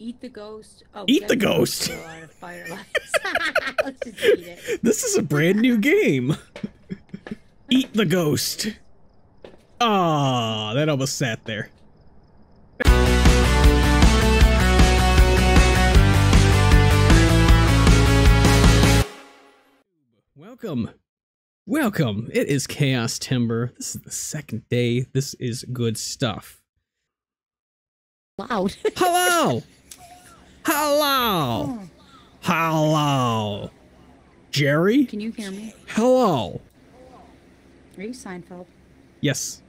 Eat the ghost. Oh, eat the ghost. Let's just eat it. This is a brand new game. Eat the ghost. Ah, oh, that almost sat there. Welcome. Welcome. It is Chaostember. This is the second day. This is good stuff. Loud. Hello. Hello. Oh. Hello. Jerry? Can you hear me? Hello. Are you Seinfeld? Yes.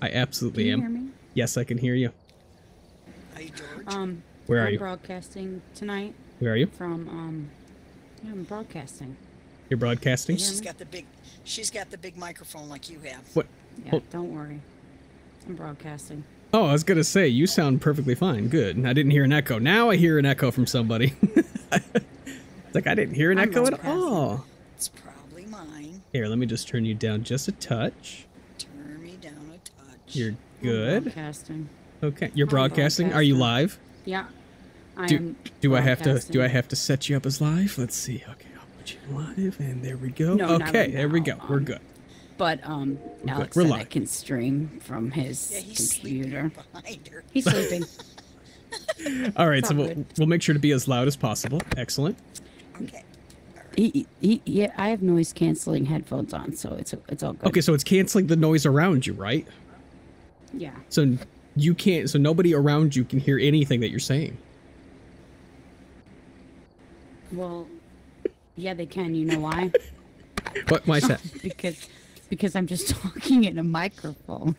I absolutely am. Can you hear me? Yes, I can hear you. Hey, George. Where are you? I'm broadcasting tonight. Where are you? From, yeah, I'm broadcasting. You're broadcasting? She's got the big microphone like you have. What? Yeah, don't worry. I'm broadcasting. Oh, I was gonna say, you sound perfectly fine. Good. I didn't hear an echo. Now I hear an echo from somebody. It's like I didn't hear an echo at all. It's probably mine. Here, let me just turn you down just a touch. Turn me down a touch. You're good. I'm broadcasting. Okay. You're broadcasting? Are you live? Yeah. Do I have to set you up as live? Let's see. Okay. Live, and there we go. No, okay, there we go. We're good. But Alex said I can stream from his computer. He's sleeping. All right, so we'll make sure to be as loud as possible. Excellent. Okay. Yeah, I have noise canceling headphones on, so it's all good. Okay, so it's canceling the noise around you, right? Yeah. So you can't. So nobody around you can hear anything that you're saying. Well. Yeah, they can. You know why? What? Why is that? because I'm just talking in a microphone.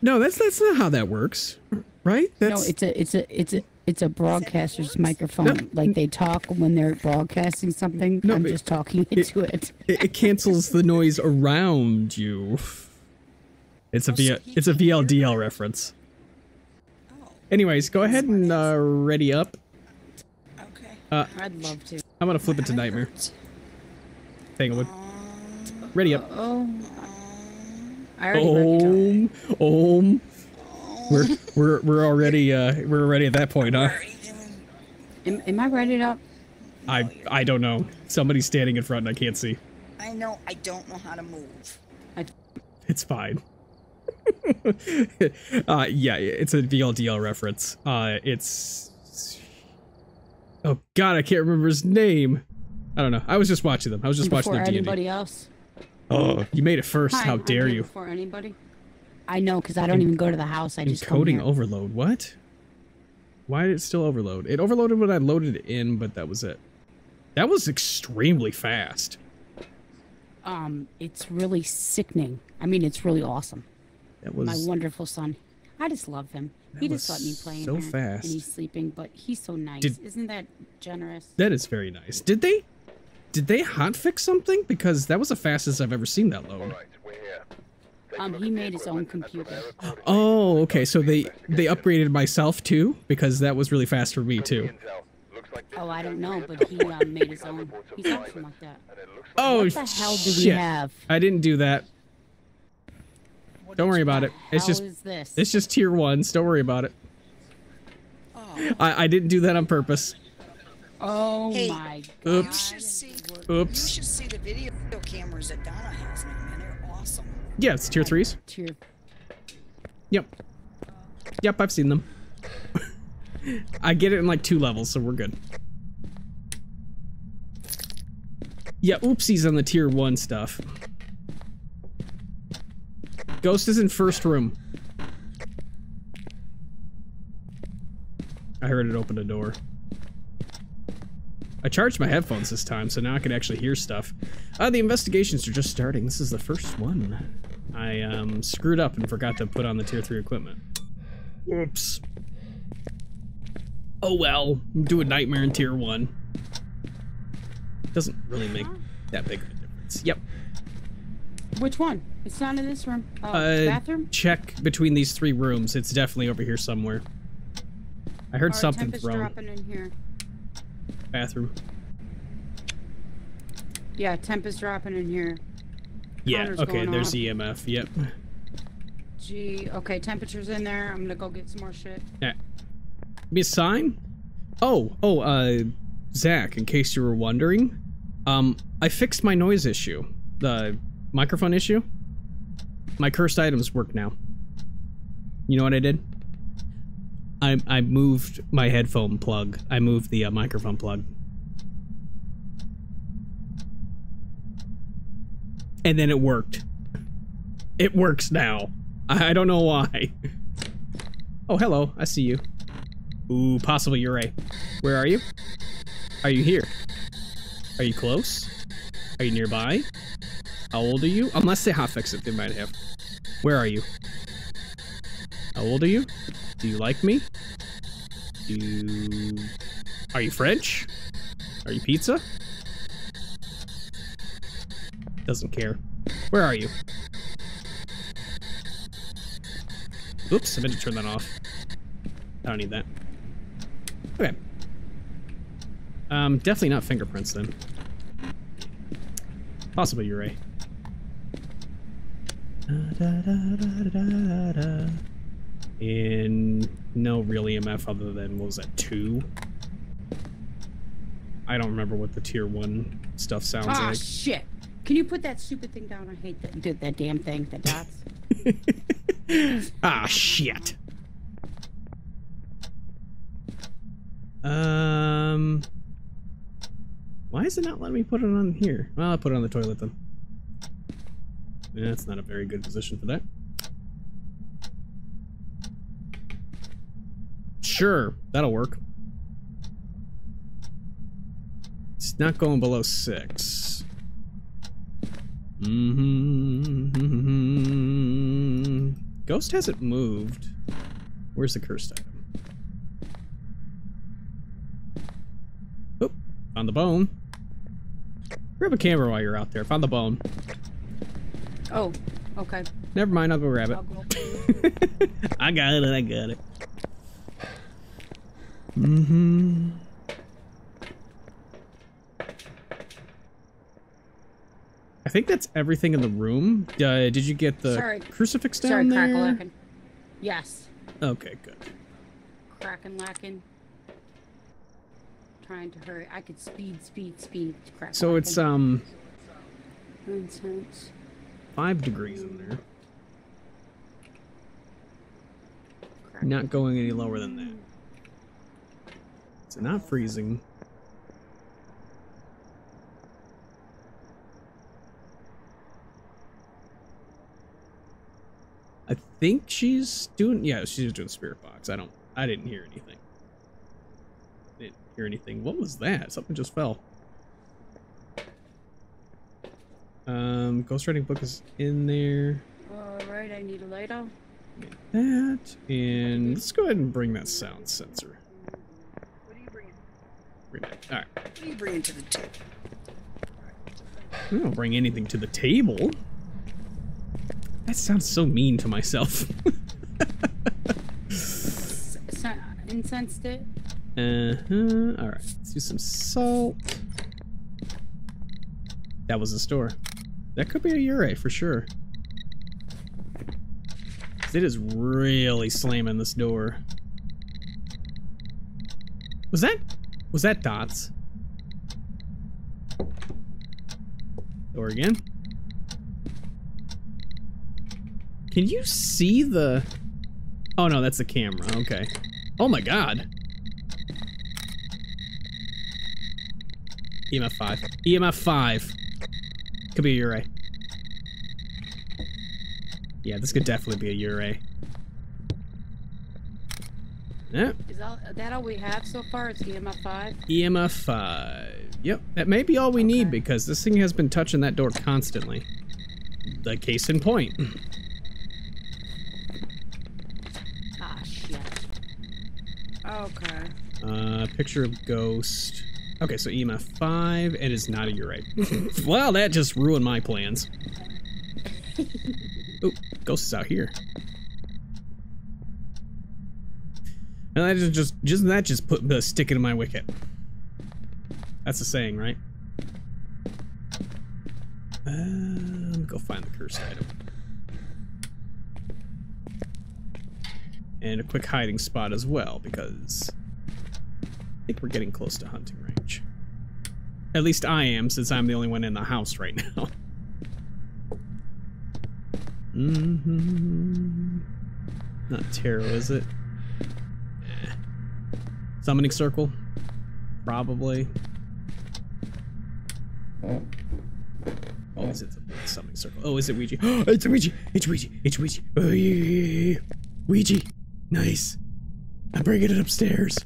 No, that's not how that works, right? That's... No, it's a broadcaster's microphone. No. Like they talk when they're broadcasting something. No, I'm just talking into it. It cancels the noise around you. It's a VLDL reference. Anyways, go ahead and ready up. Okay. I'd love to. I'm gonna flip it to Nightmare. Tanglewood. Ready up. Oh, we're already at that point, huh? Am I ready up? I don't know. Somebody's standing in front and I can't see. I know. I don't know how to move. It's fine. Yeah, it's a VLDL reference. It's. Oh God, I can't remember his name. I don't know. I was just watching them. I was just watching the D&D. Before anybody else. Oh, you made it first. Hi, how dare you? Before anybody. I know, because I don't even go to the house. I just come here. Encoding overload. What? Why did it still overload? It overloaded when I loaded it in, but that was it. That was extremely fast. It's really sickening. I mean, it's really awesome. That was my wonderful son. I just love him. He just let me play so fast, and he's sleeping, but he's so nice. Isn't that generous? That is very nice. Did they hotfix something? Because that was the fastest I've ever seen that load. He made his own computer. Oh, okay. So they upgraded myself too, because that was really fast for me too. Oh, I don't know, but he made his own. He's something like that. Oh, what the hell do we have? I didn't do that. Don't worry about it. It's just tier ones. Don't worry about it. Oh. I didn't do that on purpose. Oh my God. Oops. Oops. You should see the video cameras that Donna has now, man. They're awesome. Yeah, it's tier threes. Yep, I've seen them. I get it in like 2 levels, so we're good. Yeah, oopsies on the tier 1 stuff. Ghost is in first room. I heard it open a door. I charged my headphones this time, so now I can actually hear stuff. The investigations are just starting. This is the first one. I screwed up and forgot to put on the tier 3 equipment. Oops. Oh well. I'm doing Nightmare in tier 1. Doesn't really make that big of a difference. Yep. Which one? It's not in this room. Oh, bathroom? Check between these 3 rooms. It's definitely over here somewhere. I heard something thrown. Dropping in here. Bathroom. Yeah, temp is dropping in here. Yeah, counter's okay, there's off. EMF, yep. Gee, okay, temperature's in there. I'm gonna go get some more shit. Yeah. Be a sign? Oh, Zach, in case you were wondering, I fixed my noise issue. The microphone issue. My cursed items work now. You know what I did? I moved my headphone plug. I moved the microphone plug. And then it worked. It works now. I don't know why. Oh, hello. I see you. Ooh, possible Yurei. Where are you? Are you here? Are you close? Are you nearby? How old are you? Unless they hotfix it, they might have. Where are you? How old are you? Do you like me? Are you French? Are you pizza? Doesn't care. Where are you? Oops, I meant to turn that off. I don't need that. Okay. Definitely not fingerprints then. Possibly Yurei. And no real EMF other than, what was that, 2? I don't remember what the tier 1 stuff sounds like. Ah, shit! Can you put that stupid thing down? I hate that damn thing, the dots. Ah, shit. Why is it not letting me put it on here? Well, I'll put it on the toilet then. Yeah, that's not a very good position for that. Sure, that'll work. It's not going below 6. Ghost hasn't moved. Where's the cursed item? Found the bone. Grab a camera while you're out there. Found the bone. Oh, okay. Never mind, I'll go grab it. I got it, I got it. Mm-hmm. I think that's everything in the room. Did you get the crucifix down there? Crack-a-lackin'. Yes. Okay, good. Crack-a-lackin'. Trying to hurry. I could speed. Crap. So it's 5 degrees in there. Crap. Not going any lower than that. It's not freezing. I think she's doing. Yeah, she's doing spirit box. I didn't hear anything. What was that? Something just fell. Ghostwriting book is in there. Alright, I need a lighter. Get that. And let's go ahead and bring that sound sensor. What are you bringing? Bring that. Alright. What are you bringing to the table? I don't bring anything to the table. That sounds so mean to myself. Incensed it. All right, let's do some salt. That was a store. That could be a Yurei for sure. It is really slamming this door. Was that dots? Door again. Can you see the? Oh no, that's the camera. Okay. Oh my God. EMF 5. EMF 5. Could be a Yurei. Yeah, this could definitely be a Yurei. Yeah. Is that all we have so far? It's EMF 5? EMF 5. Yep. That may be all we need because this thing has been touching that door constantly. Like, case in point. Ah, shit. Okay. Picture of ghost. Okay, so EMF 5, it is not a Yurei. Well, that just ruined my plans. Oh, ghost is out here. And I just put the stick into my wicket. That's the saying, right? Let me go find the cursed item. And a quick hiding spot as well, because think we're getting close to hunting range. At least I am, since I'm the only one in the house right now. Mm-hmm. Not tarot, is it? Eh. Summoning circle? Probably. Oh, is it the summoning circle? Oh, is it Ouija? It's Ouija! It's Ouija! It's Ouija! Oh, yeah. Ouija! Nice! I'm bringing it upstairs!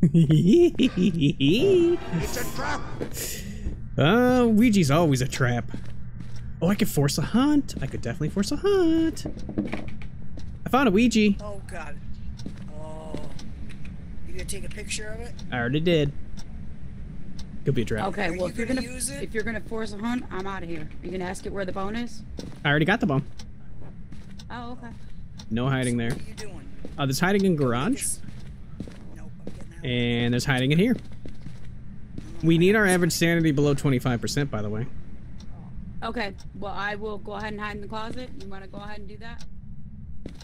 It's a trap! Ouija's always a trap. Oh, I could force a hunt! I could definitely force a hunt! I found a Ouija! Oh, God. Oh. You gonna take a picture of it? I already did. Could be a trap. Okay, well, if you're gonna force a hunt, I'm out of here. You gonna ask it where the bone is? I already got the bone. Oh, okay. No hiding there. What are you doing? There's hiding in garage. Nope, I'm getting out. And there's hiding in here. We need our average sanity below 25%, by the way. Okay, well, I will go ahead and hide in the closet. You want to go ahead and do that?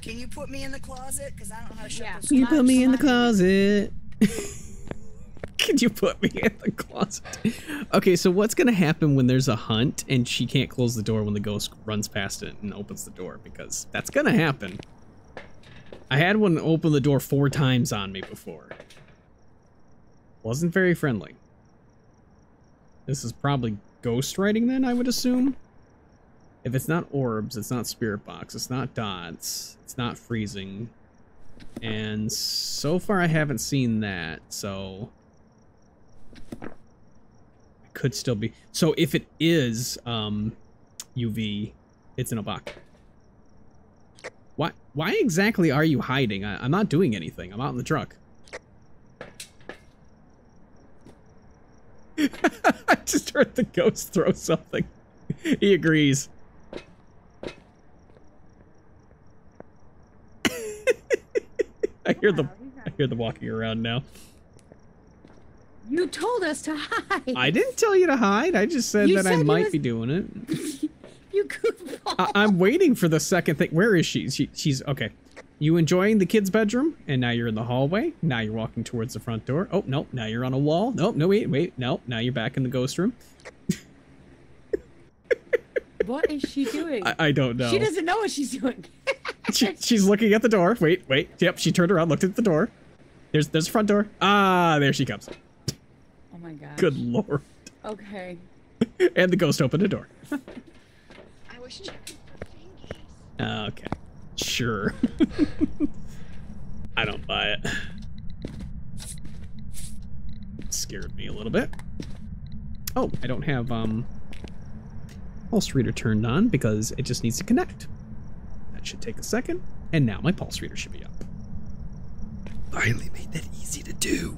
Can you put me in the closet? Because I don't know how to shut this. Can you put me in the closet? Can you put me in the closet? Okay, so what's going to happen when there's a hunt and she can't close the door when the ghost runs past it and opens the door? Because that's going to happen. I had one open the door 4 times on me before. Wasn't very friendly. This is probably ghostwriting then, I would assume. If it's not orbs, it's not spirit box, it's not dots, it's not freezing. And so far I haven't seen that, so... It could still be... So if it is UV, it's an Obake. Why exactly are you hiding? I'm not doing anything. I'm out in the truck. I just heard the ghost throw something. He agrees. I hear the walking around now. You told us to hide. I didn't tell you to hide. I just said that I might be doing it. You goofball. I'm waiting for the second thing. Where is she? She's okay. You enjoying the kid's bedroom, and now you're in the hallway. Now you're walking towards the front door. Oh no! Now you're on a wall. No, no, wait, no. Now you're back in the ghost room. What is she doing? I don't know. She doesn't know what she's doing. she's looking at the door. Wait. Yep, she turned around, looked at the door. There's the front door. Ah, there she comes. Oh my God. Good Lord. Okay. And the ghost opened the door. Okay, sure. I don't buy it. Scared me a little bit. Oh, I don't have pulse reader turned on because it just needs to connect. That should take a second, and now my pulse reader should be up. Finally made that easy to do.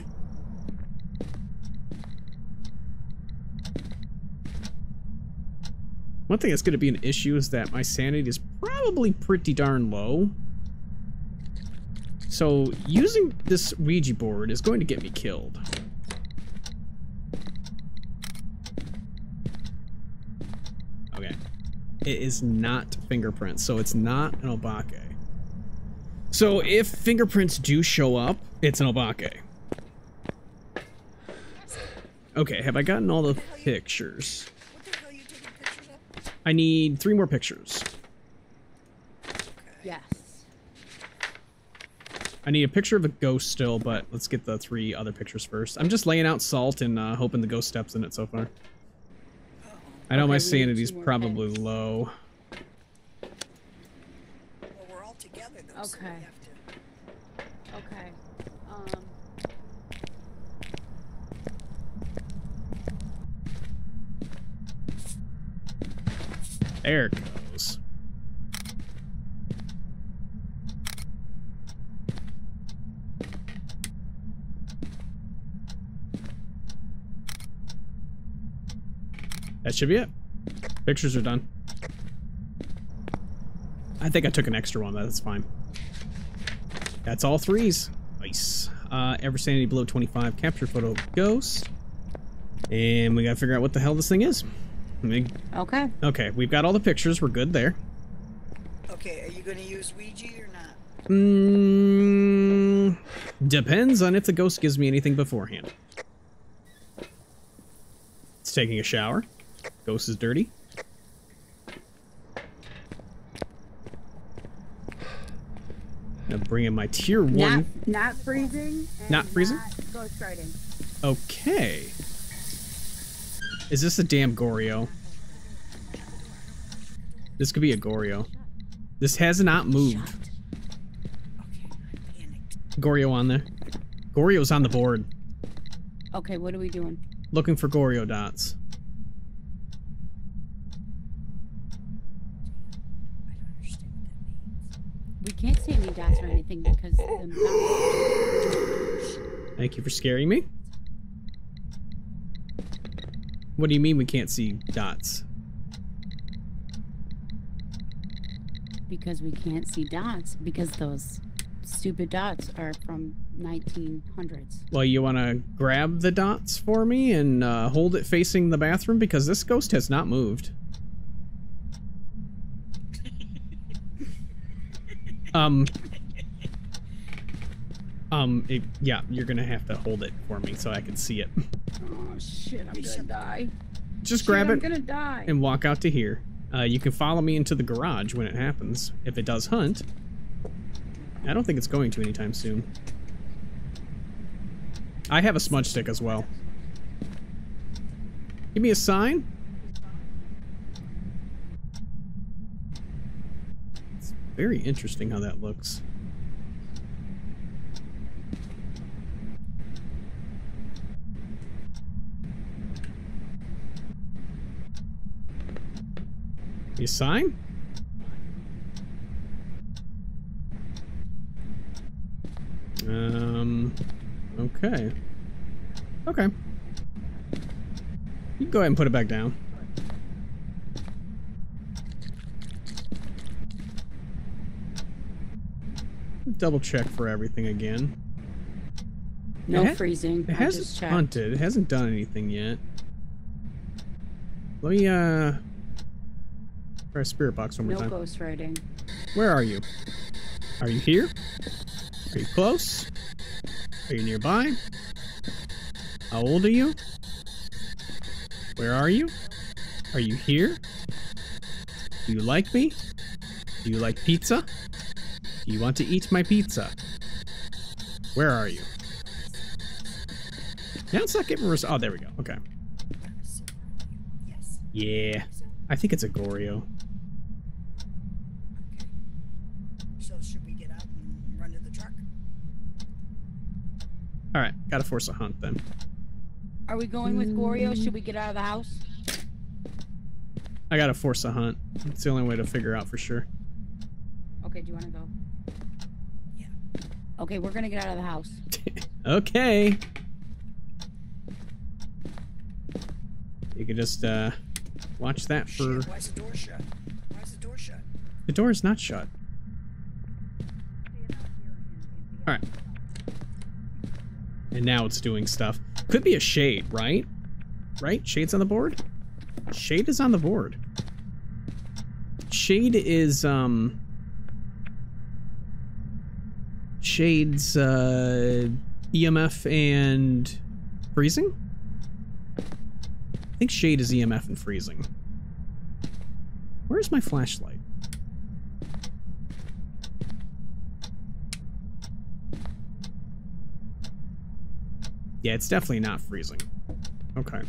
One thing that's going to be an issue is that my sanity is probably pretty darn low. So using this Ouija board is going to get me killed. Okay. It is not fingerprints, so it's not an Obake. So if fingerprints do show up, it's an Obake. Okay, have I gotten all the pictures? I need 3 more pictures. Yes. I need a picture of a ghost still, but let's get the 3 other pictures first. I'm just laying out salt and hoping the ghost steps in it so far. I know my sanity's probably low. Well, we're all together, though, okay. So we have to... Okay. There it goes. That should be it. Pictures are done. I think I took an extra one, but that's fine. That's all 3s. Nice. Average sanity below 25. Capture photo of ghost. And we gotta figure out what the hell this thing is. Okay. Okay, we've got all the pictures. We're good there. Okay, are you going to use Ouija or not? Depends on if the ghost gives me anything beforehand. It's taking a shower. Ghost is dirty. I'm bringing my tier one. Not freezing. Not freezing? Not ghost riding. Okay. Is this a damn Goryo? This could be a Goryo. This has not moved. Goryo on there. Goryo's on the board. Okay, what are we doing? Looking for Goryo dots. We can't see any dots or anything because Thank you for scaring me. What do you mean we can't see dots? Because we can't see dots because those stupid dots are from 1900s. Well, you want to grab the dots for me and hold it facing the bathroom because this ghost has not moved. Yeah, you're gonna have to hold it for me so I can see it. Oh shit, I'm gonna die. Just grab it and walk out to here. You can follow me into the garage when it happens. If it does hunt, I don't think it's going to anytime soon. I have a smudge stick as well. Give me a sign. It's very interesting how that looks. You sign? Okay. Okay. You can go ahead and put it back down. Double check for everything again. No freezing. It hasn't hunted. It hasn't done anything yet. Let me, try a spirit box one more time. No ghost riding. Where are you? Are you here? Are you close? Are you nearby? How old are you? Where are you? Are you here? Do you like me? Do you like pizza? Do you want to eat my pizza? Where are you? Now it's not getting worse. Oh, there we go. Okay. Yeah. I think it's a Goryo. All right, gotta force a hunt then. Are we going with Goryo? Should we get out of the house? I gotta force a hunt. It's the only way to figure out for sure. Okay, do you wanna go? Yeah. Okay, we're gonna get out of the house. Okay. You can just watch that for. Shit, why is the door shut? Why is the door shut? The door is not shut. All right. And now it's doing stuff. Could be a shade, right? Right? Shade's on the board? Shade is on the board. Shade is, Shade's, EMF and freezing? I think Shade is EMF and freezing. Where's my flashlight? Yeah, it's definitely not freezing. Okay.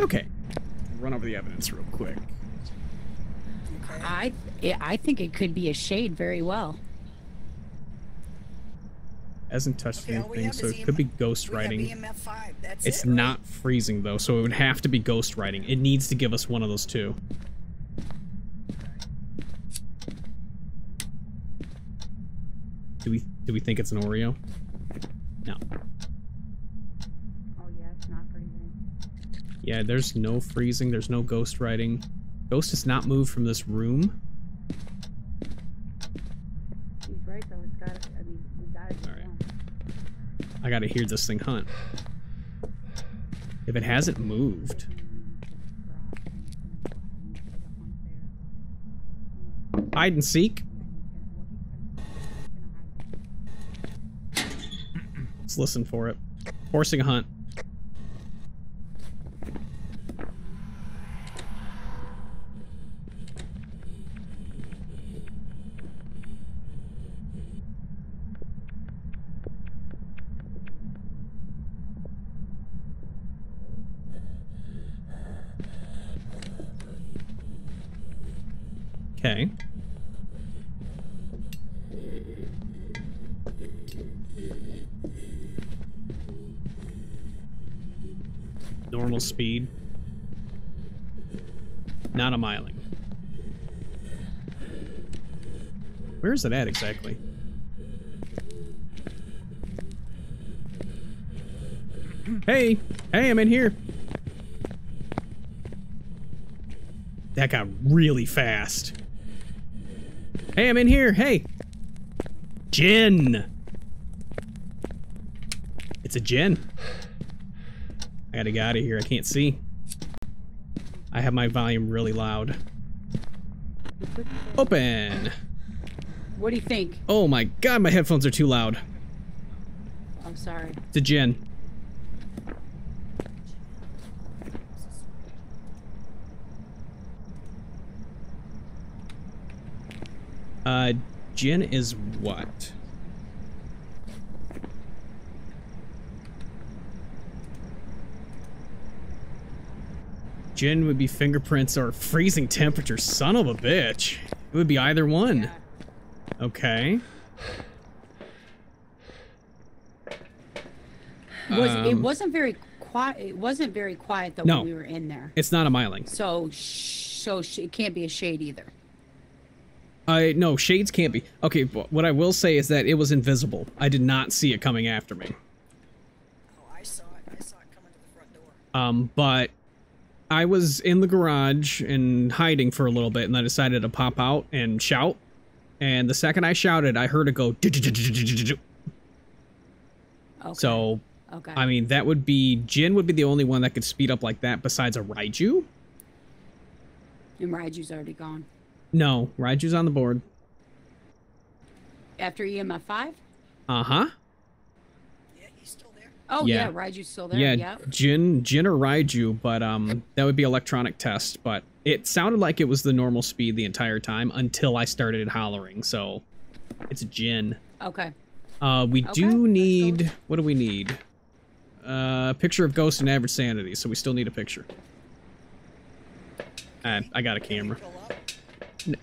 Okay. Run over the evidence real quick. Okay. I think it could be a shade very well. Hasn't touched anything, so it could be ghost riding. It's not freezing though, so it would have to be ghost riding. It needs to give us one of those two. Do we think it's an Oreo? No. Yeah, there's no freezing, there's no ghost riding. Ghost has not moved from this room. He's right though, it's gotta, I mean, we gotta do that. I gotta hear this thing hunt. If it hasn't moved. Hide and seek. Let's listen for it. Forcing a hunt. Okay. Normal speed. Not a Myling. Where is it at exactly? Hey! Hey, I'm in here! That got really fast. Hey, I'm in here. Hey. Jinn. It's a Jinn. I gotta get out of here. I can't see. I have my volume really loud. Open. What do you think? Oh my god, my headphones are too loud. I'm sorry. It's a Jinn. Jinn is what? Jinn would be fingerprints or freezing temperature. Son of a bitch. It would be either one. Yeah. Okay. It wasn't very quiet. It wasn't very quiet though when we were in there. It's not a Myling. So it can't be a Shade either. No, Shades can't be. Okay, but what I will say is that it was invisible. I did not see it coming after me. Oh, I saw it. I saw it coming to the front door. But I was in the garage and hiding for a little bit, and I decided to pop out and shout. And the second I shouted, I heard it go. Okay. So, okay. I mean, that would be Jinn would be the only one that could speed up like that besides a Raiju. And Raiju's already gone. No, Raiju's on the board. After EMF 5? Uh-huh. Yeah, he's still there. Oh, yeah, Raiju's still there. Yeah, yep. Jinn or Raiju, but that would be electronic test. But it sounded like it was the normal speed the entire time until I started hollering. So it's Jinn. Okay. We do need... What do we need? A picture of ghost and average sanity. So we still need a picture. I got a camera.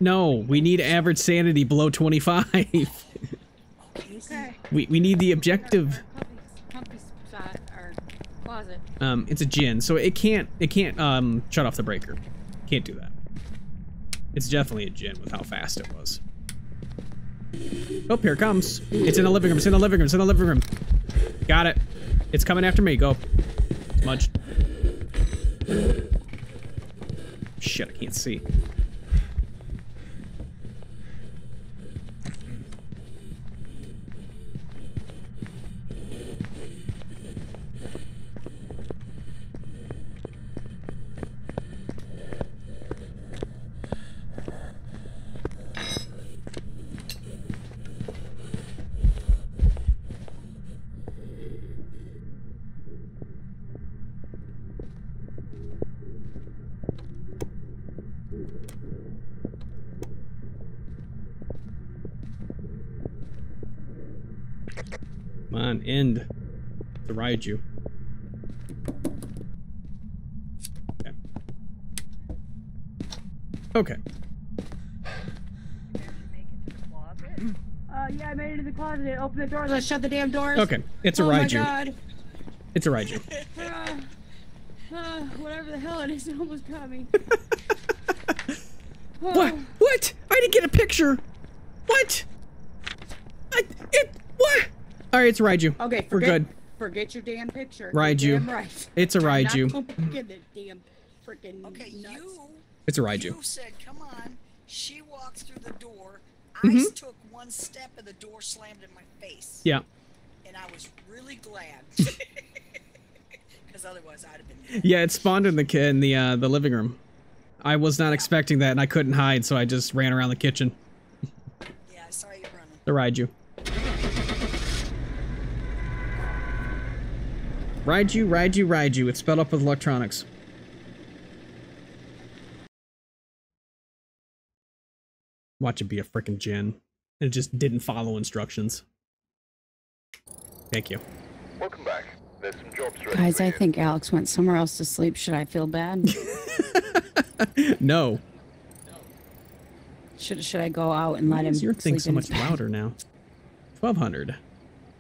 No, we need average sanity below 25. Okay. We need the objective. It's a Jinn, so it can't shut off the breaker. Can't do that. It's definitely a Jinn with how fast it was. Oh, here it comes. It's in the living room. It's in the living room. It's in the living room. Got it. It's coming after me. Go. Smudge. Shit, I can't see. End the Raiju. Okay. Okay. Did you make it to the closet? Yeah, I made it in the closet. Open the doors. Let's shut the damn doors. Okay, it's a Raiju. Oh my god. It's a Raiju. Whatever the hell it is, it almost got me. What? What? I didn't get a picture. What? All right, it's Raiju. Okay, we're good. Forget your damn picture. Raiju. Damn right. It's a Raiju. It's a Raiju. You said, "Come on." She walked through the door. I took one step, and the door slammed in my face. Yeah. And I was really glad, because otherwise I'd have been dead. Yeah, it spawned in the living room. I was not expecting that, and I couldn't hide, so I just ran around the kitchen. Yeah, I saw you running. The Raiju. Raiju, Raiju, Raiju. It's spelled up with electronics. Watch it be a frickin' Jinn. It just didn't follow instructions. Thank you. Welcome back. There's some jobs ready. Guys, I think Alex went somewhere else to sleep. Should I feel bad? No. Should I go out and let him sleep? Your thing's so much louder now. 1200.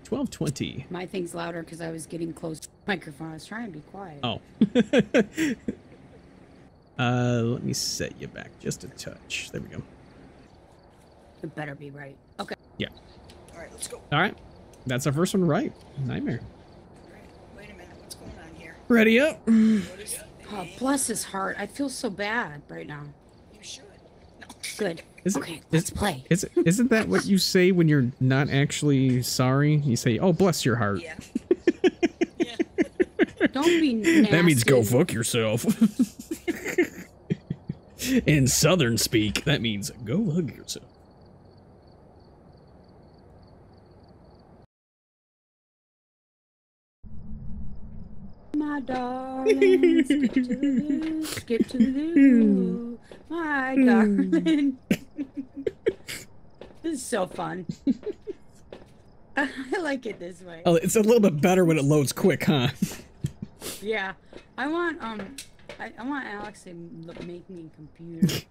1220. My thing's louder because I was getting close to the microphone. I was trying to be quiet. Oh. Let me set you back just a touch. There we go. It better be right. Okay. Yeah. All right, let's go. All right. That's our first one right. Nightmare. All right. Wait a minute. What's going on here? Ready up. Oh, bless his heart. I feel so bad right now. You should. No. Good. Okay, let's play. Isn't that what you say when you're not actually sorry? You say, oh, bless your heart. Yeah. Yeah. Don't be nasty. That means go fuck yourself. In Southern speak, that means go hug yourself. My darling, skip to the loo, skip to the loo, my darling. This is so fun. I like it this way. Oh, it's a little bit better when it loads quick, huh? Yeah, I want Alex to make me a computer.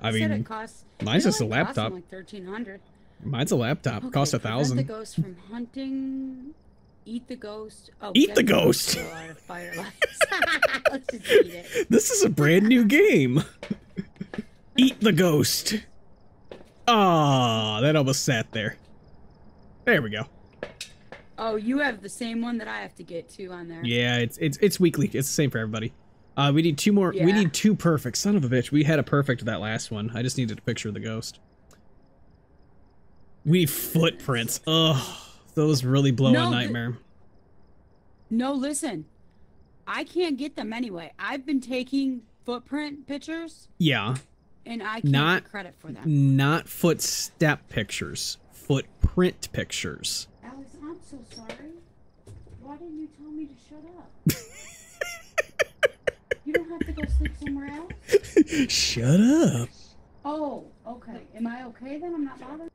I mean, it costs, mine's just a laptop. Like $1,300. Mine's a laptop. Okay, costs $1,000. The ghost from hunting. Eat the ghost. Oh, eat the ghost. Let's just eat it. This is a brand new game. Eat the ghost. Ah, oh, that almost sat there. There we go. Oh, you have the same one that I have to get too on there. Yeah, it's weekly. It's the same for everybody. We need two more. Yeah. We need two perfect. Son of a bitch. We had a perfect that last one. I just needed a picture of the ghost. We need footprints. Ugh. Those really blow a nightmare. No, listen. I can't get them anyway. I've been taking footprint pictures. Yeah. And I can't get credit for them. Not footstep pictures. Footprint pictures. Alex, I'm so sorry. Why didn't you tell me to shut up? You don't have to go sleep somewhere else? Shut up. Oh, okay. Am I okay then? I'm not bothered?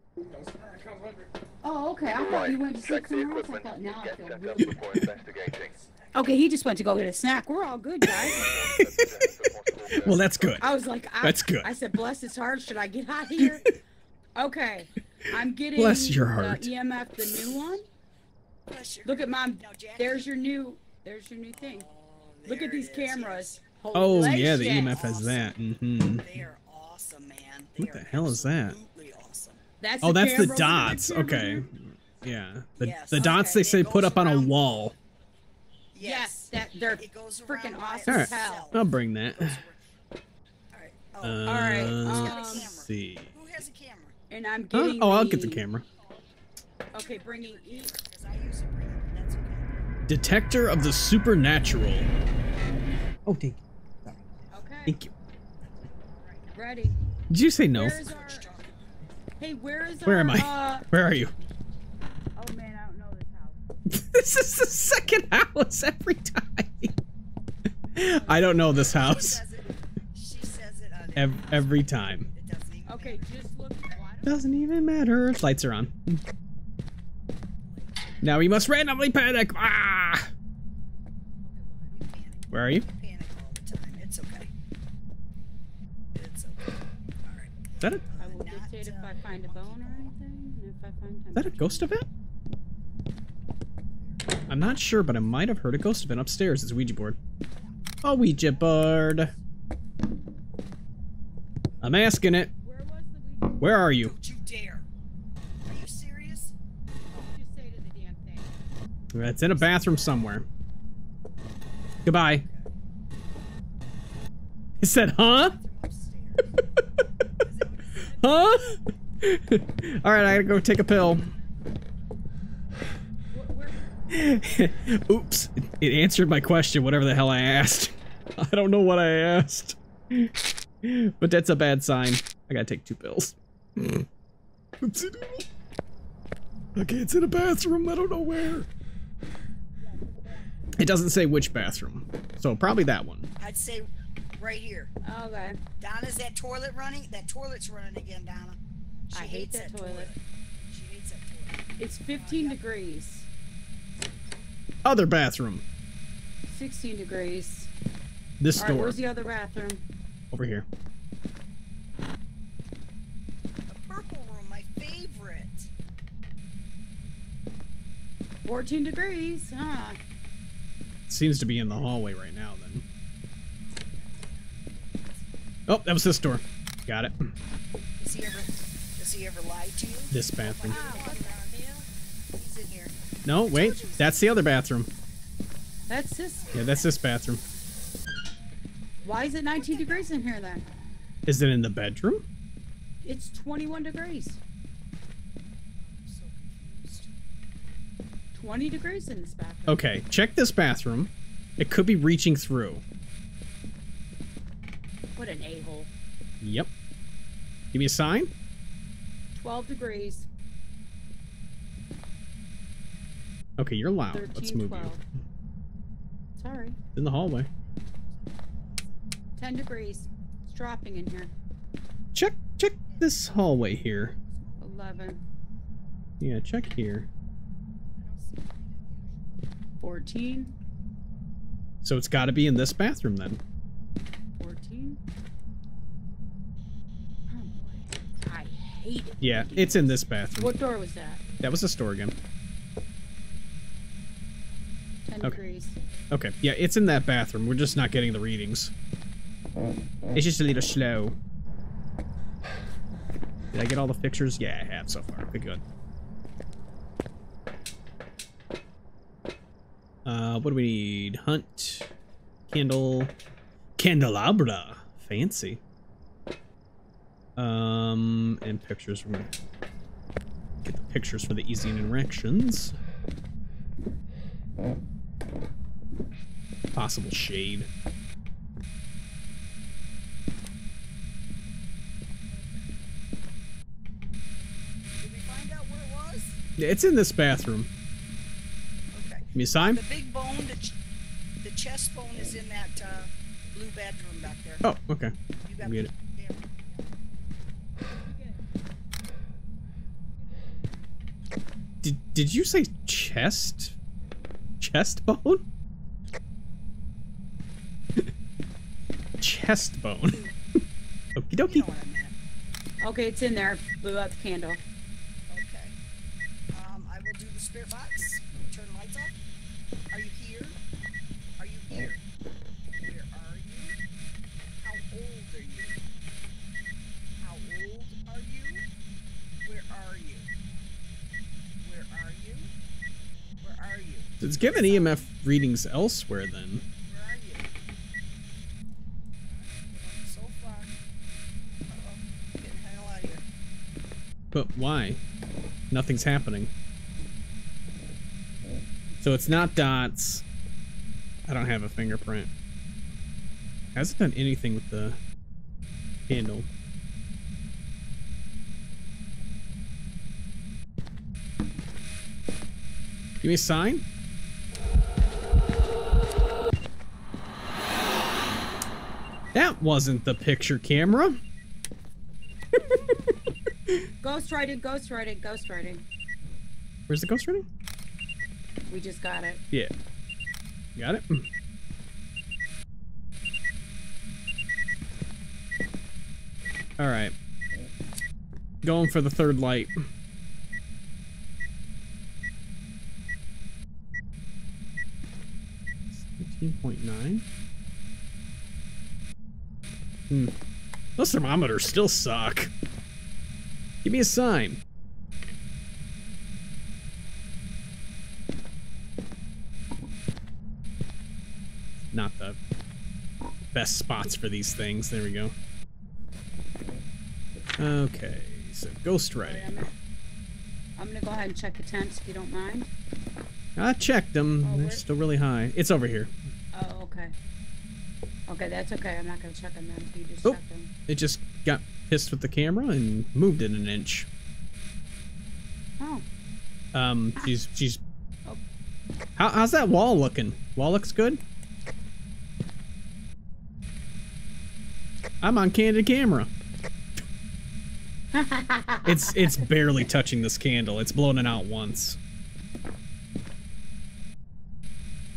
Oh, okay. I thought you went to check the equipment. Now I feel really bad. Okay, he just went to go get a snack. We're all good, guys. Well, that's good. I was like, that's good. I said, bless his heart. Should I get out of here? Okay, I'm getting bless your heart. The EMF, the new one. Bless your Look at mom. There's your new thing. Oh, look at these cameras. Holy yeah, the EMF has that. Mm-hmm. They are awesome, man. What the hell is that? That's that's the dots. Okay. Yeah. The dots they say put up on a wall. Yes. They're freaking awesome. All right. I'll bring that. All right. All right. Let's see. Who has a camera? And I'm getting I'll get the camera. Okay, bringing Detector of the Supernatural. Oh, thank you. Okay. Thank you. Ready. Did you say no? Hey, where are you? Oh man, I don't know this house. This is the second house every time. I don't know this house. She says it on every time. It doesn't even matter. Okay, just look. Doesn't even matter. Lights are on. Now we must randomly panic. Ah! Where are you? Panic all the time. It's okay. It's okay. All right. Is that it? If I find a bone or anything, if I find time. Is that a ghost event? I'm not sure, but I might have heard a ghost event upstairs. It's a Ouija board. Oh, Ouija board. I'm asking it. Where was the Ouija board? Where are you? Don't you dare. Are you serious? What did you say to the damn thing? It's in a bathroom somewhere. Goodbye. He said, huh? Huh? Alright, I gotta go take a pill. Oops. It answered my question, whatever the hell I asked. I don't know what I asked. But that's a bad sign. I gotta take two pills. Oopsie doodle. Okay, it's in a bathroom. I don't know where. It doesn't say which bathroom, so probably that one. I'd say right here. Okay. Donna, is that toilet running? That toilet's running again, Donna. She hates that toilet. She hates that toilet. It's 15 degrees. Other bathroom. 16 degrees. This door. Right, where's the other bathroom? Over here. The purple room, my favorite. 14 degrees, huh? Seems to be in the hallway right now, then. Oh, that was this door. Got it. Does he ever lie to you? This bathroom. Wow, he's in here. No, wait. That's the other bathroom. That's this? Yeah, that's this bathroom. Why is it 19 degrees in here, then? Is it in the bedroom? It's 21 degrees. 20 degrees in this bathroom. Okay, check this bathroom. It could be reaching through. What an a-hole. Yep. Give me a sign. 12 degrees. Okay, you're loud. 13, let's move 12. You. Sorry. In the hallway. 10 degrees. It's dropping in here. Check this hallway here. 11. Yeah, check here. 14. So it's got to be in this bathroom then. 14. Oh boy. I hate it. Yeah, it's in this bathroom. What door was that? That was this door again. 10 degrees. Okay, yeah, it's in that bathroom. We're just not getting the readings. It's just a little slow. Did I get all the pictures? Yeah, I have so far. Pretty good. What do we need? Hunt, candle, candelabra, fancy. And pictures. We're gonna get the pictures for the easy interactions. Possible shade. Did we find out what it was? Yeah, it's in this bathroom. Give me a sign. The big bone, the chest bone is in that blue bedroom back there. Oh, okay. You got it. Yeah. Did you say chest? Chest bone? Chest bone. Okie dokie. You know what I meant. Okay, it's in there. Blew out the candle. Okay. I will do the spirit box. Turn lights off. Are you here? Are you here? Where are you? How old are you? How old are you? Where are you? Where are you? Where are you? It's given EMF readings elsewhere then. Where are you? So far. Uh-oh. Getting the hell out of here. But why? Nothing's happening. So it's not dots. I don't have a fingerprint. Hasn't done anything with the handle. Give me a sign. That wasn't the picture camera. Ghostwriting, ghostwriting, ghostwriting. Where's the ghostwriting? We just got it. Yeah. Got it? Alright. Going for the third light. $17.9. Those thermometers still suck. Give me a sign. Not the best spots for these things. There we go. Okay, so ghostwriting. I'm gonna go ahead and check the temps if you don't mind. I checked them. Oh, they're still really high. It's over here. Oh, okay. Okay, that's okay. I'm not gonna check them then. You just check them. It just got pissed with the camera and moved it an inch. Oh. She's How's that wall looking? Wall looks good? I'm on candid camera. It's barely touching this candle. It's blown it out once.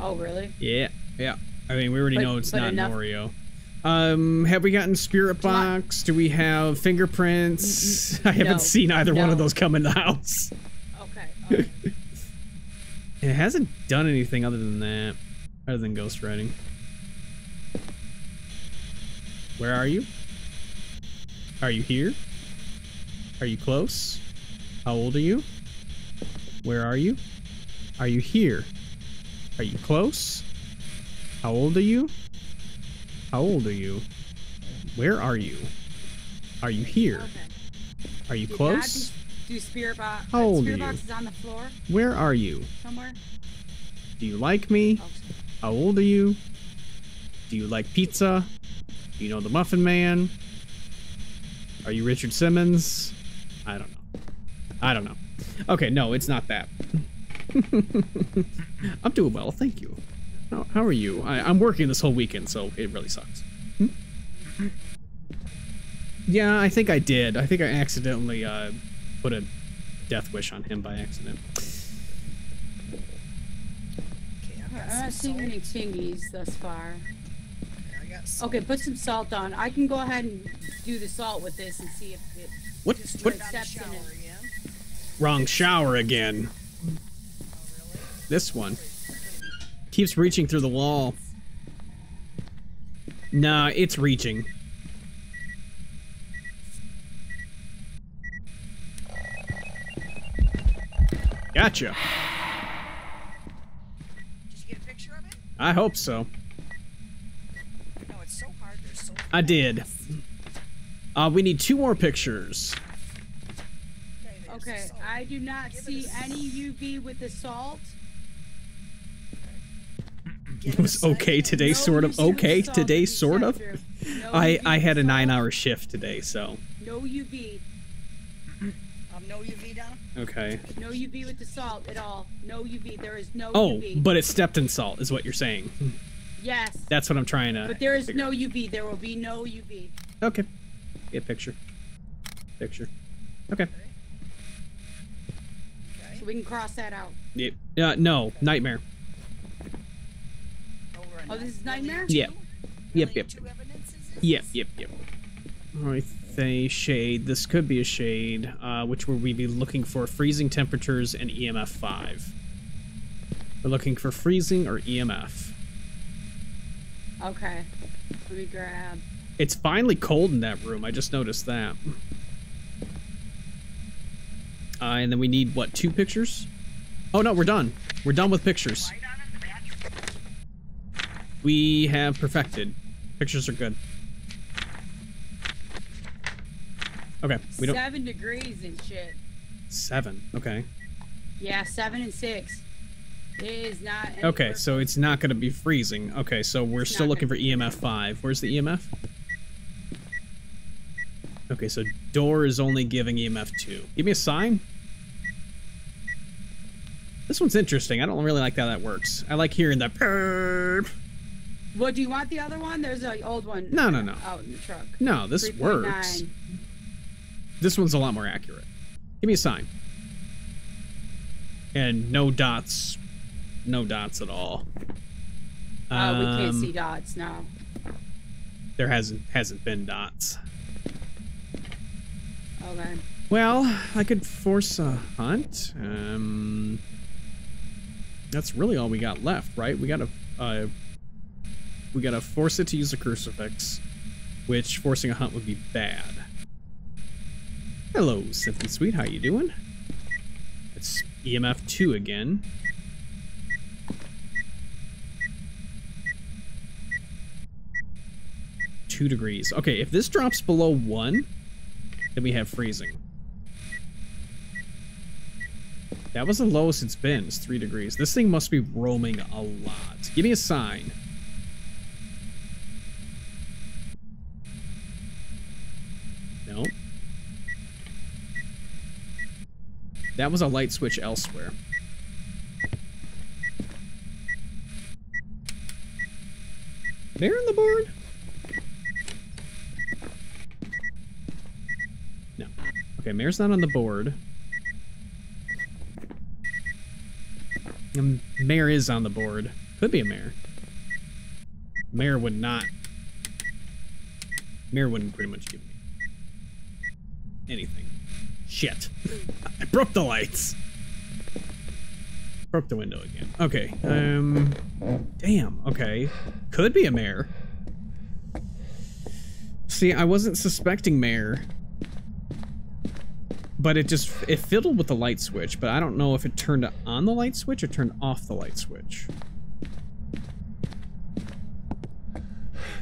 Oh, really? Yeah. Yeah. I mean, we already know it's not enough. An Oreo. Have we gotten Spirit Box? Do we have fingerprints? I haven't seen either one of those come in the house. Okay. Okay. It hasn't done anything other than that. Other than ghostwriting. Where are you? Are you here? Are you close? How old are you? Where are you? Are you here? Are you close? How old are you? How old are you? Where are you? Are you here? Okay. Are you close? Do Spirit Box. How old are you? Spirit Box is on the floor. Where are you? Somewhere. Do you like me? Oh. How old are you? Do you like pizza? Do you know the Muffin Man? Are you Richard Simmons? I don't know. I don't know. Okay, no, it's not that. I'm doing well, thank you. How are you? I'm working this whole weekend, so it really sucks. Hmm? Yeah, I think I did. I think I accidentally put a death wish on him by accident. Okay, I'm not seeing any tingies thus far. Okay, put some salt on. I can go ahead and do the salt with this and see if it... What? Wrong shower again. Oh, really? This one. Keeps reaching through the wall. Nah, it's reaching. Gotcha. Did you get a picture of it? I hope so. I did. We need 2 more pictures. Okay, I do not see any UV with the salt. It was okay today, sort of. Okay today, sort of. I had a 9-hour shift today, so. No UV. No UV down. Okay. No UV with the salt at all. No UV. There is no UV. Oh, but it's stepped in salt, is what you're saying. Yes. That's what I'm trying to. But there is no UV. There will be no UV. Okay. Get picture. Picture. Okay. So we can cross that out. Yep. Yeah. No. Nightmare. Oh, this is Nightmare? Yep. Yep. Yep. Yep. Yep. Yep. Alright. They shade. This could be a shade. Which would we be looking for? Freezing temperatures and EMF 5. We're looking for freezing or EMF. Okay, let me grab. It's finally cold in that room. I just noticed that. And then we need, what, 2 pictures? Oh, no, we're done. We're done with pictures. We have perfected. Pictures are good. Okay, we don't... 7 degrees and shit. 7, okay. Yeah, 7 and 6. It is not okay, so it's not going to be freezing. Okay, so we're still looking for EMF 5. Where's the EMF? Okay, so door is only giving EMF 2. Give me a sign. This one's interesting. I don't really like how that works. I like hearing the purr. Well, do you want the other one? There's an old one. No, no, no. Out in the truck. No, this works. This one's a lot more accurate. Give me a sign. And no dots. No dots at all. Oh, we can't see dots now. There hasn't been dots. Okay. Well, I could force a hunt. That's really all we got left, right? We gotta force it to use a crucifix, which forcing a hunt would be bad. Hello, Cynthia Sweet. How you doing? It's EMF 2 again. Degrees. Okay, if this drops below 1, then we have freezing. That was the lowest it's been, it's 3 degrees. This thing must be roaming a lot. Give me a sign. No. That was a light switch elsewhere. They're in the barn? No. Okay, Mare's not on the board. Mare is on the board. Could be a Mare. Mare would not. Mare wouldn't pretty much give me anything. Shit. I broke the lights. Broke the window again. Okay. Damn. Okay. Could be a Mare. See, I wasn't suspecting Mare. But it fiddled with the light switch, but I don't know if it turned on the light switch or turned off the light switch.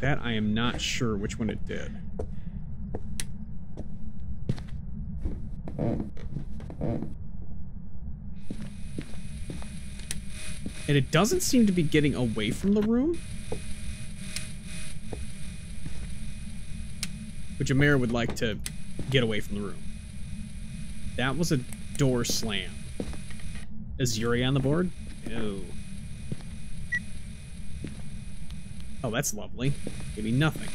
That I am not sure which one it did. And it doesn't seem to be getting away from the room. Which a Mare would like to get away from the room. That was a door slam. Is Yurei on the board? No. Oh, that's lovely. Give me nothing.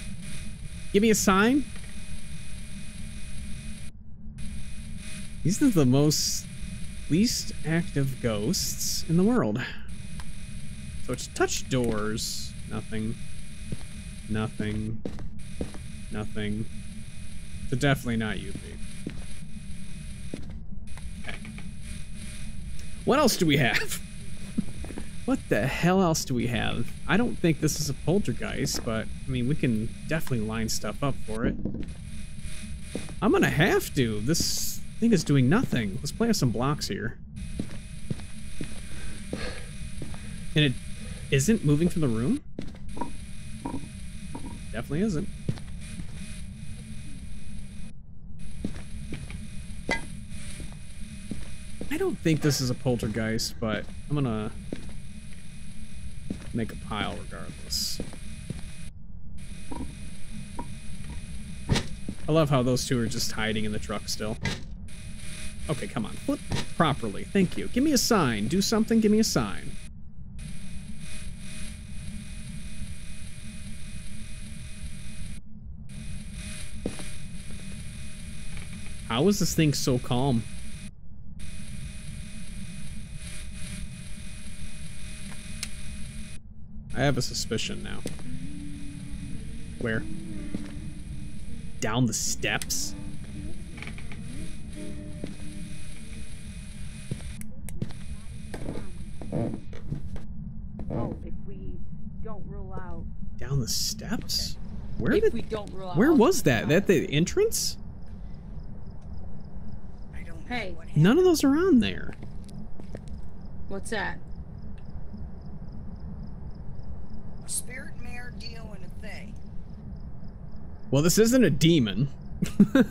Give me a sign. These are the least active ghosts in the world. So it's touch doors. Nothing. Nothing. Nothing. So definitely not you, babe. What else do we have? What the hell else do we have? I don't think this is a poltergeist, but I mean, we can definitely line stuff up for it. I'm gonna have to. This thing is doing nothing. Let's play with some blocks here. And it isn't moving from the room? Definitely isn't. I don't think this is a poltergeist, but I'm gonna make a pile regardless. I love how those two are just hiding in the truck still. Okay, come on. Flip properly. Thank you. Give me a sign. Do something. Give me a sign. How is this thing so calm? I have a suspicion now. Where? Down the steps? Oh, if we don't rule out. Down the steps? Where did? Where was that? That the entrance? I don't know what happened. None of those are on there. What's that? Spirit, Mare, Deo, and a Thay. Well, this isn't a demon. No,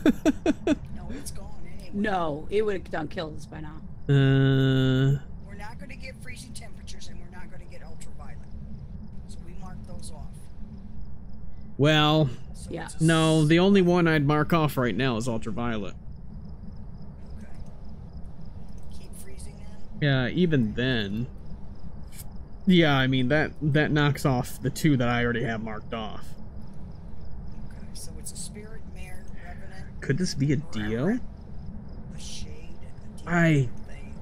it's gone anyway. No, it would have done killed us by now. We're not going to get freezing temperatures, and we're not going to get ultraviolet. So we mark those off. Well, so yeah. No, the only one I'd mark off right now is ultraviolet. Okay. Keep freezing then? Yeah, even then. Yeah, I mean, that knocks off the two that I already have marked off. Okay, so it's a Spirit, Mare, Revenant. Could this be a Deo? A Shade, a Deo, I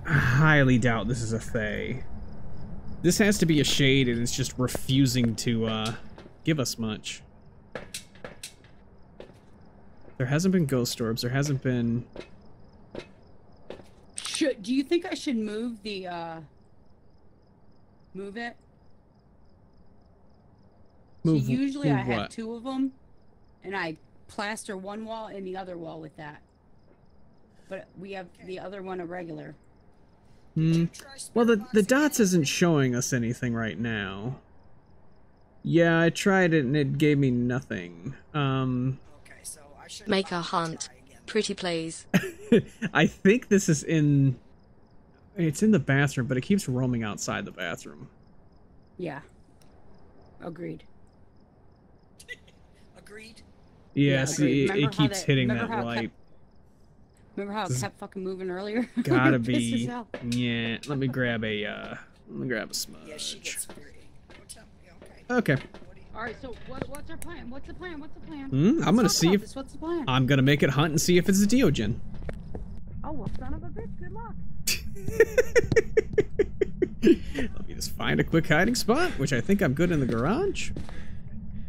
highly doubt this is a Thay. This has to be a Shade, and it's just refusing to give us much. There hasn't been ghost orbs. There hasn't been... Do you think I should move the... Move it. Move, so usually I had two of them, and I plaster one wall and the other wall with that. But we have the other one irregular. Mm. Well, the dots isn't showing us anything right now. Yeah, I tried it and it gave me nothing. Okay, so I should make a hunt. Pretty please. I think this is in... It's in the bathroom, but it keeps roaming outside the bathroom. Yeah. Agreed. Agreed? Yeah, see, so it keeps hitting that light. Remember how it kept fucking moving earlier? Gotta be. Yeah, let me grab a smudge. Yeah, she gets... Okay. All right, so what's our plan? What's the plan? What's the plan? I'm gonna see if what's the plan? I'm gonna make it hunt and see if it's a Deogen. Oh well, son of a bitch, good luck. Let me just find a quick hiding spot, which I think I'm good in the garage.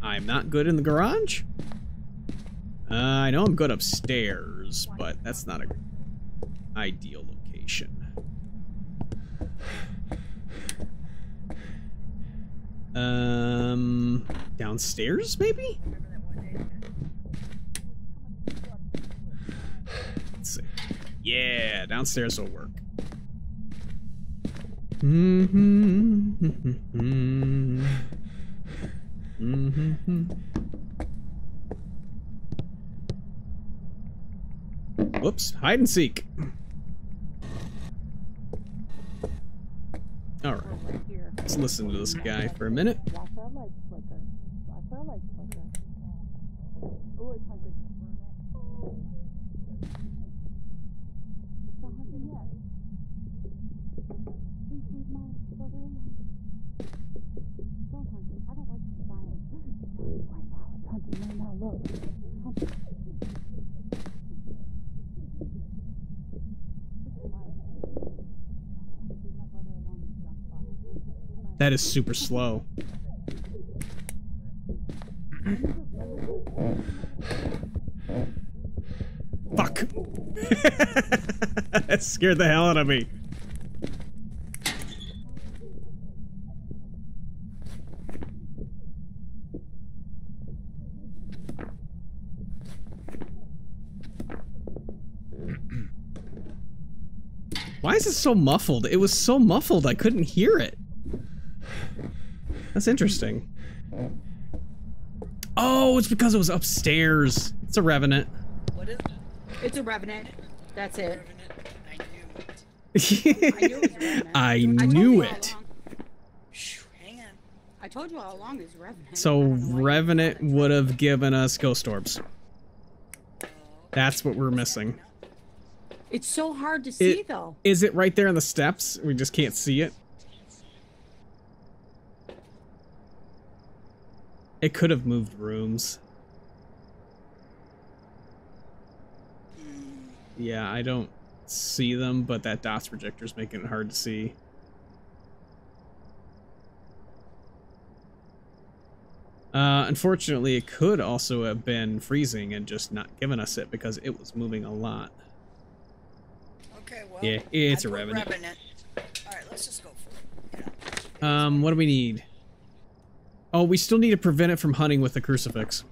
I'm not good in the garage. I know I'm good upstairs, but that's not an ideal location. Downstairs, maybe? Let's see. Yeah, downstairs will work. Whoops, hide and seek. All right. Let's listen to this guy for a minute. That is super slow. Fuck. That scared the hell out of me. Why is it so muffled? It was so muffled I couldn't hear it. That's interesting. Oh, it's because it was upstairs. It's a Revenant. What is it? It's a Revenant. That's it. I knew it. I knew it. Hang on. I told you all along it was Revenant. So Revenant would have given us ghost orbs. That's what we're missing. It's so hard to see, though. Is it right there on the steps? We just can't see it. It could have moved rooms. Yeah, I don't see them, but that DOTS projector is making it hard to see. Unfortunately, it could also have been freezing and just not giving us it because it was moving a lot. Okay, well, yeah, it's a Revenant. All right, let's just go for it. Yeah. What do we need? Oh, we still need to prevent it from hunting with the crucifix.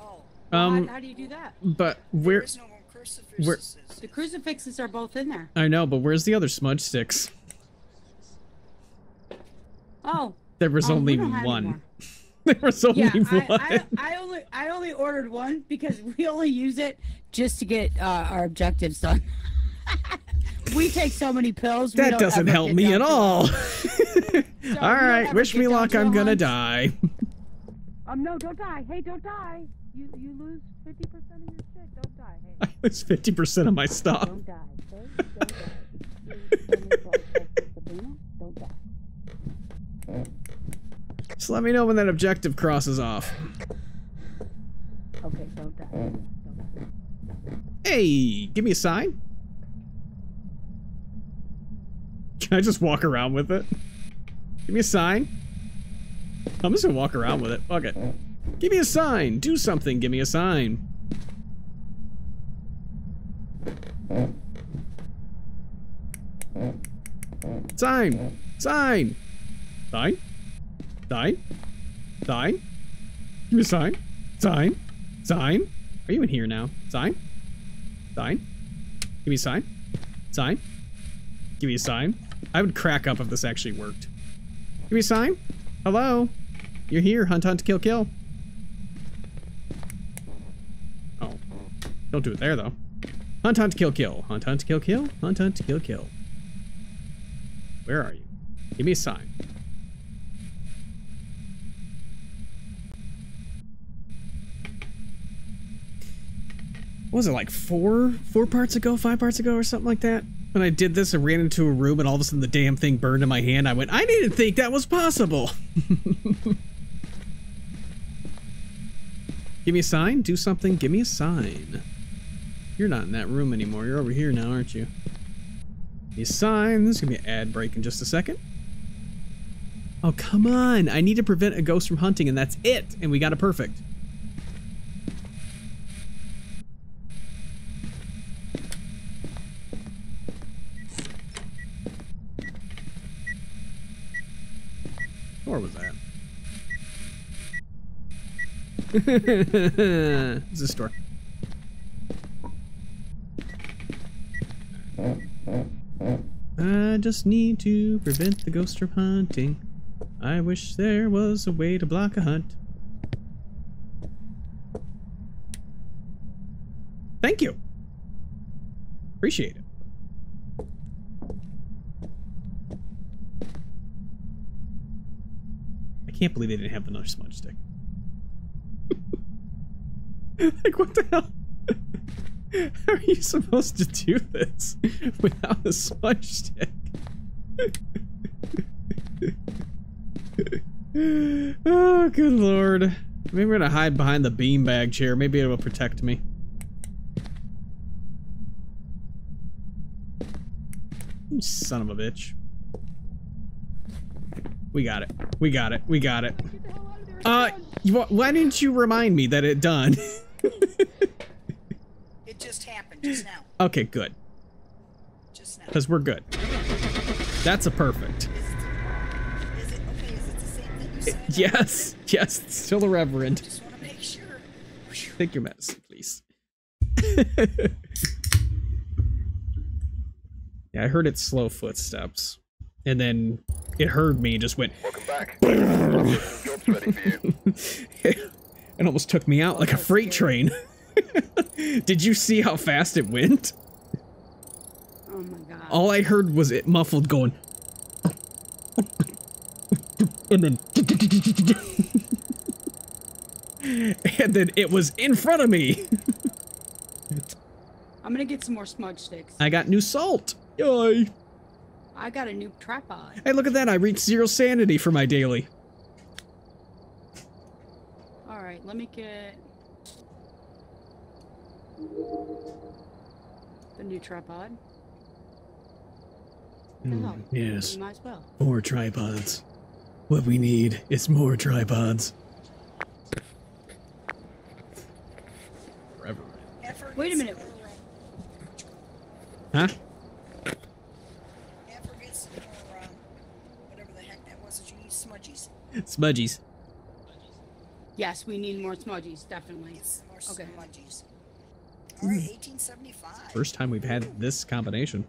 Oh, how do you do that? But where? There is no more crucifixes. The crucifixes are both in there. I know, but where's the other smudge sticks? Oh, there was only one. There was only one. I only ordered one because we only use it just to get our objectives done. We take so many pills. That doesn't help me at all. So all right, wish me luck. I'm gonna die. No, don't die. Hey, don't die. You lose 50% of your shit. Don't die. Hey. I lose 50% of my stuff. Don't die. Don't die. Don't die. Just let me know when that objective crosses off. Okay, don't die. Don't die. Hey, give me a sign. Can I just walk around with it? Give me a sign. I'm just gonna walk around with it. Fuck it. Give me a sign. Do something. Give me a sign. Sign. Sign. Sign. Sign. Sign. Give me a sign. Sign. Sign. Are you in here now? Sign. Sign. Give me a sign. Sign. Give me a sign. I would crack up if this actually worked. Give me a sign. Hello. You're here. Hunt, hunt, kill, kill. Oh. Don't do it there, though. Hunt, hunt, kill, kill. Hunt, hunt, kill, kill. Hunt, hunt, kill, kill. Where are you? Give me a sign. What was it, like four parts ago, 5 parts ago, or something like that? When I did this, I ran into a room and all of a sudden the damn thing burned in my hand. I went, I didn't think that was possible. Give me a sign. Do something. Give me a sign. You're not in that room anymore. You're over here now, aren't you? Give me a sign. There's going to be an ad break in just a second. Oh, come on. I need to prevent a ghost from hunting, and that's it. And we got it perfect. Or was that? It's a store. I just need to prevent the ghost from hunting. I wish there was a way to block a hunt. Thank you. Appreciate it. I can't believe they didn't have another smudge stick. Like, what the hell? How are you supposed to do this without a smudge stick? Oh, good lord. Maybe we're gonna hide behind the beanbag chair. Maybe it will protect me. You son of a bitch. We got it. We got it. We got it. Why didn't you remind me that it done? It just happened just now. Okay, good. Just now. Because we're good. That's a perfect. Is it okay? Is it the same thing you said? Yes. Yes. It's still a reverend. I just want to make sure. Take your medicine, please. Yeah, I heard its slow footsteps. And then it heard me and just went. Welcome back. Job's ready for you. It almost took me out like a freight train. Did you see how fast it went? Oh my god. All I heard was it muffled going. And then. And then it was in front of me. I'm gonna get some more smudge sticks. I got new salt. Yay. I got a new tripod. Hey, look at that. I reached 0 sanity for my daily. Alright, let me get the new tripod. Oh, yes. Might as well. More tripods. What we need is more tripods. Forever. Wait a minute. Huh? Smudgies. Yes, we need more smudgies, definitely. Yes, more okay. Smudgies. All right, 1875. First time we've had this combination.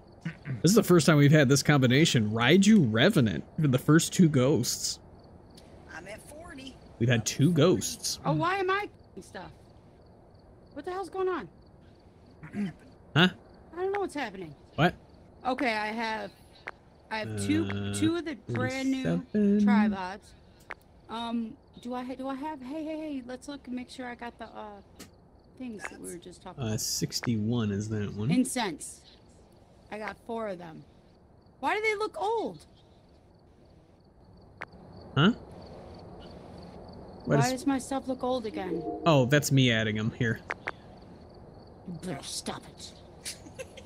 This is the first time we've had this combination. Raiju, Revenant, the first 2 ghosts. I'm at 40. We've had 2 ghosts. Oh, why am I stuff? What the hell's going on? Huh? I don't know what's happening. What? Okay, I have two of the brand new tripods. Do I have? Hey! Let's look and make sure I got the things that we were just talking about. 61 is that one. Incense. I got 4 of them. Why do they look old? Huh? Why does my stuff look old again? Oh, that's me adding them here. You better stop it.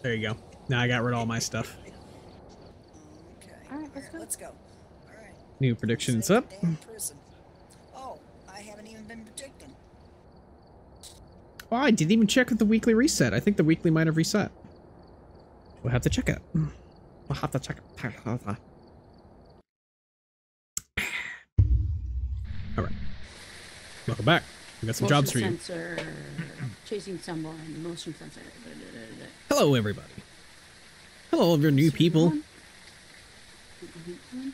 There you go. Now I got rid of all my stuff. All right, let's go. All right. New predictions up. Oh, I haven't even been predicting. Oh, I didn't even check with the weekly reset. I think the weekly might have reset. We'll have to check it. We'll have to check it. All right. Welcome back. We got some motion jobs for you. Sensor. Chasing someone. Motion sensor. Hello, everybody. Hello, all your new people.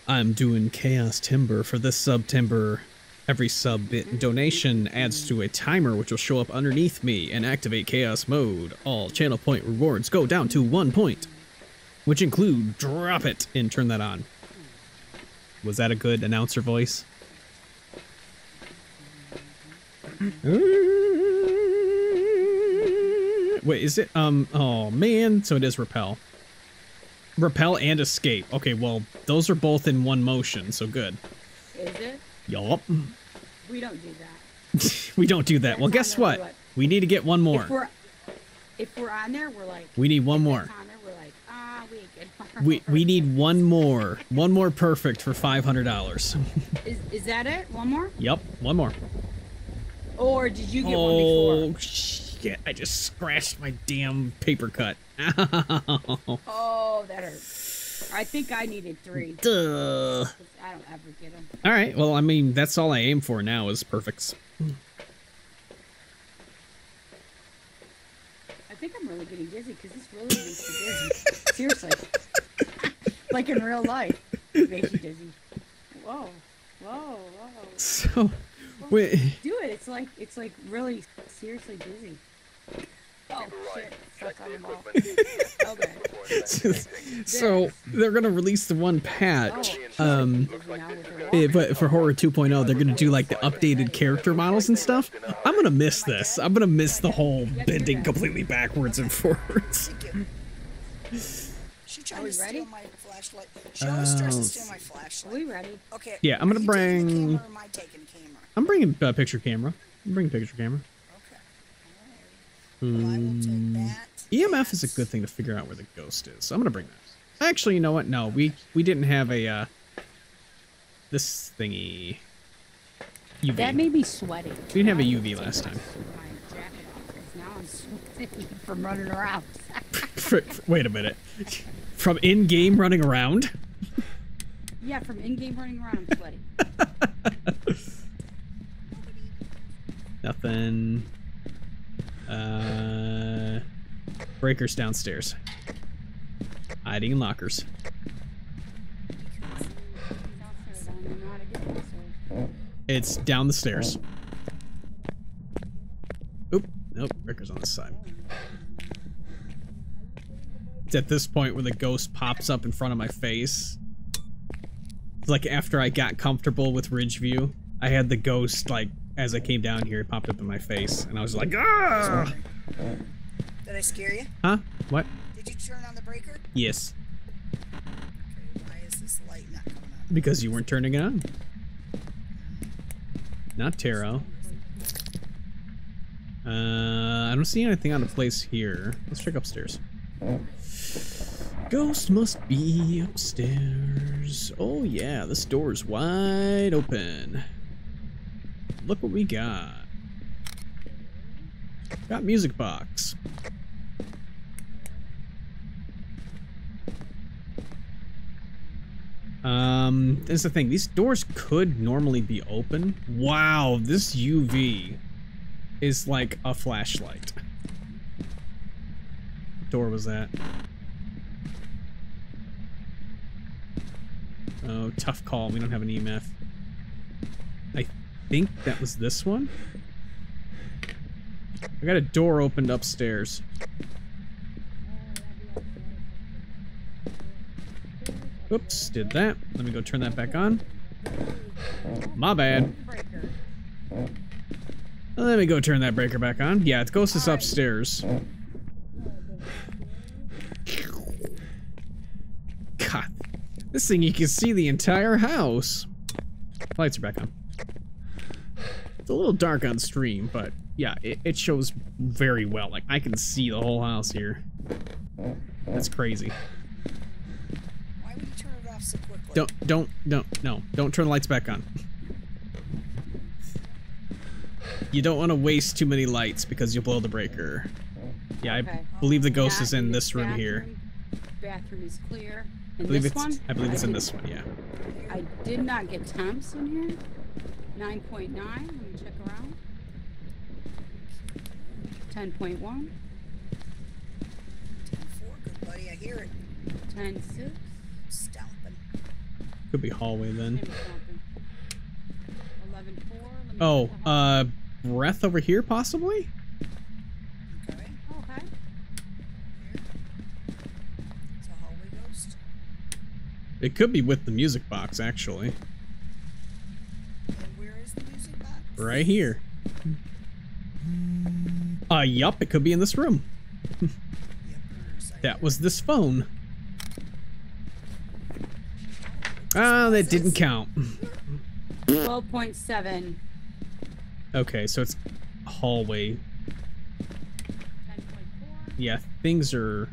I'm doing Chaostember for this September. Every sub-bit donation adds to a timer which will show up underneath me and activate chaos mode. All channel point rewards go down to 1 point, which include drop it and turn that on. Was that a good announcer voice? Wait, is it? Oh man, so it is repel. Repel and escape. Okay, well, those are both in one motion, so good. Is it? Yup. We don't do that. We don't do that. Well, guess what? We need to get one more. If we're on there, we're like... We need one more. We need one more. One more perfect for $500. Is that it? One more? Yep, one more. Or did you get one before? Oh, shit. I just scratched my damn paper cut. Ow. Oh, that hurts. I think I needed 3. Duh. I don't ever get them. All right. Well, I mean, that's all I aim for now is perfects. I think I'm really getting dizzy because this really makes me dizzy. Seriously. Like in real life, it makes you dizzy. Whoa. Whoa. Whoa. So... Wait. Do it. It's like really seriously dizzy. Oh shit! Fuck on them all. Okay. So they're gonna release the one patch, but for Horror 2.0, they're gonna do like the updated character models and stuff. I'm gonna miss this. I'm gonna miss the whole bending completely backwards and forwards. Are we ready? Steal my flashlight. She always tries to steal my flashlight. Are we ready? Okay. Yeah, I'm gonna bring. I'm bringing picture camera. I'm bringing picture camera. Okay. Well, I will take that. EMF is a good thing to figure out where the ghost is. So I'm gonna bring that. Actually, you know what? No, we didn't have a this thingy. UV. That made me sweaty. We didn't have a UV last time. My jacket off, 'cause now I'm sweaty from running around. Wait a minute. From in-game running around? Yeah, from in-game running around, I'm sweaty. Nothing. Breakers downstairs. Hiding in lockers. It's down the stairs. Oop, nope, breakers on this side. It's at this point where the ghost pops up in front of my face. It's like after I got comfortable with Ridgeview, I had the ghost like as I came down here, it popped up in my face, and I was like, "Ah!" Did I scare you? Huh? What? Did you turn on the breaker? Yes. Okay, why is this light not coming on? Because you weren't turning it on. Not tarot. I don't see anything out of place here. Let's check upstairs. Ghost must be upstairs. Oh yeah, this door's wide open. Look what we got. Got music box. That's the thing. These doors could normally be open. Wow, this UV is like a flashlight. What door was that? Oh, tough call. We don't have an EMF. I think that was this one. I got a door opened upstairs. Oops, did that. Let me go turn that back on. My bad. Let me go turn that breaker back on. Yeah, the ghost is upstairs. God, this thing, you can see the entire house. Lights are back on. It's a little dark on stream, but yeah, it shows very well. Like, I can see the whole house here. That's crazy. Why would you turn it off so quickly? Don't turn the lights back on. You don't want to waste too many lights because you'll blow the breaker. Yeah, I believe the ghost is in this room here. Bathroom is clear. In this one? I believe it's in this one, yeah. I did not get temps in here. 9.9, let me check around. 10.1. 10.4, good buddy, I hear it. 10.6. Stomping. Could be hallway then. 11.4. Oh, breath over here possibly? Okay. Okay. It's a hallway ghost. It could be with the music box actually. Right here. Yup, it could be in this room. That was this phone. Ah, that didn't count. 12.7. Okay, so it's hallway. Yeah, things are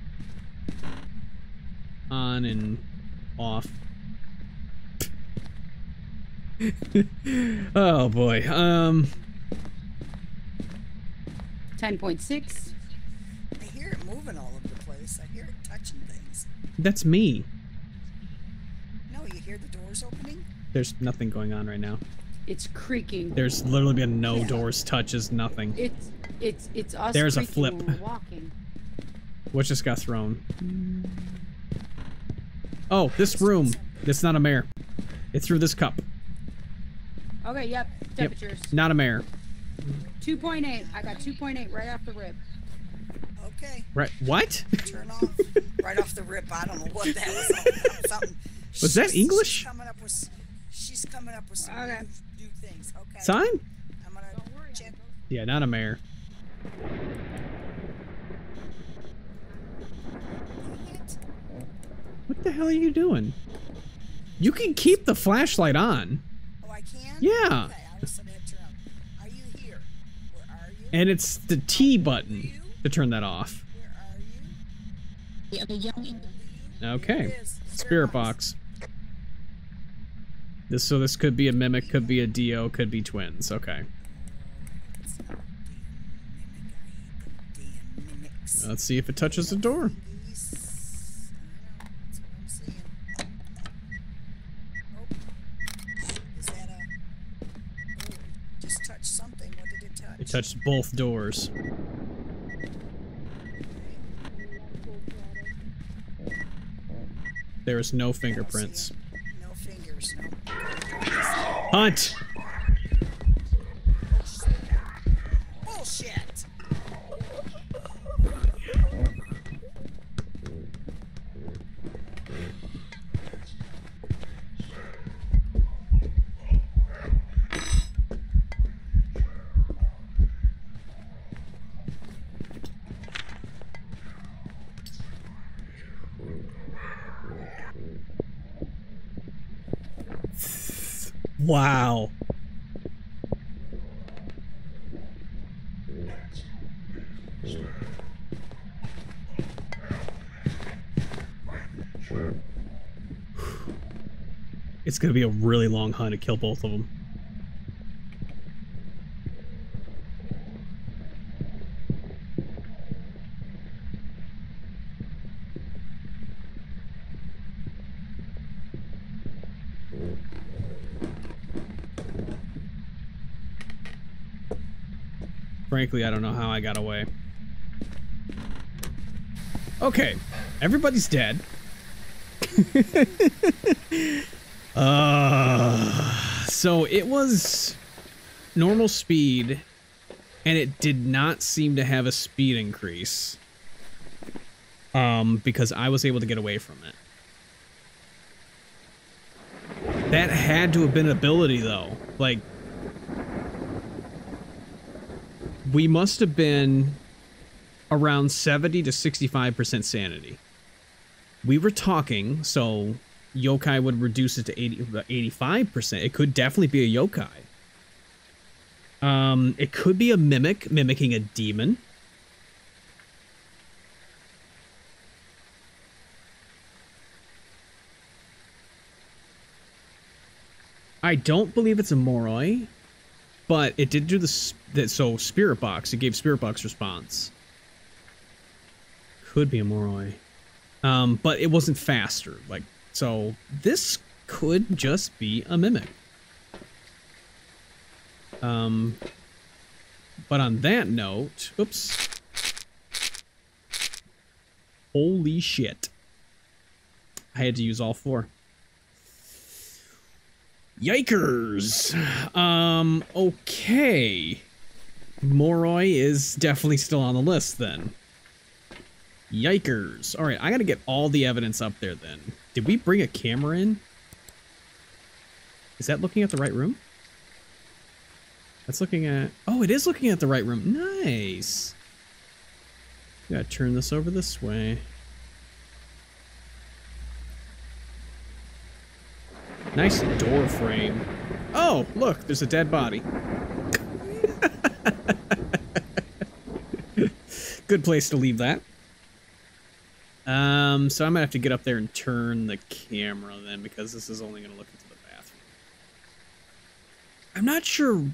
on and off. Oh boy. 10.6. I hear it moving all over the place. I hear it touching things. That's me. No, you hear the doors opening? There's nothing going on right now. It's creaking. There's literally been no doors, touches, nothing. It's us. There's a flip. Walking. What just got thrown? Oh, this room. It's not a mare. It threw this cup. Okay, yep. Temperatures. Yep. Not a mare. 2.8. I got 2.8 right off the rip. Okay. Right. What? Turn off. Right off the rip. I don't know what that was. Something. Was that English? She's coming up with some new things. Okay. Sign? I'm gonna check. Yeah, not a mare. What the hell are you doing? You can keep the flashlight on. Oh, I can? Yeah. Okay, I was gonna turn up. Are you here? Where are you? And it's the T button to turn that off. Where are you? Yeah, the young. Okay. Spirit box. This, so this could be a Mimic, could be a Dio, could be Twins. Okay. Let's see if it touches the door. It touched both doors. There is no fingerprints. No fingers, no. Hunt! Bullshit! Wow. It's gonna be a really long hunt to kill both of them. Frankly, I don't know how I got away. Okay, everybody's dead. So it was normal speed, and it did not seem to have a speed increase. Because I was able to get away from it. That had to have been an ability, though. Like, we must have been around 70 to 65% sanity. We were talking, so yokai would reduce it to 85%. It could definitely be a yokai. It could be a mimic, mimicking a demon. I don't believe it's a Moroi. But it did do this, so Spirit Box, it gave Spirit Box response. Could be a Moroi. But it wasn't faster. Like, so this could just be a Mimic. But on that note, oops. Holy shit. I had to use all four. Yikers! Okay. Moroi is definitely still on the list, then. Yikers. Alright, I gotta get all the evidence up there, then. Did we bring a camera in? Is that looking at the right room? That's looking at... Oh, it is looking at the right room. Nice! Gotta turn this over this way. Nice door frame. Oh, look, there's a dead body. Good place to leave that. So I might have to get up there and turn the camera then, because this is only going to look into the bathroom. I'm not sure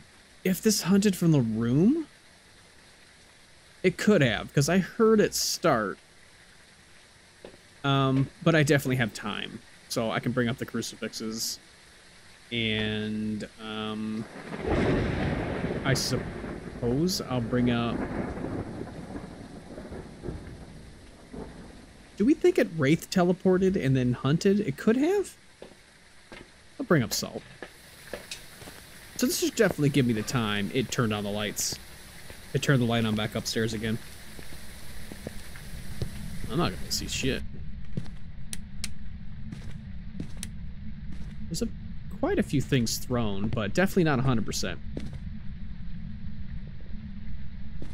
if this hunted from the room. It could have, because I heard it start. But I definitely have time, so I can bring up the crucifixes. And I suppose I'll bring up... Do we think it Wraith teleported and then hunted? It could have? I'll bring up salt. So this should definitely give me the time. It turned on the lights. It turned the light on back upstairs again. I'm not gonna see shit. There's quite a few things thrown, but definitely not 100%.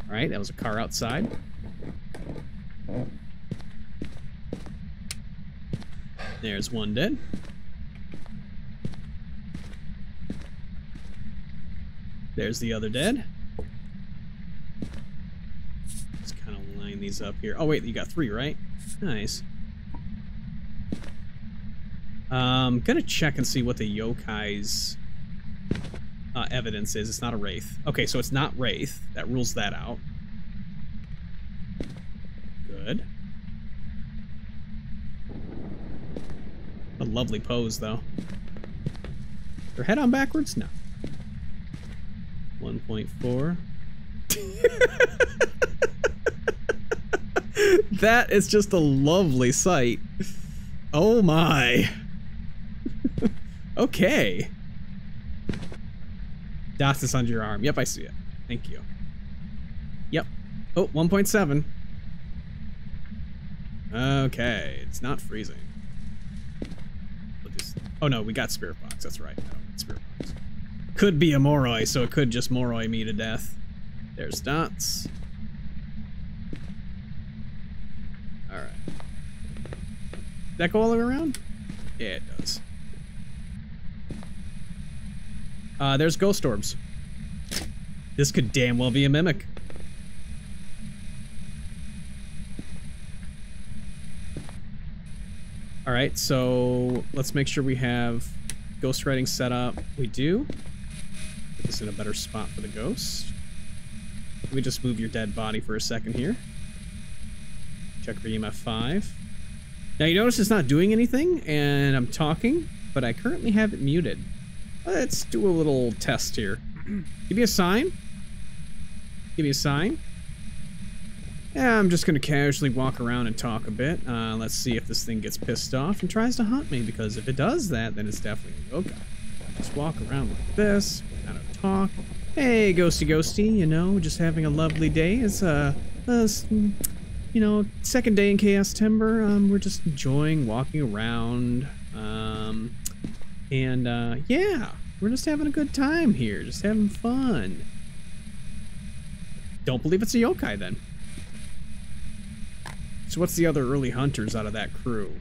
Alright, that was a car outside. There's one dead. There's the other dead. Just kind of line these up here. Oh wait, you got three, right? Nice. Gonna check and see what the Yokai's evidence is. It's not a Wraith. Okay, so it's not Wraith. That rules that out. Good. A lovely pose, though. Her head on backwards? No. 1.4. That is just a lovely sight. Oh my. Okay. Dot is under your arm. Yep, I see it. Thank you. Yep. Oh, 1.7. Okay, it's not freezing. Oh no, we got Spirit Box, that's right. No, Spirit Box. Could be a Moroi, so it could just Moroi me to death. There's dots. Alright. Does that go all the way around? Yeah, it does. There's Ghost Orbs. This could damn well be a Mimic. Alright, so let's make sure we have ghostwriting set up. We do. Put this in a better spot for the ghost. Let me just move your dead body for a second here. Check for EMF 5. Now you notice it's not doing anything, and I'm talking, but I currently have it muted. Let's do a little test here. Give me a sign. Give me a sign. Yeah, I'm just gonna casually walk around and talk a bit. Let's see if this thing gets pissed off and tries to hunt me, because if it does that, then it's definitely a yokai. Just walk around like this, kind of talk. Hey, ghosty ghosty, you know, just having a lovely day. It's you know, second day in Chaostember. We're just enjoying walking around. Yeah, we're just having a good time here, just having fun. Don't believe it's a yokai then. So what's the other early hunters out of that crew?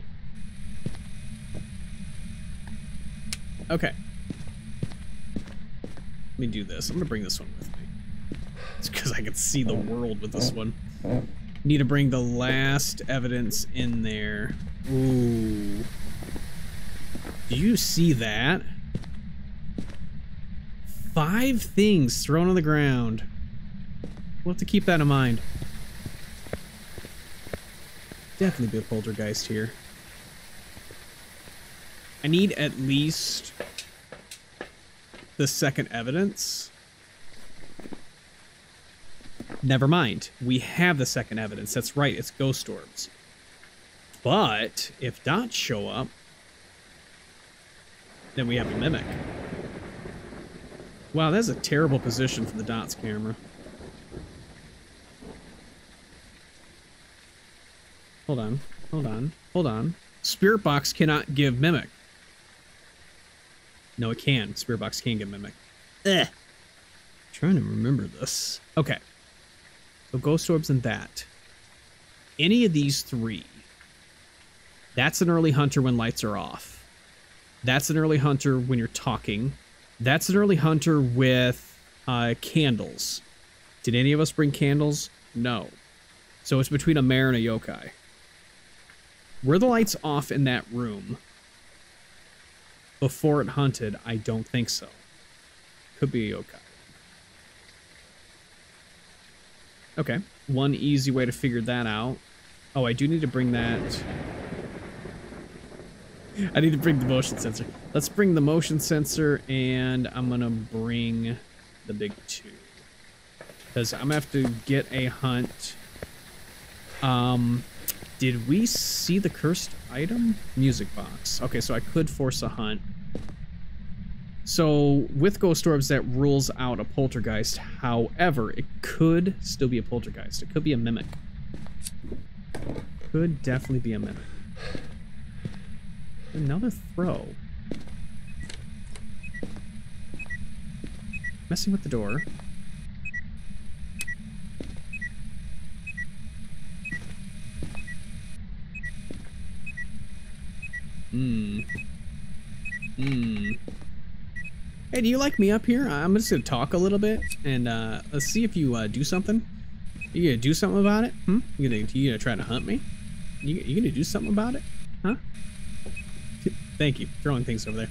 Okay. Let me do this. I'm gonna bring this one with me. It's because I can see the world with this one. Need to bring the last evidence in there. Ooh. Do you see that? 5 things thrown on the ground. We'll have to keep that in mind. Definitely be a poltergeist here. I need at least the second evidence. Never mind. We have the second evidence. That's right, it's ghost orbs. But if dots show up, then we have a mimic. Wow, that's a terrible position for the dots camera. Hold on, hold on, hold on. Spirit Box cannot give Mimic. No, it can. Spirit Box can give Mimic. Ugh. I'm trying to remember this. Okay. So Ghost Orbs and that. Any of these three. That's an early hunter when lights are off. That's an early hunter when you're talking. That's an early hunter with Candles. Did any of us bring candles? No. So it's between a mare and a yokai. Were the lights off in that room before it hunted? I don't think so. Could be a yokai. Okay. One easy way to figure that out. Oh, I do need to bring that. I need to bring the motion sensor. Let's bring the motion sensor, and I'm going to bring the big two. Because I'm going to have to get a hunt. Did we see the cursed item? Music box. Okay, so I could force a hunt. So with ghost orbs, that rules out a poltergeist. However, it could still be a poltergeist. It could be a mimic. Could definitely be a mimic. Another throw. Messing with the door. Hey, do you like me up here? I'm just gonna talk a little bit, and let's see if you do something. You gonna do something about it? Hmm? You gonna try to hunt me? You gonna do something about it? Huh? Thank you. Throwing things over there.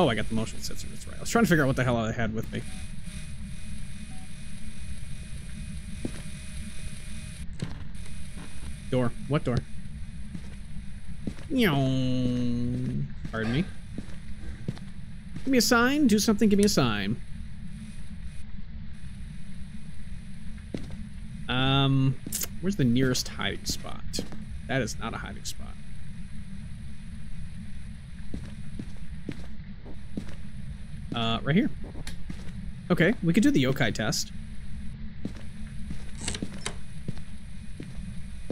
Oh, I got the motion sensor. That's right. I was trying to figure out what the hell I had with me. Door. What door? Pardon me. Give me a sign. Do something. Give me a sign. Where's the nearest hiding spot? That is not a hiding spot. Right here. Okay, we could do the yokai test.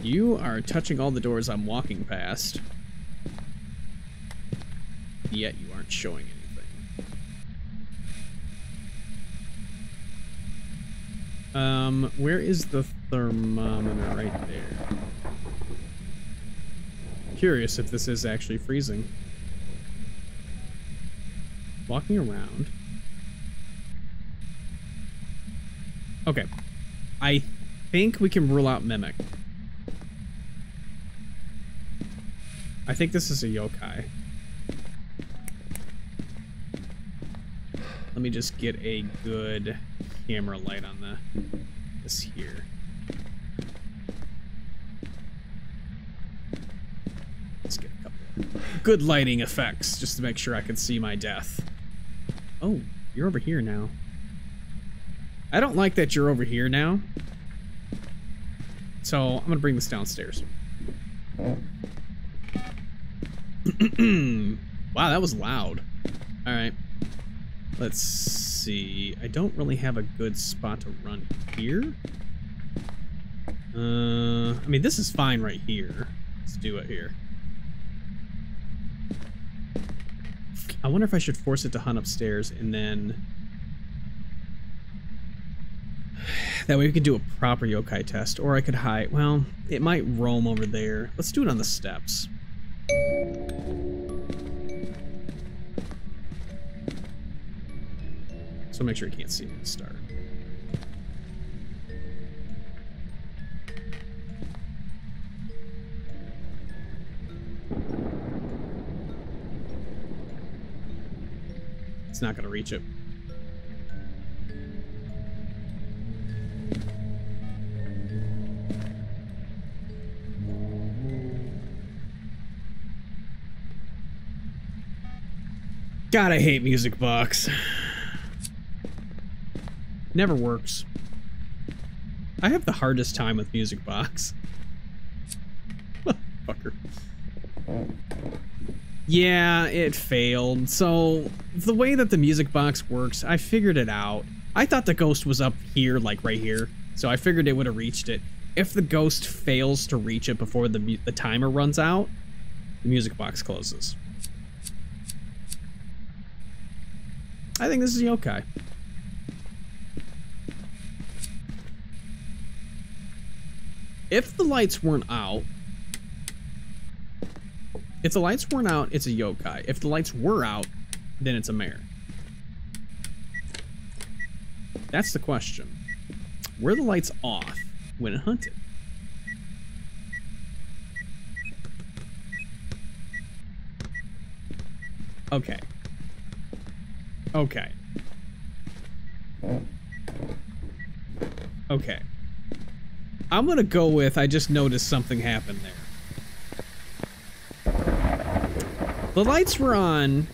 You are touching all the doors I'm walking past. Yet you aren't showing anything. Where is the thermometer? Right there. Curious if this is actually freezing. Walking around. Okay. I think we can rule out Mimic. I think this is a yokai. Let me just get a good camera light on this here. Let's get a couple good lighting effects just to make sure I can see my death. Oh, you're over here now. I don't like that you're over here now. So I'm gonna bring this downstairs. Wow, that was loud. All right. Let's see. I don't really have a good spot to run here. I mean, this is fine right here. Let's do it here. I wonder if I should force it to hunt upstairs and then... That way we can do a proper yokai test. Or I could hide. Well, it might roam over there. Let's do it on the steps. So make sure you can't see me at the start. It's not going to reach it. God, I hate music box. Never works. I have the hardest time with music box. Fucker. Yeah, it failed. So the way that the music box works, I figured it out. I thought the ghost was up here, like right here. So I figured it would have reached it. If the ghost fails to reach it before the timer runs out, the music box closes. I think this is yokai. If the lights weren't out, If the lights weren't out, it's a yokai. If the lights were out, then it's a mare. That's the question. Were the lights off when it hunted? Okay. Okay. Okay. I'm gonna go with, I just noticed something happened there. The lights were on,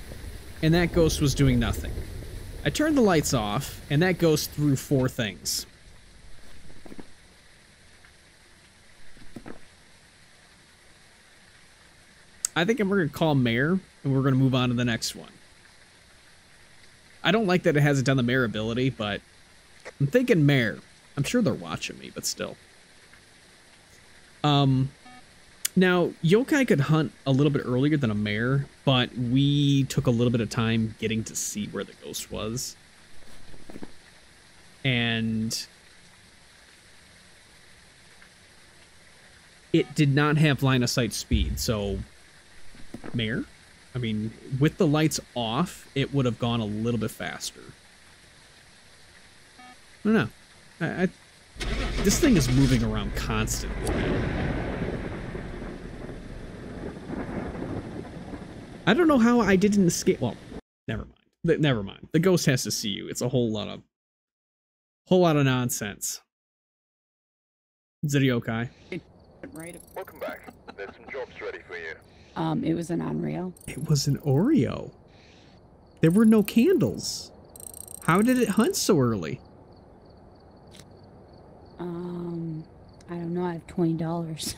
and that ghost was doing nothing. I turned the lights off, and that ghost threw four things. I think we're gonna call Mare, and we're gonna move on to the next one. I don't like that it hasn't done the Mare ability, but I'm thinking Mare. I'm sure they're watching me, but still. Now, yokai could hunt a little bit earlier than a mare, but we took a little bit of time getting to see where the ghost was. And it did not have line of sight speed, so mare? I mean, with the lights off, it would have gone a little bit faster. I don't know. This thing is moving around constantly. I don't know how I didn't escape. Well, never mind. Never mind. The ghost has to see you. It's a whole lot of nonsense. Is it okay? Right. Welcome back. There's some jobs ready for you. It was an Onryo. It was an Oreo. There were no candles. How did it hunt so early? I don't know. I have $20.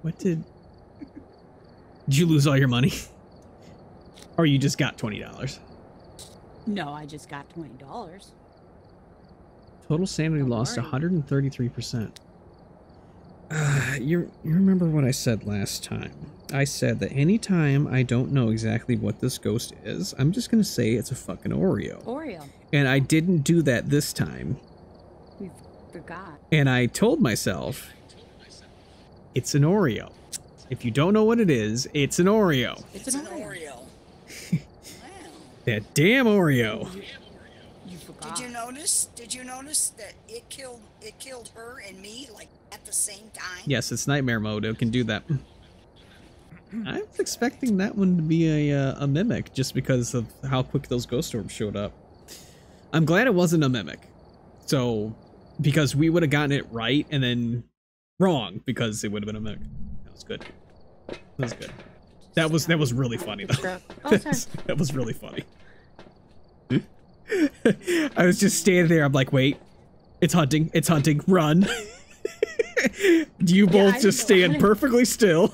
What did you lose all your money? Or you just got $20? No, I just got $20. Total sanity lost 133%. You remember what I said last time. I said that anytime I don't know exactly what this ghost is, I'm just going to say it's a fucking Oreo. Oreo. And I didn't do that this time. We've forgot. And I told myself, it's an Oreo. If you don't know what it is, it's an Oreo. It's an Oreo. That damn Oreo. You forgot. Did you notice? Did you notice that it killed her and me like at the same time? Yes, it's nightmare mode. It can do that. I was expecting that one to be a mimic just because of how quick those ghost orbs showed up. I'm glad it wasn't a mimic. So, because we would have gotten it right and then wrong because it would have been a mimic. That was good. That was good. That was really funny though. That was really funny. I was just standing there. I'm like, wait, it's hunting. It's hunting. Run. You both just stand perfectly still.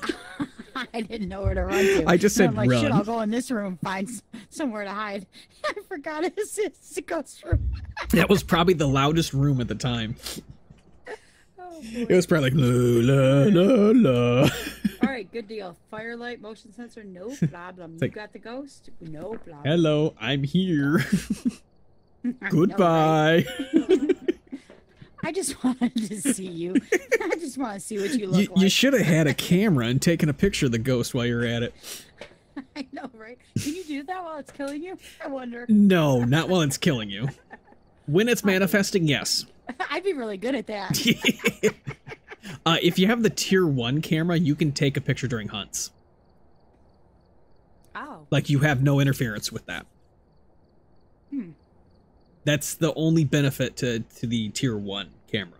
I didn't know where to run to. I just said, I'm like, run. Shit, I'll go in this room, find somewhere to hide. I forgot it's a ghost room. That was probably the loudest room at the time. Oh, it was probably like, la, la, la, la. All right, good deal. Firelight, motion sensor, no problem. You got the ghost? No problem. Hello, I'm here. Goodbye. No, right? I just wanted to see you. I just want to see what you look like. You should have had a camera and taken a picture of the ghost while you're at it. I know, right? Can you do that while it's killing you? I wonder. No, not while it's killing you. When it's manifesting, yes. I'd be really good at that. If you have the tier 1 camera, you can take a picture during hunts. Oh. Like, you have no interference with that. Hmm. That's the only benefit to the tier 1 camera.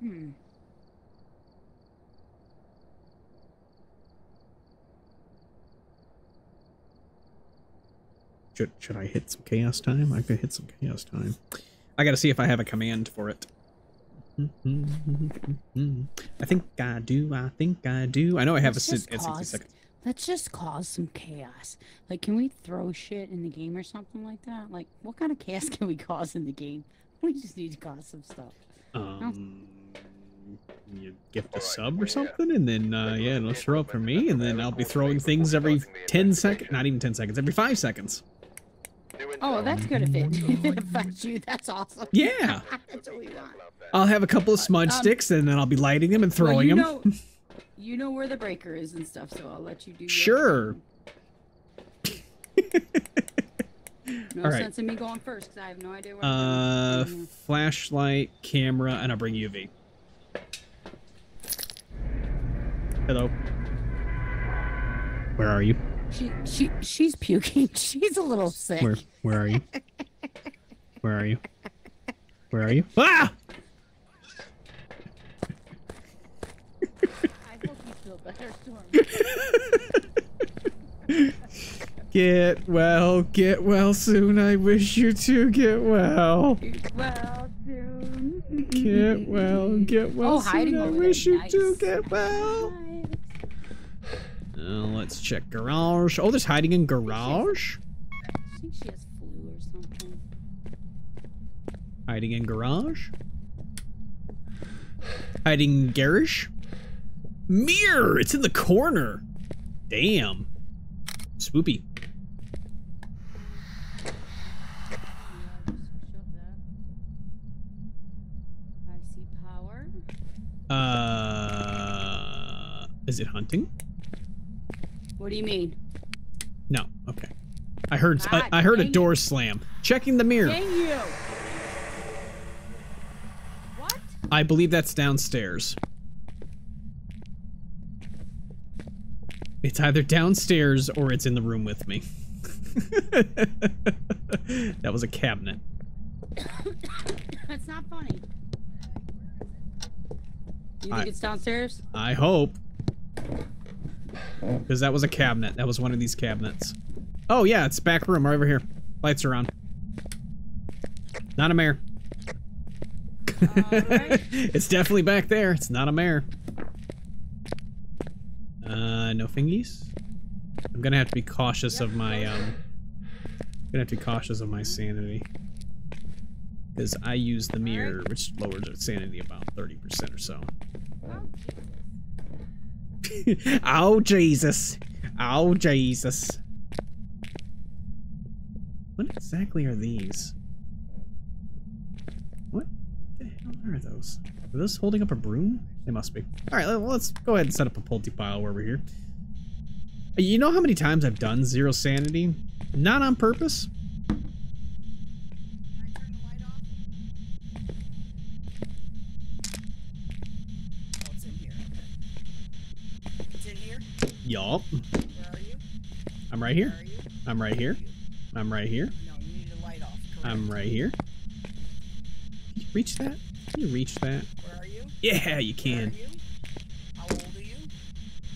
Hmm. Should I hit some chaos time? I could hit some chaos time. I gotta see if I have a command for it. I think I do. I think I do. I know I have a 60 seconds. Let's just cause some chaos. Like, can we throw shit in the game or something like that? Like, what kind of chaos can we cause in the game? We just need to cause some stuff. You gift a sub or something, and then, yeah, it'll show up for me, and then I'll be throwing things every 10 seconds. Not even 10 seconds, every 5 seconds. Oh, that's good if it affects you. That's awesome. Yeah. That's what we want. I'll have a couple of smudge sticks, and then I'll be lighting them and throwing them. You know where the breaker is and stuff, so I'll let you do your thing. No sense in me going first, because I have no idea where I'm going. Flashlight, camera, and I'll bring UV. Hello. Where are you? She's puking. She's a little sick. Where are you? Where are you? Where are you? Ah! I hope you feel better, Storm. Get well soon. I wish you to get well. Get well soon. Get well soon. I wish you to get well. Let's check garage. Oh, there's hiding in garage? I think she has flu or something. Hiding in garage? Hiding garish? Mirror! It's in the corner! Damn. Spoopy. I see power. Is it hunting? What do you mean? No. Okay. I heard a door slam. Checking the mirror. Dang you. What? I believe that's downstairs. It's either downstairs or it's in the room with me. That was a cabinet. That's not funny. You think it's downstairs? I hope. Because that was a cabinet. That was one of these cabinets. Oh, yeah, it's back room right over here. Lights are on. Not a mare. Right. It's definitely back there. It's not a mare. No fingies. I'm gonna have to be cautious of my, I'm gonna have to be cautious of my sanity. Because I use the mirror, which lowers our sanity about 30% or so. Oh Jesus. Oh Jesus. What exactly are these? What the hell are those? Are those holding up a broom? They must be. Alright, let's go ahead and set up a polty pile over here. You know how many times I've done zero sanity? Not on purpose. Can I turn the light off? Oh, it's in here. It's in here? Yup. Where are you? I'm right here. I'm right here. I'm right here. No, you need a light off. Correct. I'm right here. Can you reach that? Can you reach that? Where are you? Yeah, you can. Where are you? How old are you?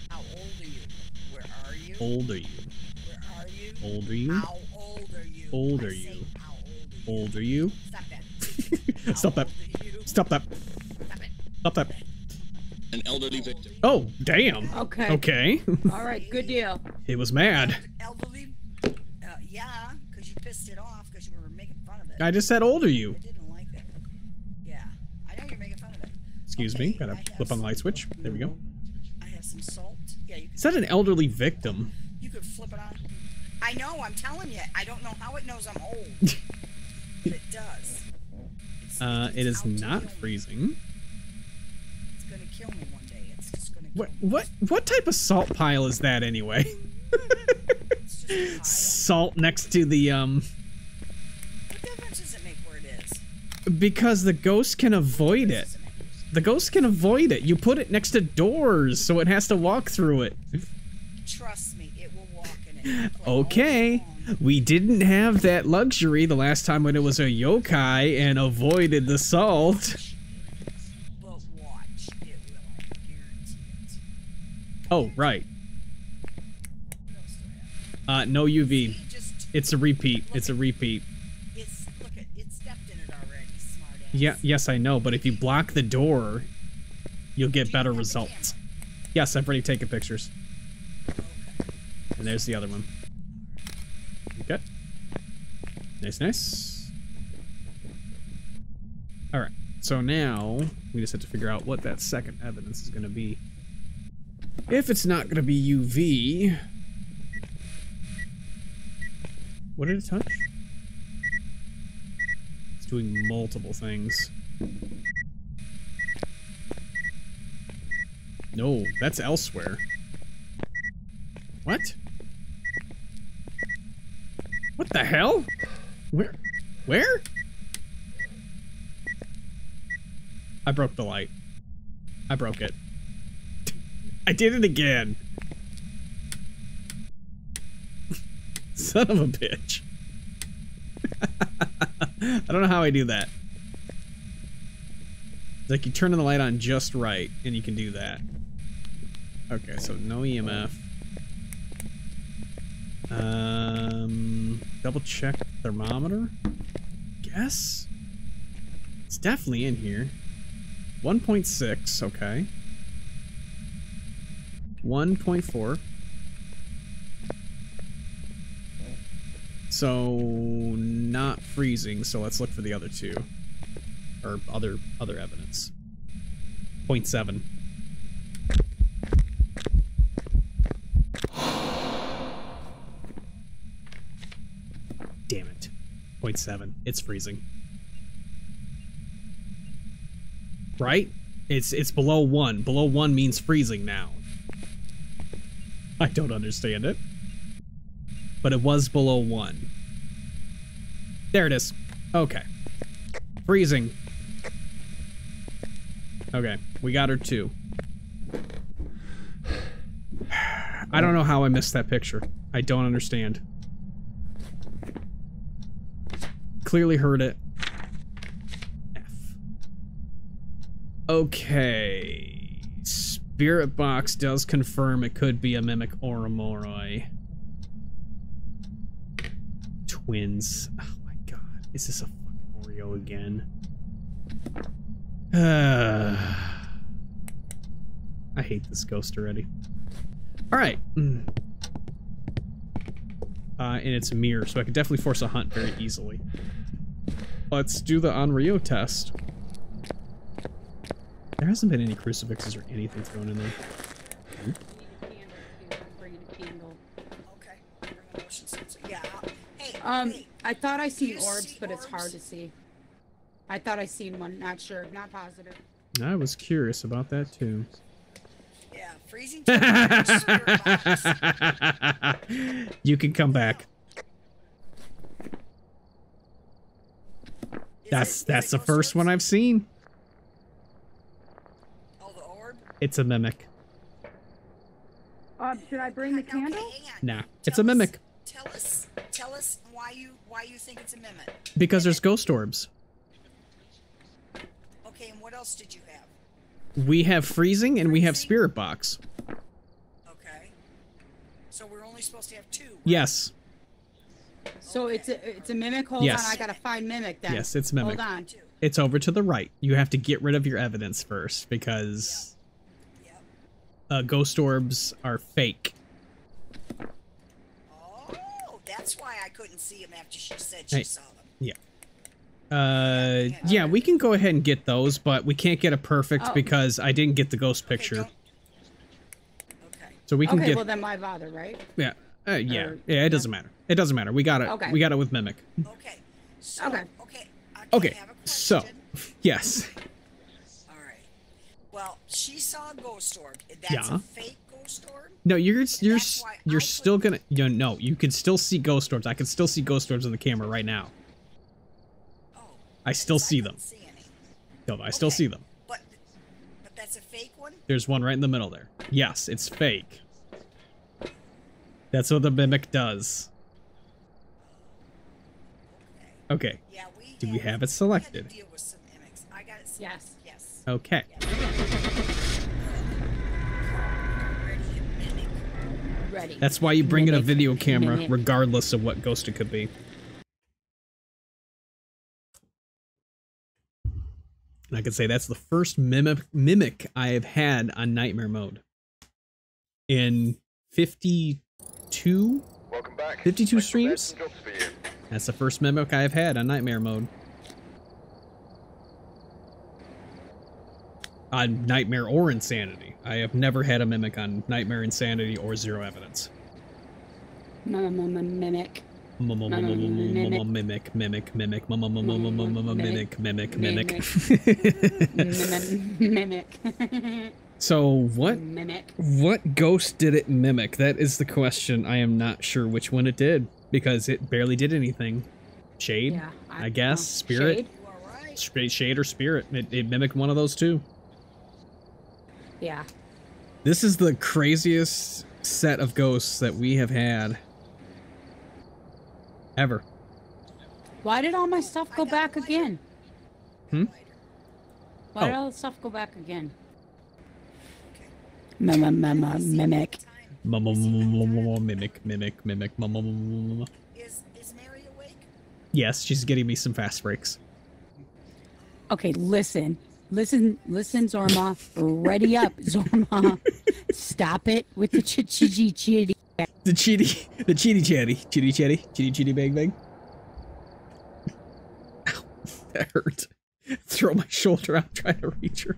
How old are you? Where are you? Old are you? Where are you? Old are you? How old are you? Old are you? Old are you? Stop that. Stop that. Stop that. Stop that. An elderly victim. Oh, damn. Okay. Okay. All right, good deal. It was mad. Elderly? Yeah, because you pissed it off because you were making fun of it. I just said old are you. Excuse me, gotta flip on the light switch. There we go. I have some salt. Yeah, you can. Is that an elderly victim? You could flip it on. I know, I'm telling you. I don't know how it knows I'm old. But it does. It is not freezing. It's gonna kill me one day. It's just gonna kill me. What type of salt pile is that anyway? It's just a pile. Salt next to the What difference does it make where it is? Because the ghost can avoid it. The ghost can avoid it. You put it next to doors, so it has to walk through it. Trust me, it will walk in it. Okay. We didn't have that luxury the last time when it was a yokai and avoided the salt. But watch, it will. I guarantee it. Oh, right. No UV. It's a repeat. It's a repeat. Yeah, yes, I know, but if you block the door, you'll get better results. Yes, I've already taken pictures. And there's the other one. Okay. Nice, nice. Alright, so now we just have to figure out what that second evidence is going to be. If it's not going to be UV... What did it touch? Doing multiple things. No, that's elsewhere. What? What the hell? Where? I broke the light. I broke it. I did it again. Son of a bitch. I don't know how I do that. It's like you turn the light on just right and you can do that. Okay, so no EMF. Double check thermometer, guess? It's definitely in here. 1.6, okay. 1.4. So not freezing, so let's look for the other two. Or other evidence. 0.7. Damn it. 0.7. It's freezing. Right? It's below 1. Below 1 means freezing now. I don't understand it. But it was below 1. There it is. Okay. Freezing. Okay, we got her too. I don't know how I missed that picture. I don't understand. Clearly heard it. F. Okay. Spirit box does confirm it could be a mimic or a Moroi. Twins. Oh my god. Is this a fucking Oreo again? I hate this ghost already. Alright. And it's a mirror, so I could definitely force a hunt very easily. Let's do the Onryo test. There hasn't been any crucifixes or anything thrown in there. Hmm? I thought I seen orbs, but it's hard to see. I thought I seen one, not sure, not positive. I was curious about that too. Yeah, freezing. You can come back. That's the first one I've seen. Oh, the orb? It's a mimic. Should I bring the candle? Nah, it's a mimic. Tell us why you think it's a mimic. Because there's ghost orbs. Okay, and what else did you have? We have freezing and we have spirit box. Okay. So we're only supposed to have two. Right? Yes. So okay. it's a mimic. Hold yes. on, I gotta find mimic then. Yes, it's mimic. Hold on. It's over to the right. You have to get rid of your evidence first because ghost orbs are fake. Oh, that's why I couldn't see them after she said she saw them. Yeah. Yeah, we can go ahead and get those, but we can't get a perfect because I didn't get the ghost picture. Okay. So we can get. Okay, well then why bother, right? Yeah. Yeah, it doesn't matter. It doesn't matter. We got it. Okay. We got it with Mimic. Okay. So, okay. Okay. Have a so, yes. All right. Well, she saw a ghost orb. That's a fake ghost orb? No, you're still going to no, you can still see ghost orbs. I can still see ghost orbs on the camera right now. I still see them. No, I still see them. But that's a fake one? There's one right in the middle there. Yes, it's fake. That's what the mimic does. Okay. Yeah, do we have it selected? Deal with some mimics. I got it selected. Yes. Okay. Yes. Ready. That's why you bring in a video camera, regardless of what ghost it could be. I can say that's the first mimic I have had on Nightmare mode. In 52? Welcome back. 52 streams? That's the first mimic I have had on Nightmare mode. On Nightmare or Insanity. I have never had a mimic on Nightmare, Insanity, or Zero Evidence. Mimic. Mimic. So what? Mimic. What ghost did it mimic? That is the question. I am not sure which one it did because it barely did anything. Shade, yeah, I guess. Spirit. Shade? Shade or Spirit. It mimicked one of those two. Yeah. This is the craziest set of ghosts that we have had ever. Why did all my stuff go back again? Hmm? Why did all the stuff go back again? Mimic. Mimic. Is Mary awake? Yes, she's getting me some fast breaks. Okay, listen, Zorma. Ready up, Zorma. Stop it with the chitty. The chitty-chatty. Chitty-chatty. Chitty-chitty-bang-bang. Ow, that hurt. Throw my shoulder out trying to reach her.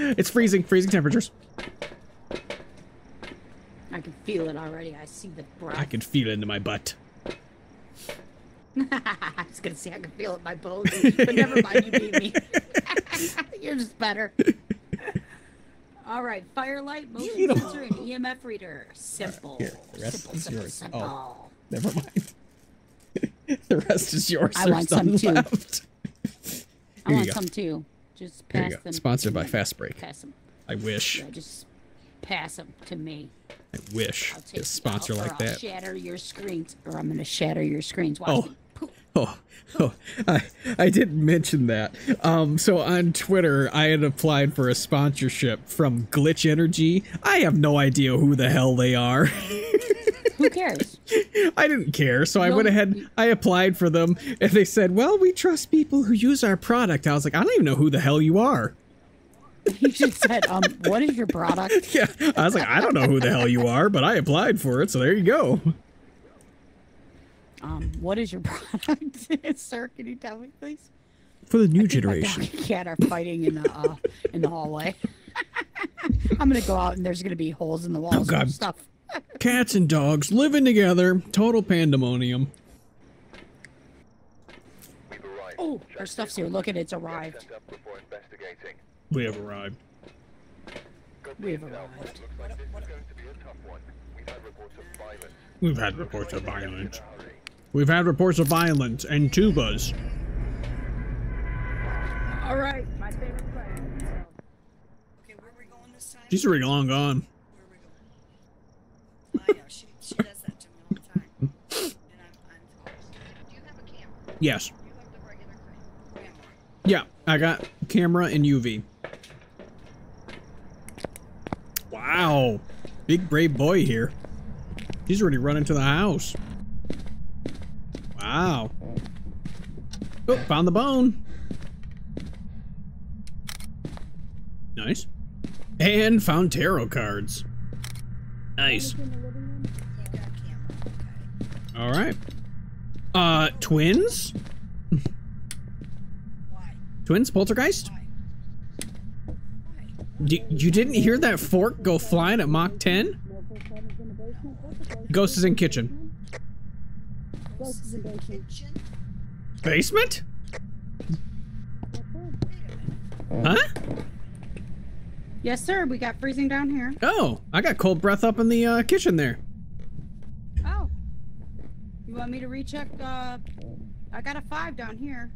It's freezing temperatures. I can feel it already. I see the breath. I can feel it into my butt. I was gonna say I can feel it in my bones, but never mind, you beat me. You're just better. All right, firelight, motion sensor, and EMF reader. Simple. Right, simple. Oh, never mind. The rest is yours. I want some too. I want some too. Just pass them. Sponsored by Fast Break. Pass them. I wish. Yeah, just pass them to me. I wish. A sponsor like that. I'll shatter your screens, or I'm gonna shatter your screens. Watch me. Oh, I didn't mention that. So on Twitter, I had applied for a sponsorship from Glitch Energy. I have no idea who the hell they are. Who cares? I didn't care, so I went ahead, I applied for them, and they said, well, we trust people who use our product. I was like, I don't even know who the hell you are. You just said, what is your product? Yeah, I was like, I don't know who the hell you are, but I applied for it, so there you go. What is your product? Sir, can you tell me, please? For the new generation. My cat are fighting in the hallway. I'm gonna go out and there's gonna be holes in the walls and stuff. Cats and dogs living together, total pandemonium. Oh, our stuff's here. Look at it, it's arrived. We have arrived. We have arrived. We've had reports of violence. We've had reports of violence and tubas. All right, my favorite player. Okay, where are we going this time? She's already long gone. Where are we going? I know, she does that to me all the time. And I'm do you have a camera? Yes. Do you have the regular camera? Yeah, I got camera and UV. Wow, big brave boy here. He's already running to the house. Wow. Oh, found the bone. Nice. And found tarot cards. Nice. All right. Twins? Twins, poltergeist? You didn't hear that fork go flying at Mach 10? Ghost is in kitchen. Ghost is in basement. Basement? Huh? Yes, sir. We got freezing down here. Oh, I got cold breath up in the kitchen there. Oh. You want me to recheck? I got a 5 down here.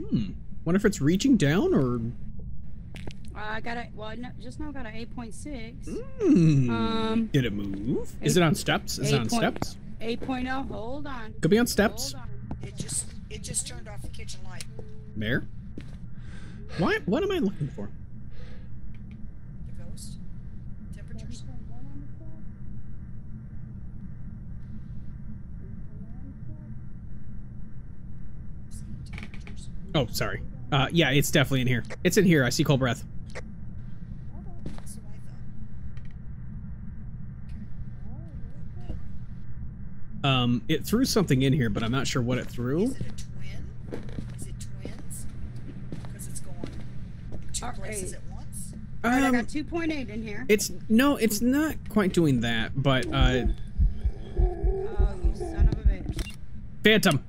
Hmm. Wonder if it's reaching down or... I got a, well, no, just now got an 8.6. Mm. Did it move? Is it on steps? Is it on steps? 8.0. Hold on. Could be on steps. On. It just turned off the kitchen light. Mare? What am I looking for? The ghost. Temperatures. Oh, sorry. Yeah, it's definitely in here. It's in here. I see cold breath. It threw something in here, but I'm not sure what it threw. Is it a twin? Is it twins? Because it's going two places at once. I got 2.8 in here. It's not quite doing that, but oh, you son of a bitch! Phantom.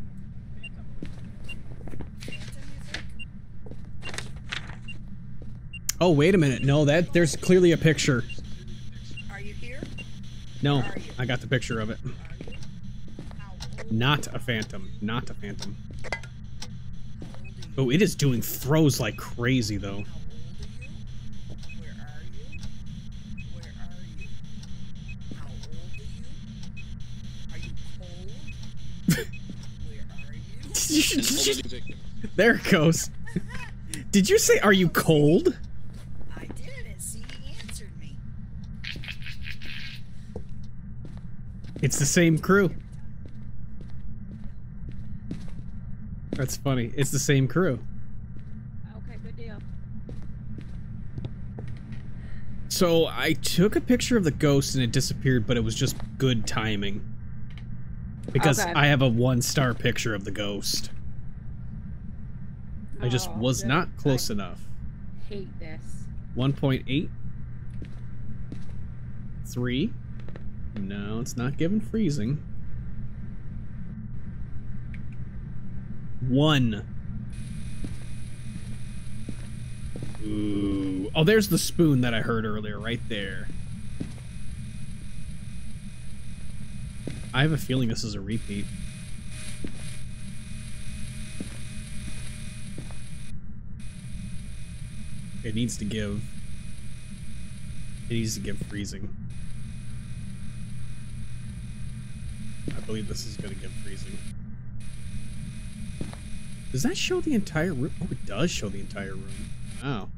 Oh, wait a minute. No, that there's clearly a picture. Are you here? No, I got the picture of it. Not a phantom. Not a phantom. Oh, it is doing throws like crazy, though. There it goes. Did you say, are you cold? I did it. See, he answered me. It's the same crew. That's funny. It's the same crew. Okay, good deal. So I took a picture of the ghost and it disappeared, but it was just good timing. Because okay. I have a 1-star picture of the ghost. I just was not close enough. Hate this. 1.8. 3. No, it's not given freezing. 1. Ooh. Oh, there's the spoon that I heard earlier, right there. I have a feeling this is a repeat. It needs to give. It needs to give freezing. I believe this is going to give freezing. Does that show the entire room? Oh, it does show the entire room. Wow.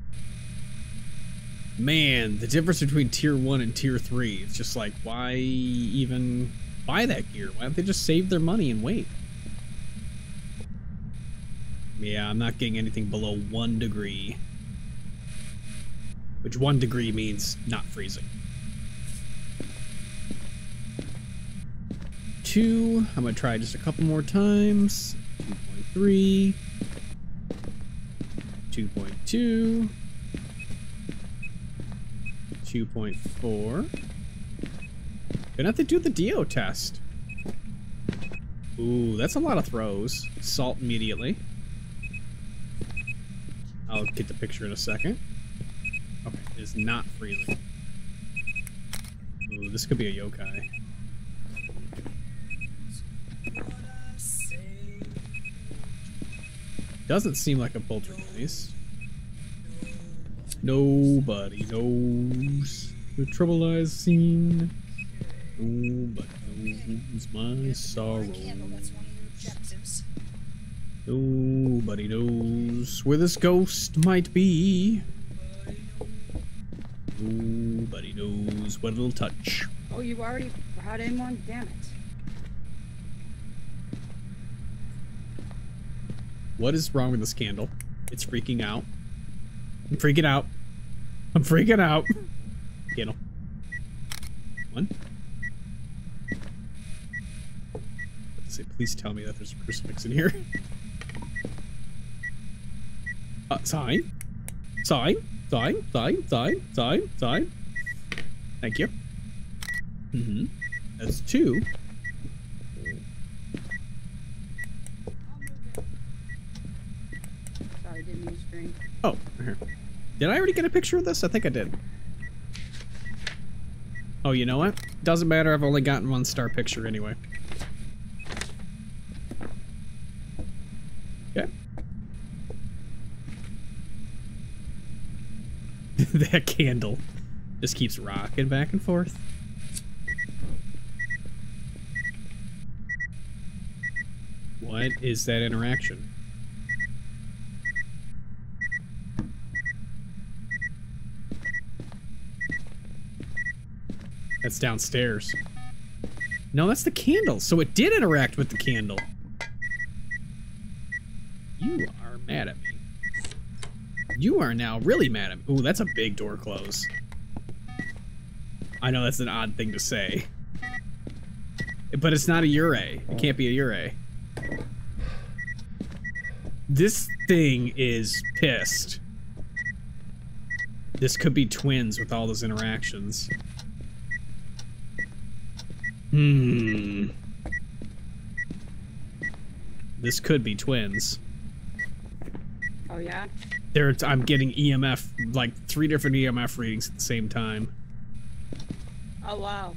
Man, the difference between Tier 1 and Tier 3. It's just like, why even buy that gear? Why don't they just save their money and wait? Yeah, I'm not getting anything below 1 degree. Which 1 degree means not freezing. 2, I'm gonna try just a couple more times. 2.3, 2.2, 2.4. Gonna have to do the Dio test. Ooh, that's a lot of throws. Salt immediately. I'll get the picture in a second. Okay, it is not freezing. Ooh, this could be a yokai. Doesn't seem like a poltergeist. Nobody knows the trouble I've seen. Nobody knows my sorrow. Nobody knows where this ghost might be. Nobody knows what it'll touch. Oh, you already brought in one? Damn it. What is wrong with this candle? It's freaking out. I'm freaking out. I'm freaking out. Candle. 1. Let's see, please tell me that there's a crucifix in here. Sign. Sign. Sign, sign, sign, sign, sign. Thank you. Mm-hmm. That's 2. Sorry, didn't use green. Oh, right here. Did I already get a picture of this? I think I did. Oh, you know what? Doesn't matter. I've only gotten 1-star picture anyway. Okay. That candle just keeps rocking back and forth. What is that interaction? That's downstairs. No, that's the candle. So it did interact with the candle. You are mad at me. You are now really mad at me. Ooh, that's a big door close. I know that's an odd thing to say. But it's not a Yurei. It can't be a Yurei. This thing is pissed. This could be twins with all those interactions. Hmm. This could be twins. Oh, yeah? There, I'm getting EMF, like 3 different EMF readings at the same time. Oh, wow.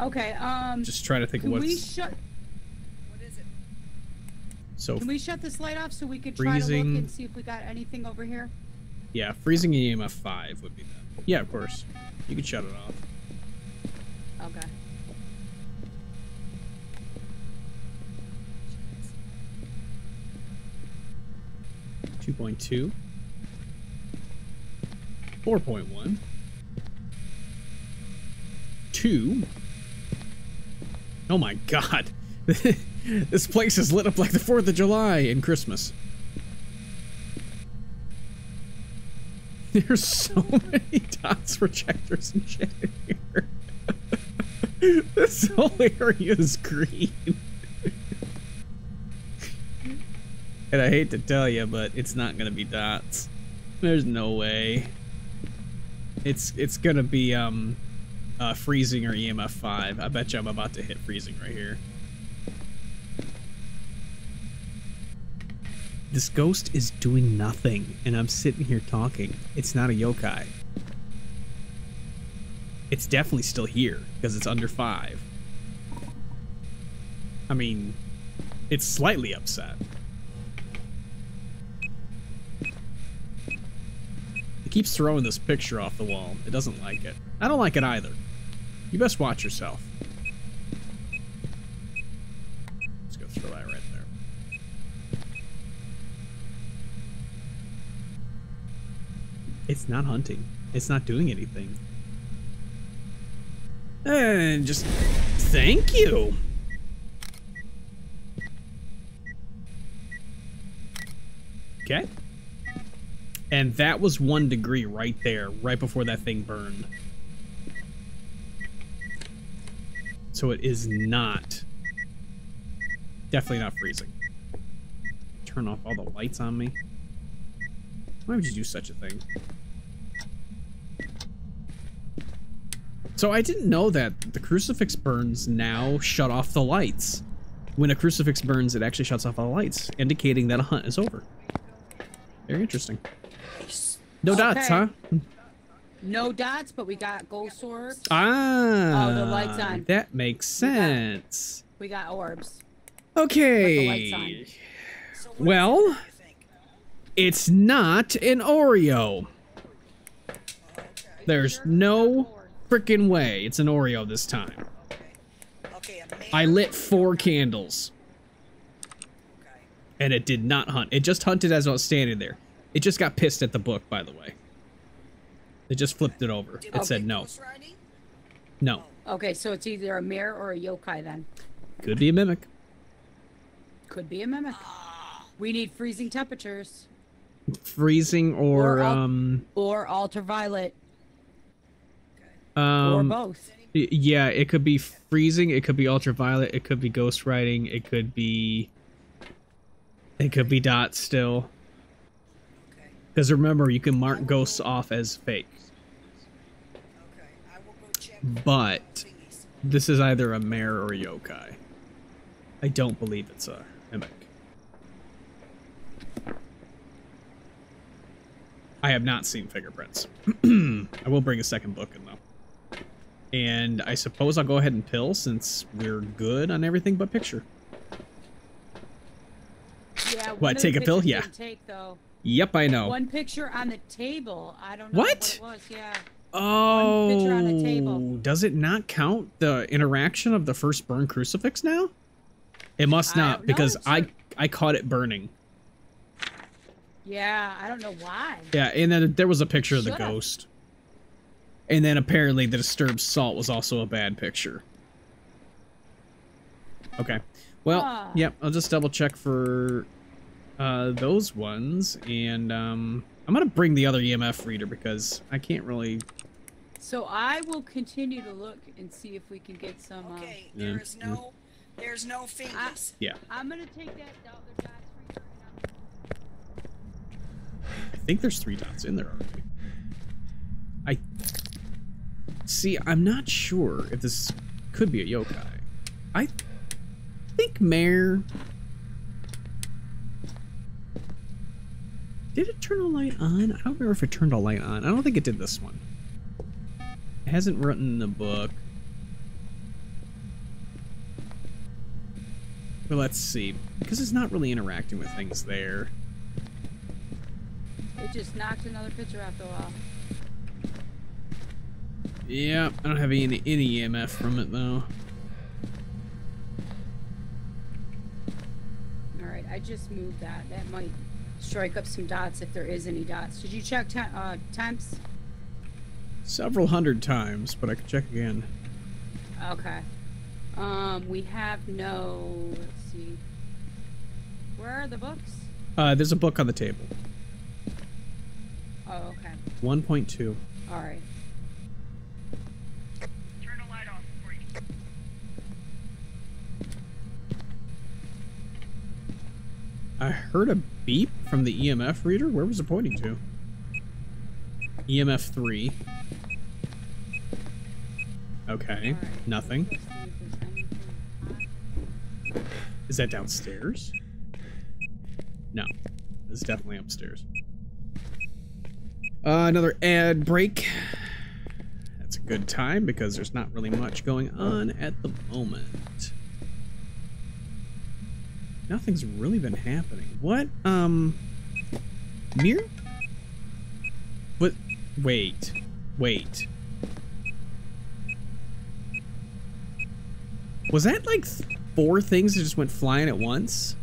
Okay, just trying to think of what's... What is it? So... Can we shut this light off so we could try to look and see if we got anything over here? Yeah, freezing EMF 5 would be that. Yeah, of course. You could shut it off. Okay. .2, 4.1, 2. Oh my God, this place is lit up like the 4th of July and Christmas. There's so many dots, projectors, and shit in here. This whole area is green. And I hate to tell you, but it's not gonna be dots. There's no way. It's gonna be freezing or EMF 5. I bet you I'm about to hit freezing right here. This ghost is doing nothing, and I'm sitting here talking. It's not a yokai. It's definitely still here because it's under 5. I mean, it's slightly upset. Keeps throwing this picture off the wall. It doesn't like it. I don't like it either. You best watch yourself. Let's go throw that right there. It's not hunting. It's not doing anything. And just thank you. Okay. And that was 1 degree right there, right before that thing burned. So it is not, definitely not freezing. Turn off all the lights on me. Why would you do such a thing? So I didn't know that the crucifix burns now shut off the lights. When a crucifix burns, it actually shuts off all the lights, indicating that a hunt is over. Very interesting. No dots, huh? No dots, but we got gold orbs. Ah, oh, the light's on. That makes sense. We got orbs. Okay. The light's on. So well, it's not an Oreo. Okay. There's no freaking way it's an Oreo this time. Okay. Okay, I lit 4 candles. Okay. And it did not hunt. It just hunted as I was standing there. It just got pissed at the book, by the way. It just flipped it over. It said no. No. Okay, so it's either a mare or a yokai then. Could be a mimic. Could be a mimic. We need freezing temperatures. Freezing or ultraviolet. Or both. Yeah, it could be freezing. It could be ultraviolet. It could be ghost riding. It could be dots still. Because remember, you can mark ghosts off as fake. But this is either a mare or a yokai. I don't believe it's a mimic. I have not seen fingerprints. I will bring a second book in though. And I suppose I'll go ahead and pill since we're good on everything but picture. Yeah, what, take a pill? Yeah. Take, though. Yep, I know. One picture on the table. I don't know what it was. Yeah. Oh. One picture on the table. Does it not count the interaction of the first burn crucifix now? It must not, because I caught it burning. Yeah, I don't know why. Yeah, and then there was a picture of the ghost. And then apparently the disturbed salt was also a bad picture. Okay. Well, yep, I'll just double check for... those ones, and I'm gonna bring the other EMF reader because I can't really. So I will continue to look and see if we can get some. Okay, there is no, there's no fingers. Yeah. I'm gonna take that other dots reader. I think there's 3 dots in there already. I See, I'm not sure if this could be a yokai. I think Mare... Did it turn a light on? I don't remember if it turned a light on. I don't think it did this one. It hasn't written in the book. But let's see. Because it's not really interacting with things there. It just knocked another picture off the wall. Yeah, I don't have any EMF from it though. Alright, I just moved that. That might strike up some dots if there is any dots. Did you check temps? Several hundred times, but I could check again. Okay. We have no... Let's see. Where are the books? There's a book on the table. Oh, okay. 1.2. Alright. Turn the light off for you. I heard a beep from the EMF reader. Where was it pointing to? EMF 3. Okay. Right. Nothing. Is that downstairs? No. It's definitely upstairs. Another ad break. That's a good time because there's not really much going on at the moment. Nothing's really been happening. What? Mirror? But wait. Wait. Was that like 4 things that just went flying at once?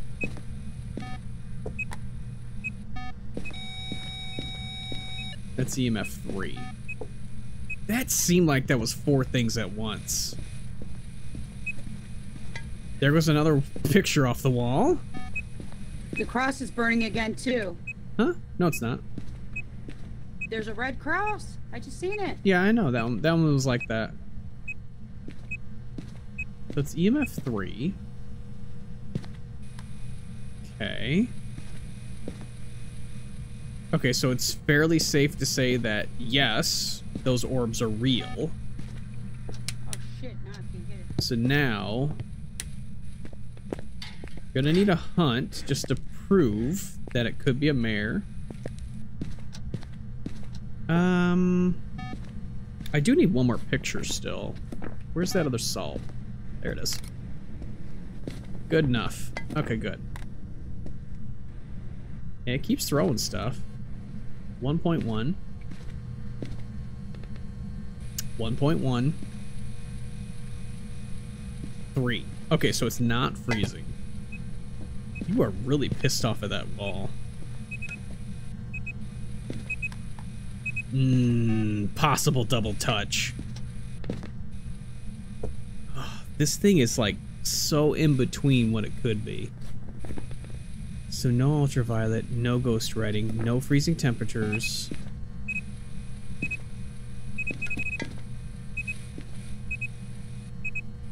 That's EMF 3. That seemed like that was 4 things at once. There goes another picture off the wall. The cross is burning again too. Huh? No, it's not. There's a red cross. I just seen it. Yeah, I know. That one was like that. So it's EMF 3. Okay. Okay, so it's fairly safe to say that, yes, those orbs are real. Oh shit, now I can get it. So now, gonna need a hunt just to prove that it could be a mare. I do need one more picture still. Where's that other salt? There it is. Good enough. Okay, good. And it keeps throwing stuff. 1.1. 1.1. 3. Okay, so it's not freezing. You are really pissed off at that wall. Possible double touch. Oh, this thing is like so in between what it could be. So no ultraviolet, no ghost writing, no freezing temperatures.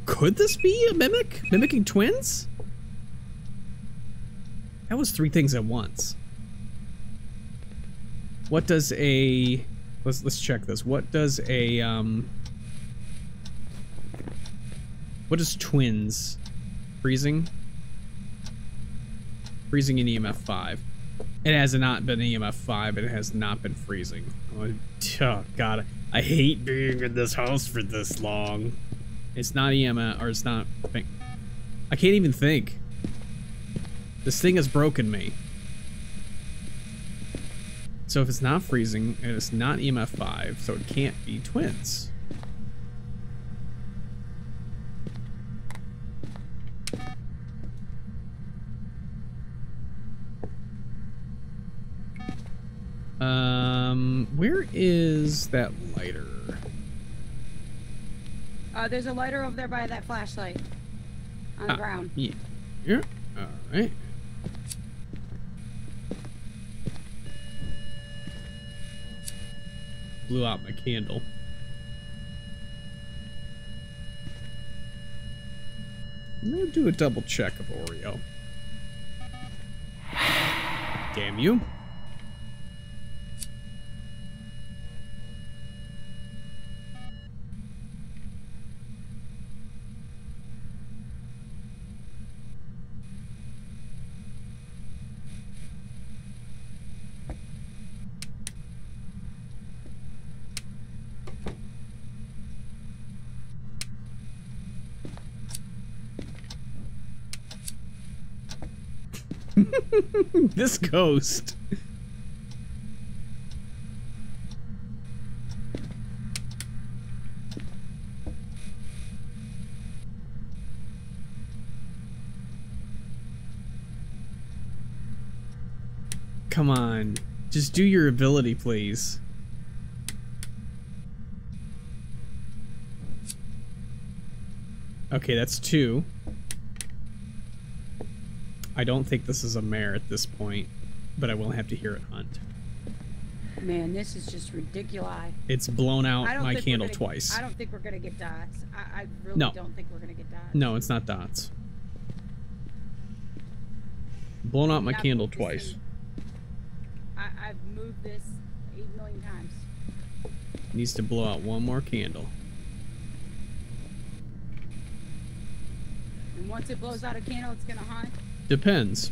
Could this be a mimic? Mimicking twins? That was 3 things at once. What does a... Let's check this. What does a... What is twins? Freezing? Freezing in EMF 5. It has not been EMF 5 and it has not been freezing. Oh god, I hate being in this house for this long. It's not EMF, or it's not... I can't even think. This thing has broken me. So if it's not freezing, and it's not EMF 5, so it can't be twins. Where is that lighter? There's a lighter over there by that flashlight. On the ground. Yeah. Yeah. Alright. Blew out my candle. I'm gonna do a double check of Oreo. Damn you. This ghost. Come on. Just do your ability, please. Okay, that's two. I don't think this is a mare at this point, but I will have to hear it hunt. Man, this is just ridiculous. It's blown out my candle twice. I don't think we're gonna get dots. I really don't think we're gonna get dots. No, it's not dots. Blown out my candle twice. I've moved this 8 million times. Needs to blow out one more candle. And once it blows out a candle, it's gonna haunt? Depends.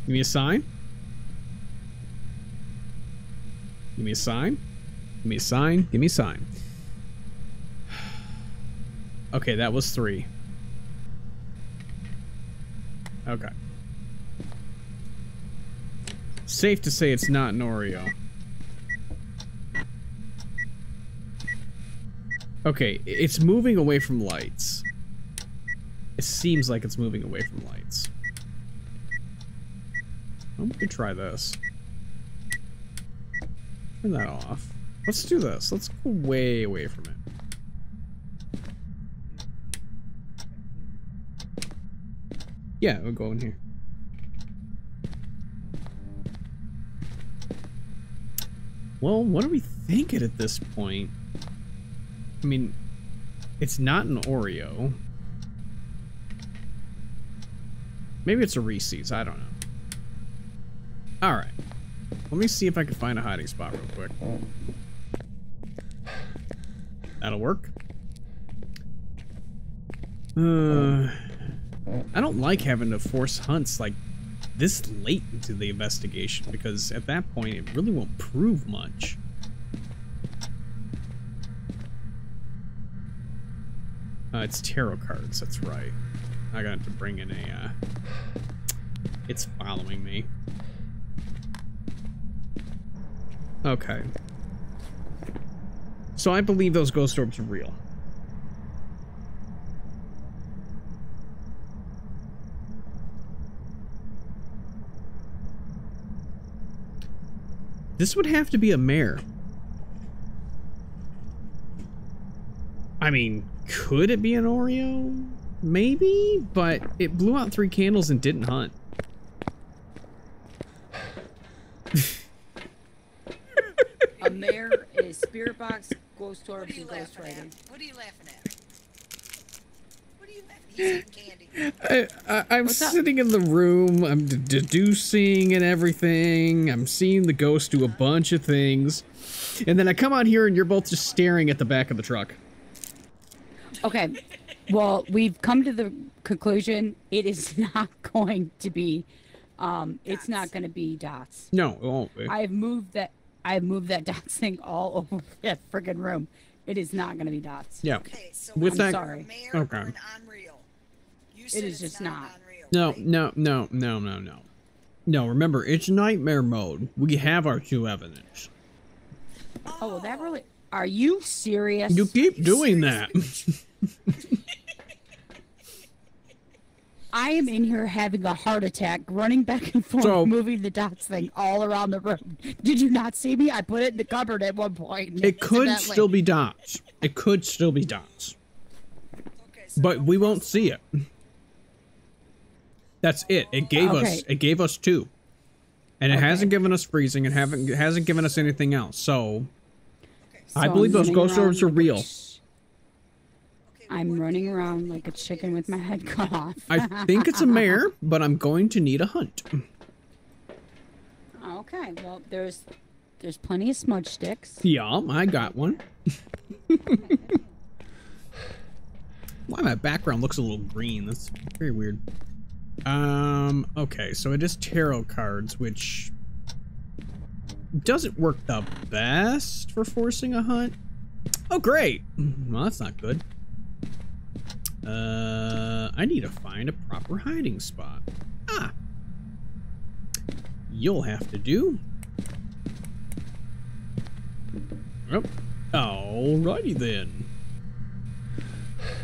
Give me a sign. Give me a sign. Give me a sign. Give me a sign. Okay, that was three. Okay. Safe to say it's not an Onryo. Okay, it's moving away from lights. It seems like it's moving away from lights. Well, we could try this. Turn that off. Let's do this. Let's go way away from it. Yeah, we'll go in here. Well, what are we thinking at this point? I mean, it's not an Onryo. Maybe it's a Reese's, I don't know. Alright. Let me see if I can find a hiding spot real quick. That'll work. I don't like having to force hunts like this late into the investigation, because at that point it really won't prove much. It's tarot cards, that's right. I got to bring in a... it's following me. Okay. So I believe those ghost orbs are real. This would have to be a mare. I mean, could it be an Onryo? Maybe, but it blew out three candles and didn't hunt. A mare is spirit box, ghost orbs, and ghost writing. What are you laughing at? What are you laughing at? Candy. I'm sitting in the room. I'm deducing and everything. I'm seeing the ghost do a bunch of things, and then I come out here and you're both just staring at the back of the truck. Okay, well, we've come to the conclusion it is not going to be, it's not going to be dots. No, it won't be. I've moved that dots thing all over that friggin' room. It is not going to be dots. Yeah. Okay, so with I'm sorry. Okay. It is just not. No, no, no, no, no, no. No, remember, it's nightmare mode. We have our two evidence. Oh, well, that really... Are you serious? You keep doing that. I am in here having a heart attack, running back and forth, moving the dots thing all around the room. Did you not see me? I put it in the cupboard at one point. It could still be dots. It could still be dots. Okay, so but we won't see it. That's it. It gave us. It gave us two, and it hasn't given us freezing. It haven't. It hasn't given us anything else. So. So I believe those ghost orbs are real. I'm running around like a chicken with my head cut off. I think it's a mare, but I'm going to need a hunt. Okay, well, there's plenty of smudge sticks. Yeah, I got one. Why my background looks a little green. That's very weird. Okay, so it is tarot cards, which... doesn't work the best for forcing a hunt. Oh, great. Well, that's not good. I need to find a proper hiding spot. Ah! You'll have to do. Oh. Alrighty then.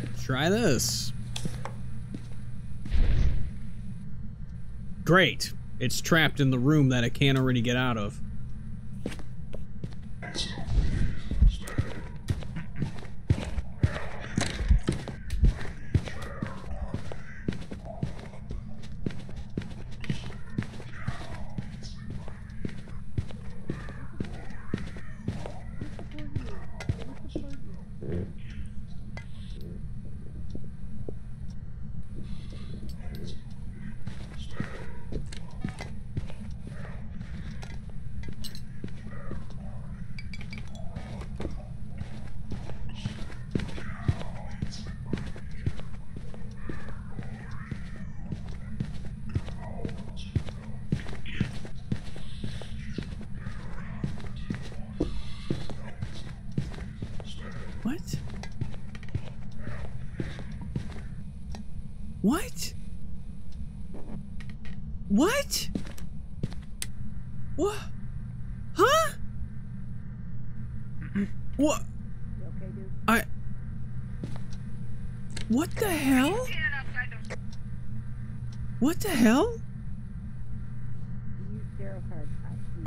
Let's try this. Great. It's trapped in the room that it can't already get out of.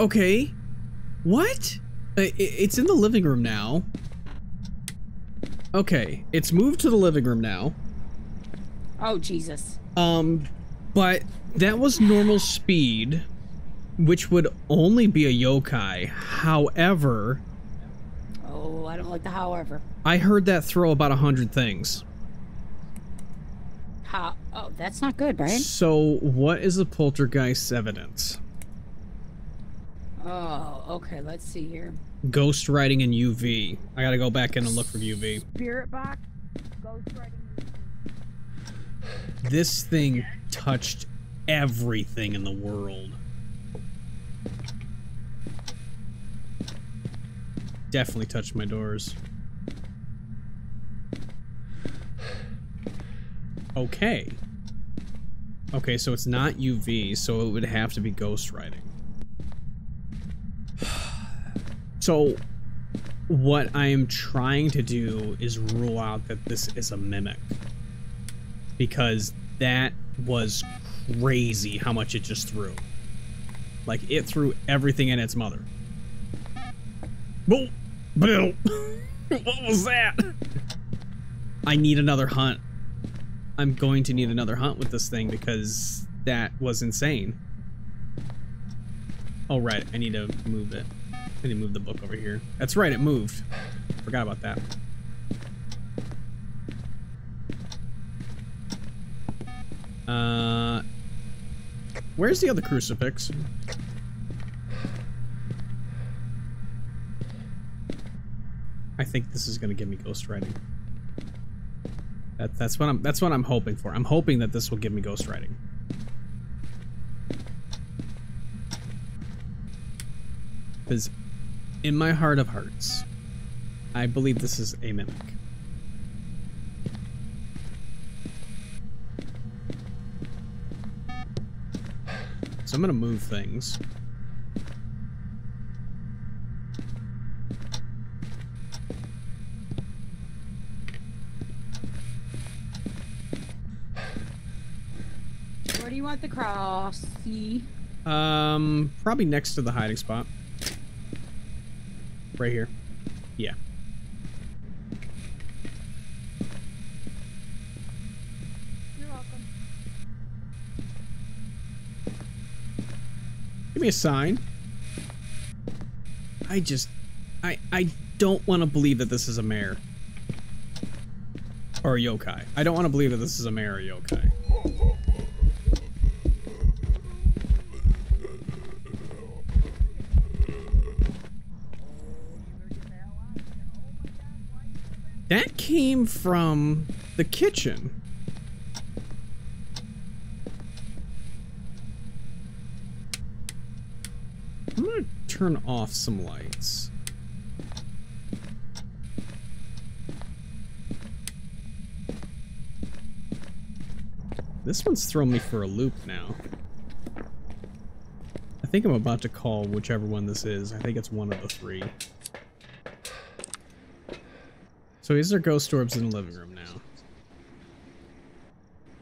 Okay, what? It's in the living room now. Okay, it's moved to the living room now. Oh, Jesus. But that was normal speed, which would only be a yokai. However... Oh, I don't like the however. I heard that throw about 100 things. How? Oh, that's not good, Brian. So what is the poltergeist's evidence? Oh, okay, let's see here. Ghost writing and UV. I gotta go back in and look for UV. Spirit box, ghost writing, UV. This thing touched everything in the world. Definitely touched my doors. Okay. Okay, so it's not UV, so it would have to be ghost writing. So, what I am trying to do is rule out that this is a mimic. Because that was crazy how much it just threw. Like, it threw everything in its mother. Boom! Boom! What was that? I need another hunt. I'm going to need another hunt with this thing because that was insane. Oh, right. I need to move it. I need to move the book over here. That's right, it moved. Forgot about that. Where's the other crucifix? I think this is gonna give me ghostwriting. That's what I'm hoping for. I'm hoping that this will give me ghostwriting. Because in my heart of hearts, I believe this is a mimic. So I'm going to move things. Where do you want the cross? See? Probably next to the hiding spot. Right here. Yeah. You're welcome. Give me a sign. I don't want to believe that this is a mare. Or a yokai. I don't want to believe that this is a mare or a yokai. That came from the kitchen. I'm gonna turn off some lights. This one's thrown me for a loop now. I think I'm about to call whichever one this is. I think it's one of the three. So is there ghost orbs in the living room now?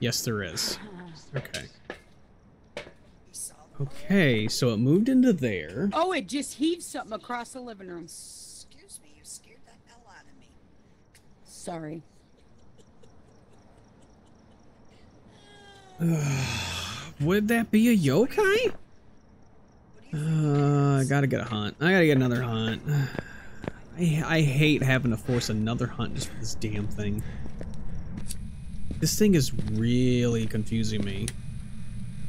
Yes, there is. Okay. Okay, so it moved into there. Oh, it just heaved something across the living room. Excuse me, you scared the hell out of me. Sorry. Would that be a yokai? I gotta get a hunt. I gotta get another hunt. I hate having to force another hunt just for this damn thing. This thing is really confusing me.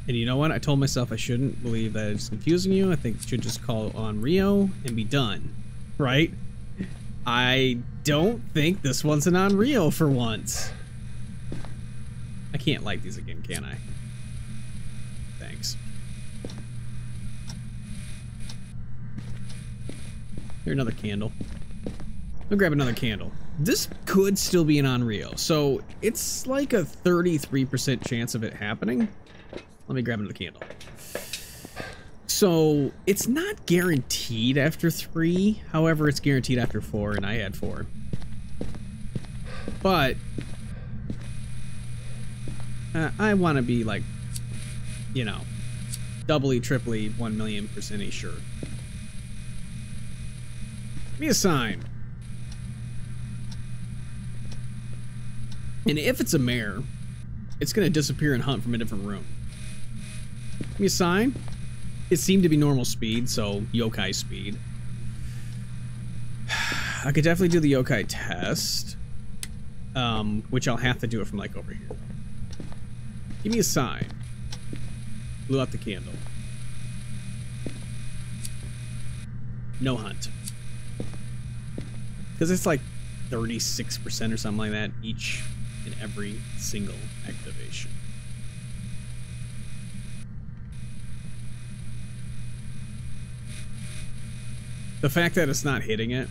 And you know what? I told myself I shouldn't believe that it's confusing you. I think you should just call Onryo and be done, right? I don't think this one's an Onryo for once. I can't like these again, can I? Thanks. Here's another candle. I'll grab another candle. This could still be an Onryo, so it's like a 33% chance of it happening. Let me grab another candle. So it's not guaranteed after 3. However, it's guaranteed after 4, and I had 4. But I want to be like, you know, doubly, triply, 1,000,000% sure. Give me a sign. And if it's a mare, it's going to disappear and hunt from a different room. Give me a sign. It seemed to be normal speed, so yokai speed. I could definitely do the yokai test, which I'll have to do it from like over here. Give me a sign. Blew out the candle. No hunt. Because it's like 36% or something like that each and every single activation. The fact that it's not hitting it,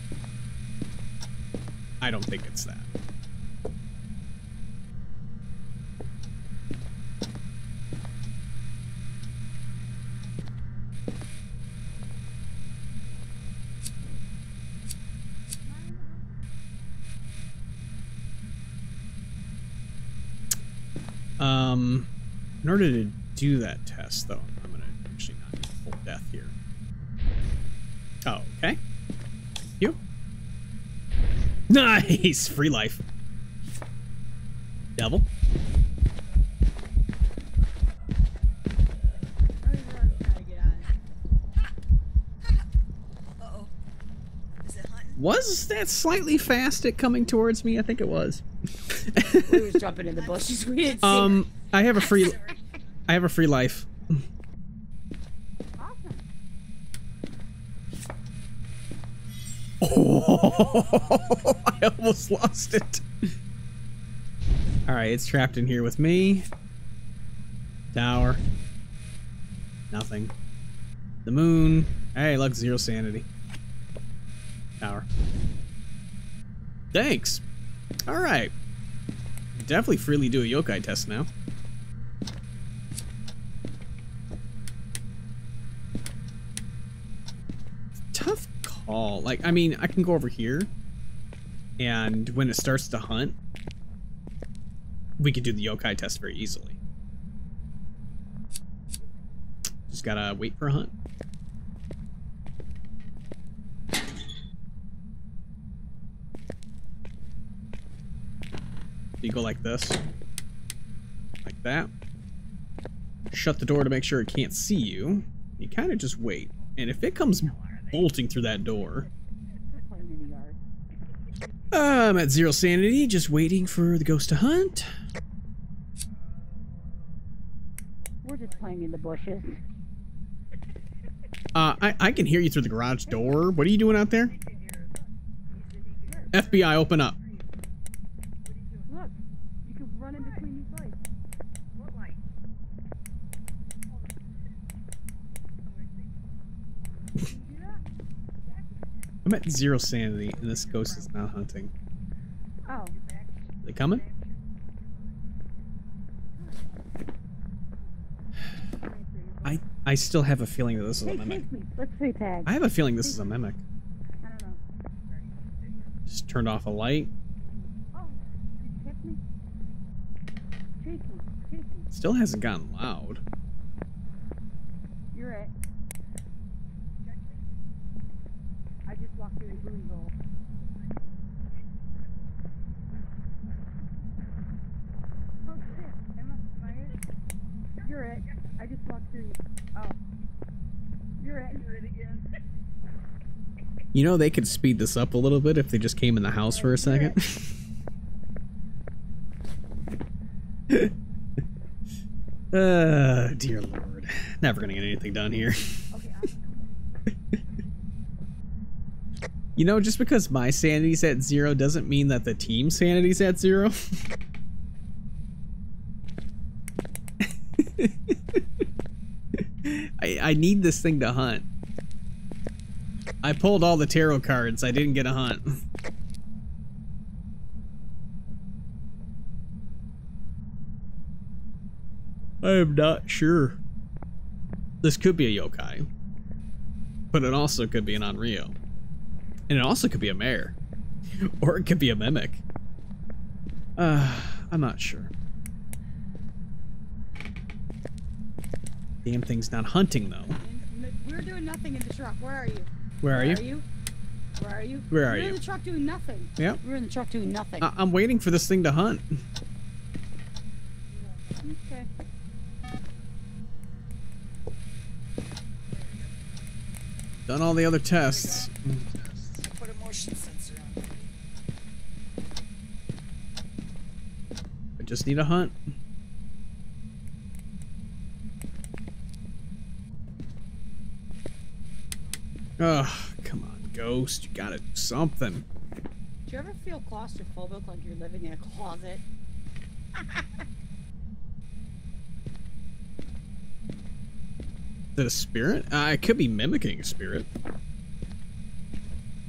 I don't think it's that. In order to do that test, though, I'm gonna actually not full death here. Oh, okay. Thank you. Nice! Free life. Devil. Was that slightly fast at coming towards me? I think it was. We was jumping in the bushes. We had I have a free life. Oh, I almost lost it. All right, it's trapped in here with me. Tower. Nothing. The moon. Hey, look, zero sanity. Tower. Thanks. All right. Definitely freely do a yokai test now. Tough call. Like, I mean, I can go over here, and when it starts to hunt, we could do the yokai test very easily. Just gotta wait for a hunt. You go like this, like that. Shut the door to make sure it can't see you. You kind of just wait, and if it comes bolting through that door, I'm at zero sanity, just waiting for the ghost to hunt. We're just playing in the bushes. I can hear you through the garage door. What are you doing out there? FBI, open up. I'm at zero sanity, and this ghost is not hunting. Oh. Are they coming? I still have a feeling that this is a mimic. Let's see, tag. I have a feeling this is a mimic. I don't know. Just turned off a light. Oh, did you check me? Check me. Still hasn't gotten loud. You're right. I just walked through the booty hole. Oh shit! Am I here? You're right. I just walked through. Oh, you're at it again. You know, they could speed this up a little bit if they just came in the house for a second. Dear Lord. Never gonna get anything done here. You know, just because my sanity's at zero doesn't mean that the team's sanity's at zero. I need this thing to hunt. I pulled all the tarot cards. I didn't get a hunt. I am not sure. This could be a yokai, but it also could be an Onryo, and it also could be a mare, or it could be a mimic. I'm not sure. Damn thing's not hunting though. We're doing nothing in the truck. Where are you? Where are you? We're in the truck doing nothing. Yep. We're in the truck doing nothing. I'm waiting for this thing to hunt. Okay. Done all the other tests. Put a motion sensor on. I just need a hunt. Oh, come on, ghost. You gotta do something. Do you ever feel claustrophobic like you're living in a closet? Is it a spirit? I could be mimicking a spirit.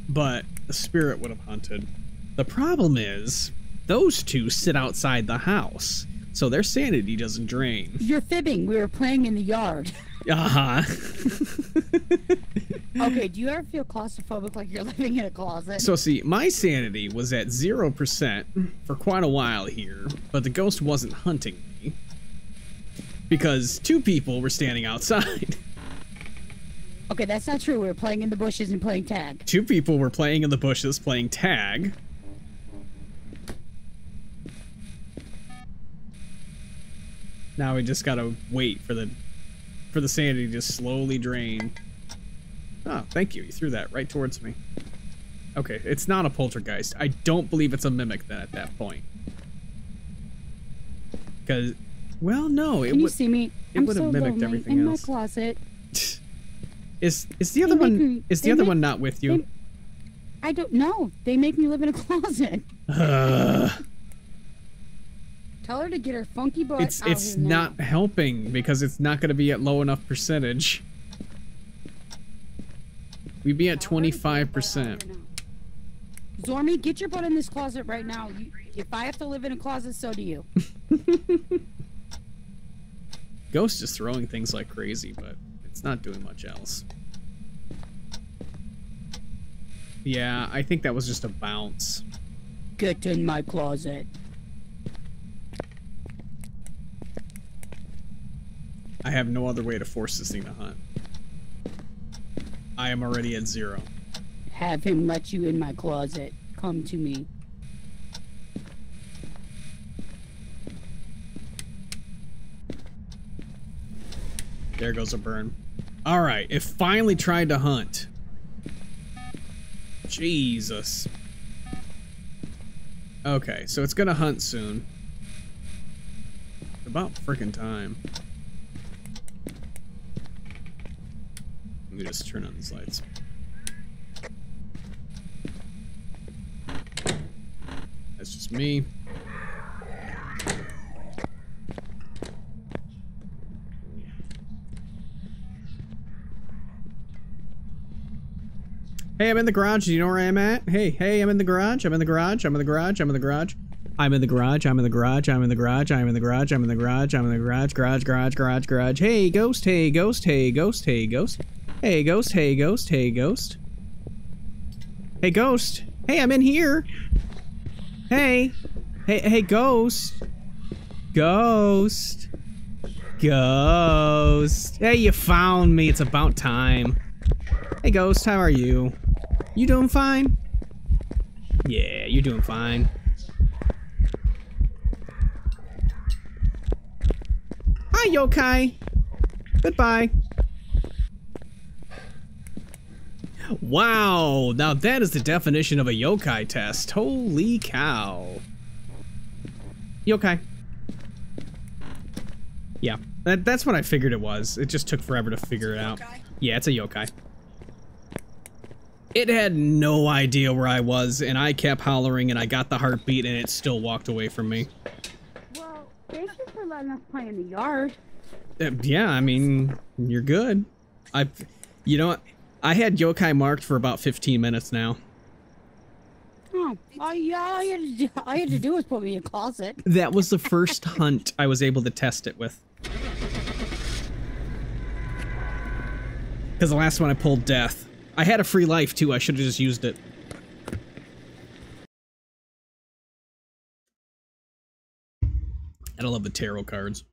But a spirit would have hunted. The problem is, those two sit outside the house, so their sanity doesn't drain. You're fibbing. We were playing in the yard. Okay, do you ever feel claustrophobic like you're living in a closet? So see, my sanity was at 0% for quite a while here, but the ghost wasn't hunting me because two people were standing outside. Okay, that's not true. We were playing in the bushes and playing tag. Two people were playing in the bushes playing tag. Now we just gotta wait for the sanity to just slowly drain. Oh, thank you. You threw that right towards me. Okay, it's not a poltergeist. I don't believe it's a mimic then at that point. Because, well, no, it would. Can you see me? It would have mimicked everything else. I'm so lonely in my closet. Is the other one? Is the other one not with you? I don't know. They make me live in a closet. Tell her to get her funky butt. It's not helping because it's not going to be at low enough percentage. We'd be at 25%. Zormi, get your butt in this closet right now. If I have to live in a closet, so do you. Ghost is throwing things like crazy, but it's not doing much else. Yeah, I think that was just a bounce. Get in my closet. I have no other way to force this thing to hunt. I am already at zero. Have him let you in my closet. Come to me. There goes a burn. All right, it finally tried to hunt. Jesus. Okay, so it's gonna hunt soon. About freaking time. Let me just turn on these lights. That's just me. Hey, I'm in the garage. Do you know where I'm at? Hey, I'm in the garage. I'm in the garage. I'm in the garage. I'm in the garage. I'm in the garage, I'm in the garage, I'm in the garage, I'm in the garage, I'm in the garage, I'm in the garage, garage, garage, garage, garage. Hey, ghost, hey, ghost, hey, ghost, hey, ghost. Hey, ghost, hey, ghost, hey, ghost. Hey, ghost. Hey, I'm in here. Hey. Hey, hey, ghost. Ghost. Ghost. Hey, you found me. It's about time. Hey, ghost, how are you? You doing fine? Yeah, you're doing fine. Hi, Yokai. Goodbye. Wow, now that is the definition of a yokai test. Holy cow. Yokai. Yeah, that's what I figured it was. It just took forever to figure it out. Yeah, it's a yokai. It had no idea where I was, and I kept hollering, and I got the heartbeat, and it still walked away from me. Well, thank you for letting us play in the yard. Yeah, I mean, you're good. You know what? I had yokai marked for about 15 minutes now. Oh, yeah, all you had to do was put me in a closet. That was the first hunt I was able to test it with. Because the last one I pulled death. I had a free life, too. I should have just used it. I don't love the tarot cards.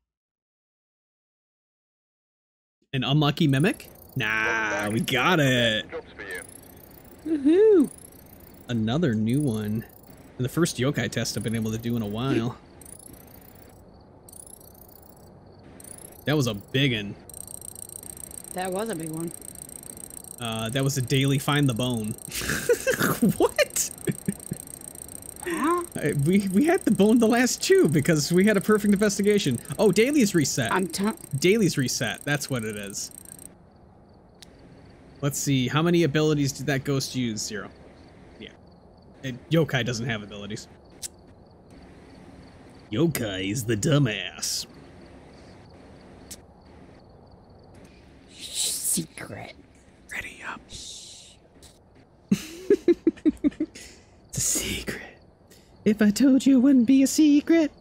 An unlucky Mimic? Nah, we got it. Woohoo! Another new one. And the first yokai test I've been able to do in a while. That was a big one. That was a big one. That was a daily find the bone. What? Huh? We had the bone the last two because we had a perfect investigation. Oh, daily's reset. Daily's reset. That's what it is. Let's see. How many abilities did that ghost use? 0. Yeah. Yokai doesn't have abilities. Yokai is the dumbass. Secret. Ready up. It's a secret. If I told you, it wouldn't be a secret.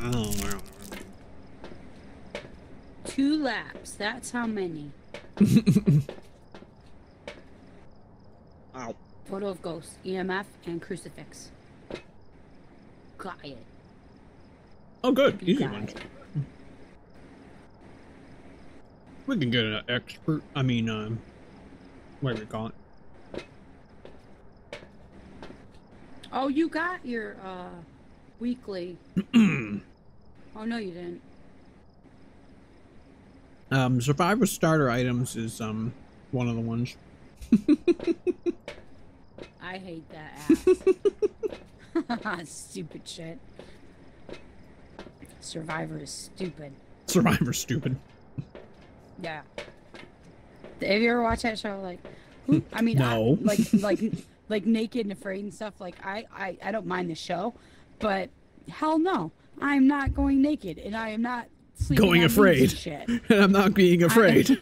Oh, wow. 2 laps. That's how many. Ow. Photo of ghosts, EMF, and crucifix. Got it. Oh, good. Easy one. We can get an expert. I mean, whatever you call it. Oh, you got your weekly. Oh no, you didn't. Survivor starter items is one of the ones. I hate that ass. Stupid shit. Survivor is stupid. Survivor's stupid. Yeah. Have you ever watched that show? Like, who, I mean, no. I, like Naked and Afraid and stuff. Like, I don't mind the show, but hell no, I'm not going naked, and I am not sleeping going afraid. Shit. And I'm not being afraid.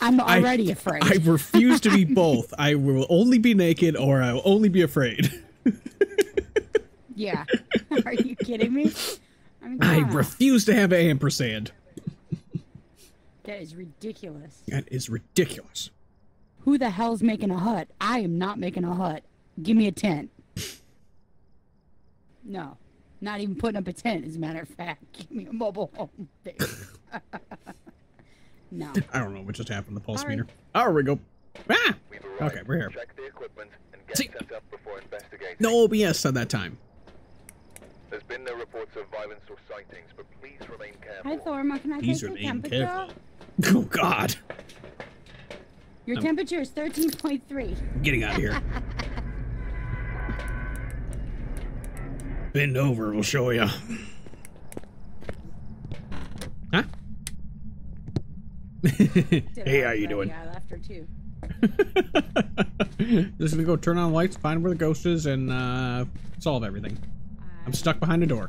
I'm already afraid. I refuse to be both. I will only be naked, or I will only be afraid. Yeah. Are you kidding me? I mean, I refuse to have an ampersand. That is ridiculous. That is ridiculous. Who the hell's making a hut? I am not making a hut. Give me a tent. No. Not even putting up a tent, as a matter of fact. Give me a mobile home thing. No. I don't know what just happened to the pulse meter. Right. Oh, we go. Ah! Okay, we're here. Check the equipment and get set up before investigating. No OBS on that time. There's been no reports of violence or sightings, but please remain careful. Hi, Zorma. Can I take your temperature? Oh, God. Your temperature is 13.3. I'm getting out of here. Bend over, we'll show you. Huh? Hey, how you doing? Yeah, I left her too. Just gonna go turn on lights, find where the ghost is, and solve everything. I'm stuck behind a door.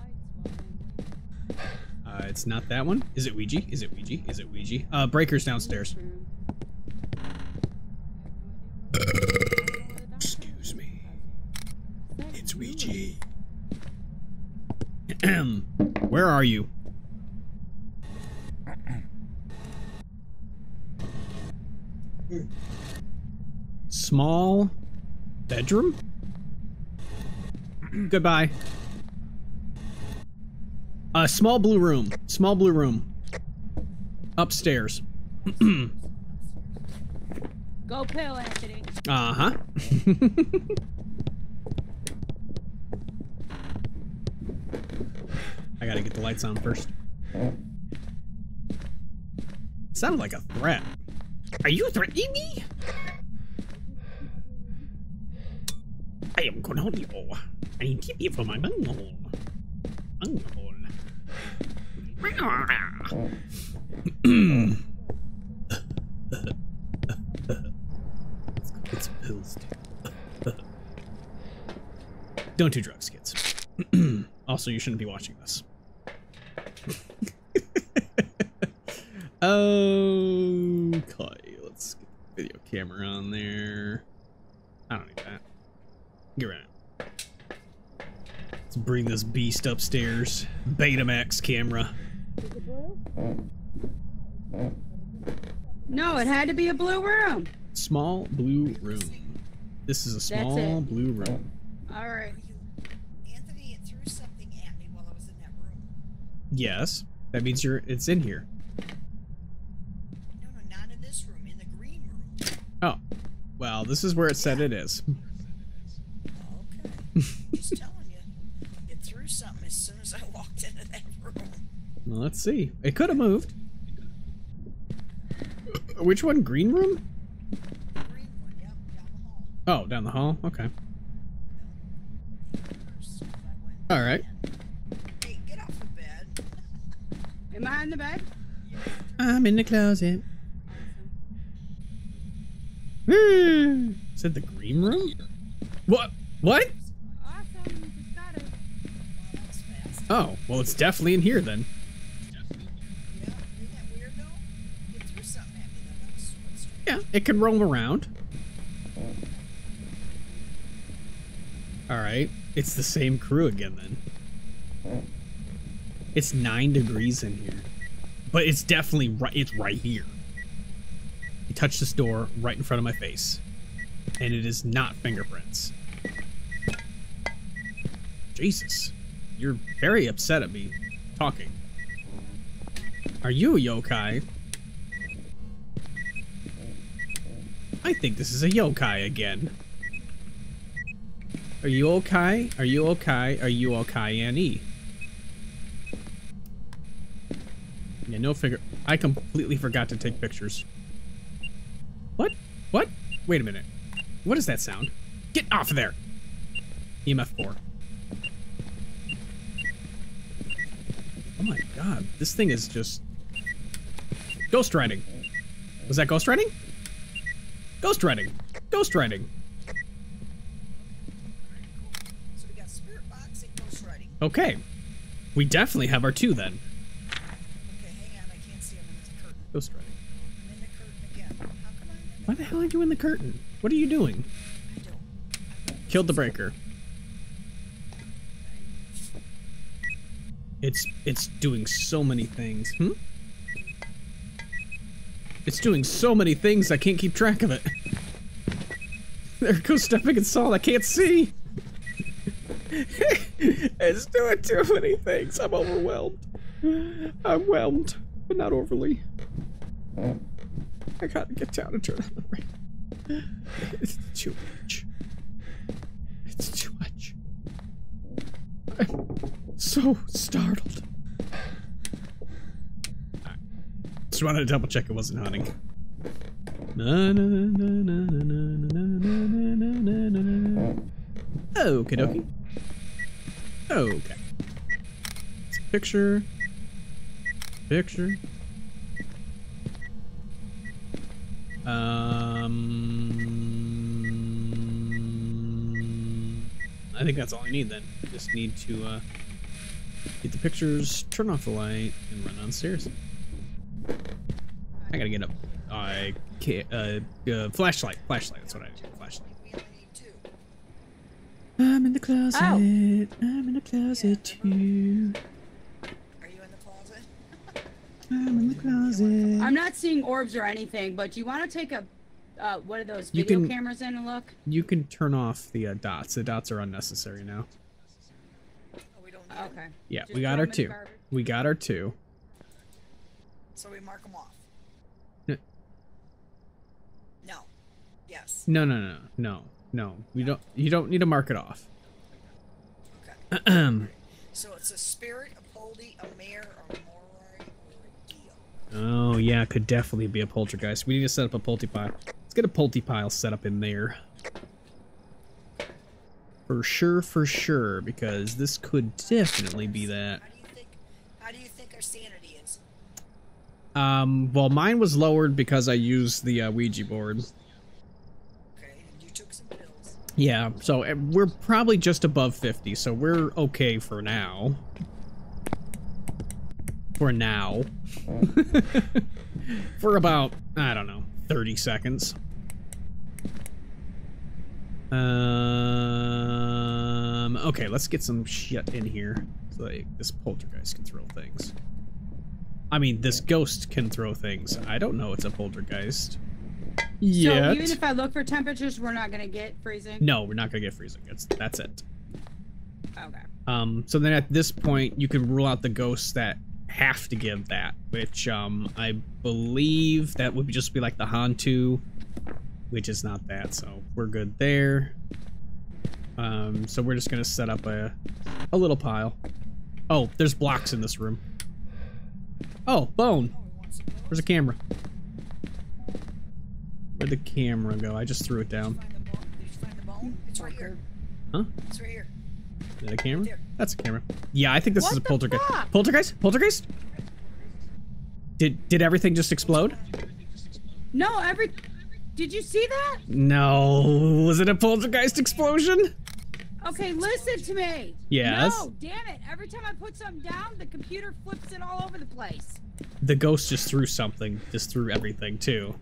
It's not that one. Is it Ouija? Is it Ouija? Is it Ouija? Breaker's downstairs. Ouija. Where are you? Small bedroom? Goodbye. Small blue room. Small blue room. Upstairs. Go pill, Anthony. Uh-huh. I gotta get the lights on first. It sounded like a threat. Are you threatening me? I am Goryo. I need to be for my bunghole. Let's go get some pills, too. Don't do drugs, kids. Also, you shouldn't be watching this. Okay, let's get the video camera on there. I don't need that. Get rid of it. Let's bring this beast upstairs. Betamax camera. No, it had to be a blue room. Small blue room. This is a small blue room. All right. Anthony threw something at me while I was in that room. Yes, that means you're. It's in here. No, no, not in this room. In the green room. Oh, well, this is where it said it is. Okay. Just tell me. Something as soon as I walked into that room. Well, let's see. It could have moved. Which one? Green room? Green one, yep. Down the hall. Oh, down the hall? Okay. Alright. Hey, get off the bed. Am I in the bed? I'm in the closet. Awesome. Said the green room? What? What? Awesome. Oh, well, it's definitely in here then. Yeah, it can roam around. Alright, it's the same crew again then. It's 9 degrees in here. But it's definitely right, it's right here. He touched this door right in front of my face. And it is not fingerprints. Jesus. You're very upset at me talking. Are you a yokai? I think this is a yokai again. Are you okay? Are you okay? Are you okay, Annie? Yeah, no figure. I completely forgot to take pictures. What? What? Wait a minute. What is that sound? Get off of there! EMF 4. Oh my god, this thing is just... Ghost riding. Was that ghost riding? Ghost riding. Ghost riding. So we got spirit box and ghost riding. Okay. We definitely have our two then. Okay, hang on, I can't see. I'm in the curtain. Ghost riding. I'm in the curtain again. How come I'm in the... Why the hell are you in the curtain? What are you doing? I don't... Killed the breaker. It's doing so many things. Hmm? It's doing so many things, I can't keep track of it. There it goes, stepping salt. I can't see. It's doing too many things. I'm overwhelmed. I'm whelmed, but not overly. I gotta get down and turn on the right. It's too much. It's too much. So startled. Alright. Just wanted to double check it wasn't hunting. Okie dokie. Okay. It's a picture. Picture. I think that's all I need then. I just need to get the pictures, turn off the light, and run downstairs. I gotta get up. I can't. Flashlight. That's what I need. Flashlight. I'm in the closet. Ow. I'm in the closet too. Are you in the closet? I'm in the closet. I'm not seeing orbs or anything, but do you want to take a one of those video cameras in and look? You can turn off the dots. The dots are unnecessary now. Oh, we don't need okay. Yeah, just we got our two. We got our two. So we mark them off. No. No. Yes. No, no, no, no. No, we don't. You don't need to mark it off. Okay. So it's a spirit, a poldy, a mare, a moroi, or a deal. Oh yeah, it could definitely be a poltergeist. We need to set up a polty pile. Let's get a polty pile set up in there. For sure, because this could definitely be that. How do you think our sanity is? Well, mine was lowered because I used the Ouija board. Yeah, so we're probably just above 50, so we're okay for now. For now. For about, I don't know, 30 seconds. Okay, let's get some shit in here so that this poltergeist can throw things. I mean, this ghost can throw things. I don't know it's a poltergeist. Yeah. So even if I look for temperatures, we're not gonna get freezing. No, we're not gonna get freezing. That's it. Okay. So then at this point, you can rule out the ghosts that have to give that, which I believe that would just be like the Hantu, which is not that. So we're good there. So we're just gonna set up a little pile. Oh, there's blocks in this room. Oh, bone. Where's the camera? Where'd the camera go? I just threw it down. Did you find the bone? It's right here. Huh? It's right here. Is that a camera? Right, that's a camera. Yeah, I think this is a poltergeist. Fuck? Poltergeist? Poltergeist? Did everything just explode? No, did you see that? No. Was it a poltergeist explosion? Okay, listen to me. Yes. No, damn it. Every time I put something down, the computer flips it all over the place. The ghost just threw something. Just threw everything, too.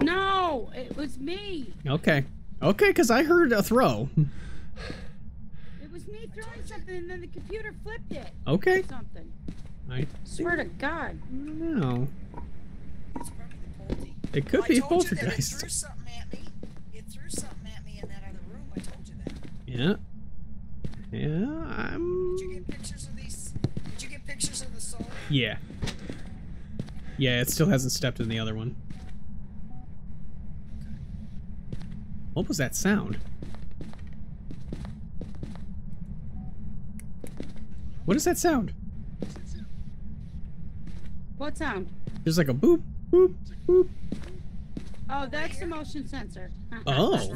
No, it was me. Okay. Okay, because I heard a throw. It was me throwing something and then the computer flipped it. Okay. Something. I swear to God. No. It's probably the poltergeist. It could be poltergeist. It threw something at me. It threw something at me in that other room. I told you that. Yeah. Yeah, Did you get pictures of these? Did you get pictures of the soul? Yeah. Yeah, it still hasn't stepped in the other one. What was that sound? What is that sound? What sound? There's like a boop, boop, boop. Oh, that's the motion sensor. Oh.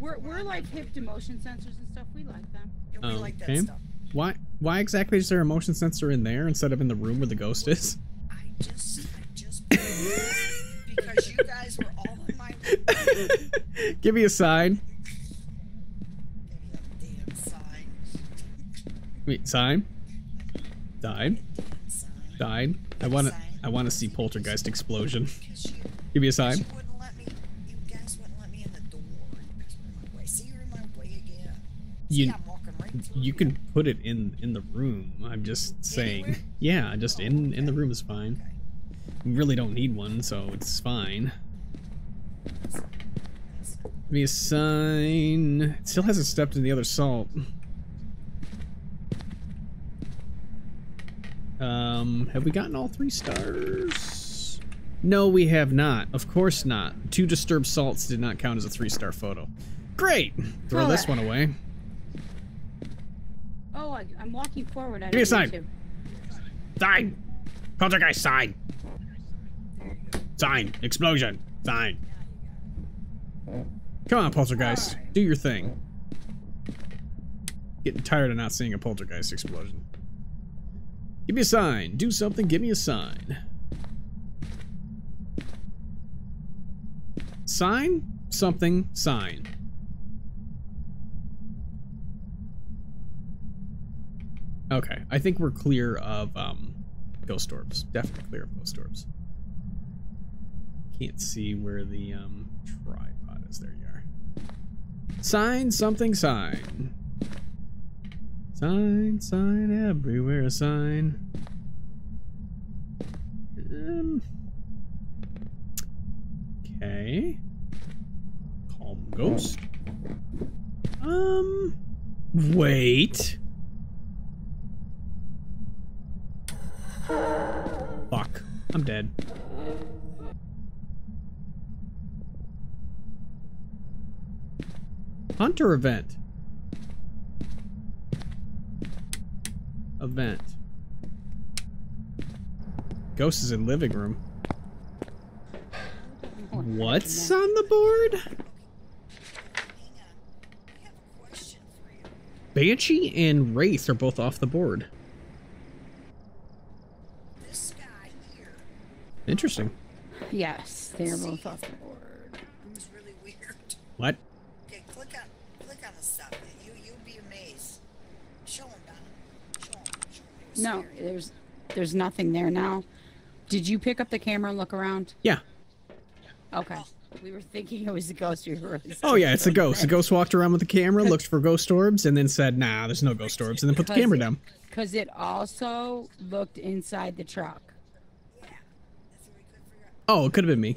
We're like hip to motion sensors and stuff. We like them. We like that stuff. Why exactly is there a motion sensor in there instead of in the room where the ghost is? I just because you guys were all in my room. Give me a sign. Give me a damn sign. Wait, sign? Sign? Sign? I wanna see poltergeist explosion. Give me a sign. You guys wouldn't let me in the door. See, you're in my way again. See, I'm walking right through. You can put it in the room. I'm just saying. Yeah, just in the room is fine. We really don't need one, so it's fine. Give me a sign. It still hasn't stepped in the other salt. Have we gotten all 3 stars? No, we have not. Of course not. 2 disturbed salts did not count as a 3-star photo. Great! Throw this one away. Oh, I'm walking forward. Give me a sign. Sign! Poltergeist sign! Sign! Explosion! Sign! Come on, poltergeist. Right. Do your thing. Getting tired of not seeing a poltergeist explosion. Give me a sign. Do something. Give me a sign. Sign? Something. Sign. Okay. I think we're clear of ghost orbs. Definitely clear of ghost orbs. Can't see where the tripod is. There you are. Sign something sign. Sign, sign, everywhere a sign. Okay. Calm ghost. Wait. Fuck. I'm dead. Hunter event. Event. Ghost is in living room. What's on the board? Banshee and Wraith are both off the board. This guy here. Interesting. Yes, they're both off the board. It was really weird. What? Okay, click on the stuff. You'll be amazed. Show him, Donna. Show him. No, there's nothing there now. Did you pick up the camera and look around? Yeah. Okay. Oh. We were thinking it was a ghost. We were really oh yeah, it's a ghost. The ghost walked around with the camera, looked for ghost orbs, and then said, "Nah, there's no ghost orbs," and then put the camera down. Because it also looked inside the truck. Yeah. Oh, it could have been me.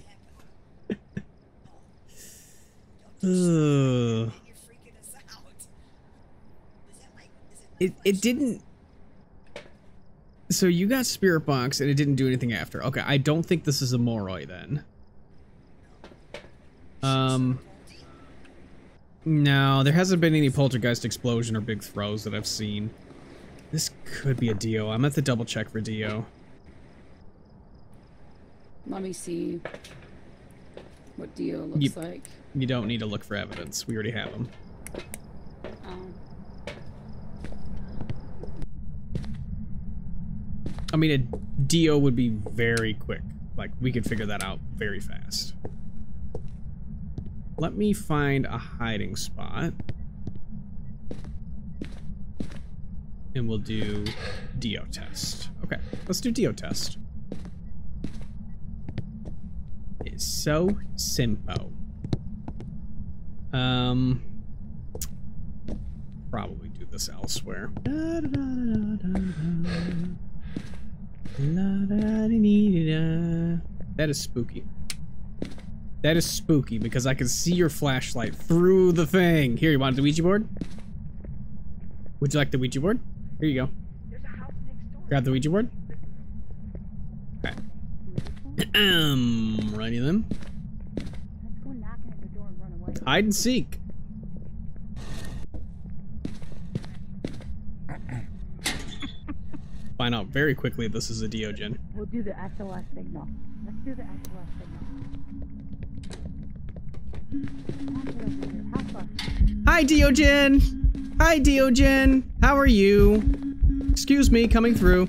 It didn't. So you got Spirit Box, and it didn't do anything after. Okay, I don't think this is a Moroi then. No, there hasn't been any poltergeist explosion or big throws that I've seen. This could be a Dio. I'm at the double check for Dio. Let me see what Dio looks like. You don't need to look for evidence. We already have them. I mean, a Dio would be very quick. Like, we could figure that out very fast. Let me find a hiding spot. And we'll do Dio test. Okay, let's do Dio test. It's so simple. Probably do this elsewhere. That is spooky. That is spooky because I can see your flashlight through the thing. Here, you want the Ouija board? Would you like the Ouija board? Here you go. There's a house next door. Grab the Ouija board. Okay. Righty then. Let's go knocking at the door and run away. Hide and seek. Find out very quickly if this is a Deogen. We'll do the SOS signal. Let's do the SOS signal. Hi, Deogen! Hi, Deogen! How are you? Excuse me, coming through.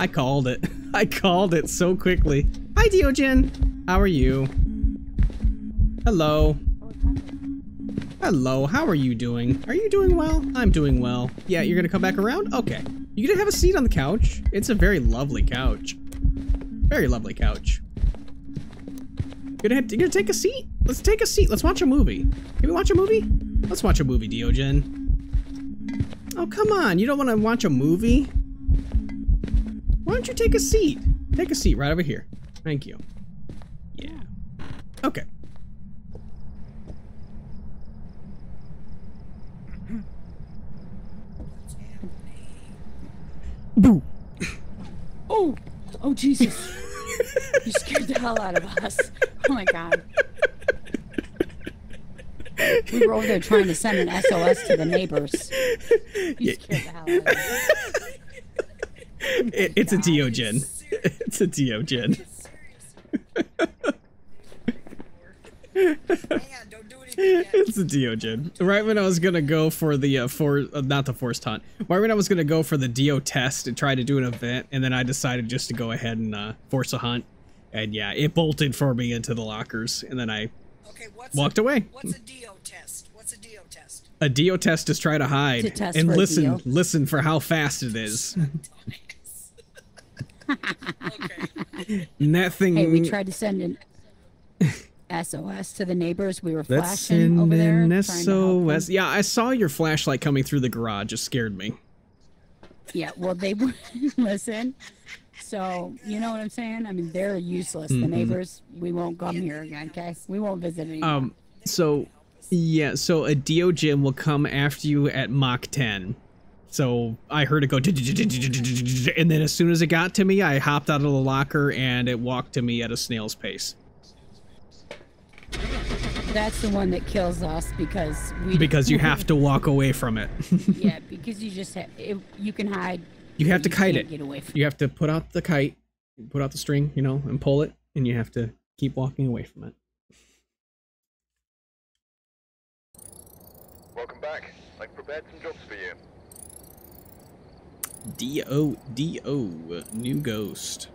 I called it. I called it so quickly. Hi, Deogen! How are you? Hello. Hello, how are you doing? Are you doing well? I'm doing well. Yeah, you're gonna come back around? Okay. You gonna have a seat on the couch? It's a very lovely couch. Very lovely couch. You gonna take a seat? Let's take a seat. Let's watch a movie. Can we watch a movie? Let's watch a movie, Deogen. Oh, come on. You don't want to watch a movie? Why don't you take a seat? Take a seat right over here. Thank you. Yeah. Okay. Boo! Oh! Oh, Jesus. You scared the hell out of us. Oh, my God. We were over there trying to send an SOS to the neighbors. You scared the hell out of us. It's a Deogen. It's a Deogen. It's a Deogen. Right when I was gonna go for the not the forced hunt. Right when I was gonna go for the Dio test and try to do an event, and then I decided just to go ahead and force a hunt. And yeah, it bolted for me into the lockers, and then I walked away. What's a Dio test? What's a Dio test? A Dio test is try to hide and listen for how fast it is. Okay. And that thing. Hey, we tried to send an SOS to the neighbors. We were flashing over there. Let's send an SOS. Yeah, I saw your flashlight coming through the garage. It scared me. Yeah, well, they wouldn't listen. So, you know what I'm saying? I mean, they're useless. Mm-hmm. The neighbors, we won't come here again, okay? We won't visit anymore. So, yeah, so a Deogen will come after you at Mach 10. So I heard it go, and then as soon as it got to me, I hopped out of the locker and it walked to me at a snail's pace. That's the one that kills us because we. Because you have to walk away from it. Yeah, because you just have, you can hide. You have to kite it. Get away from you have to put out the kite, put out the string, you know, and pull it, and you have to keep walking away from it. Welcome back. I've prepared some jobs for you. D-O-D-O, new ghost.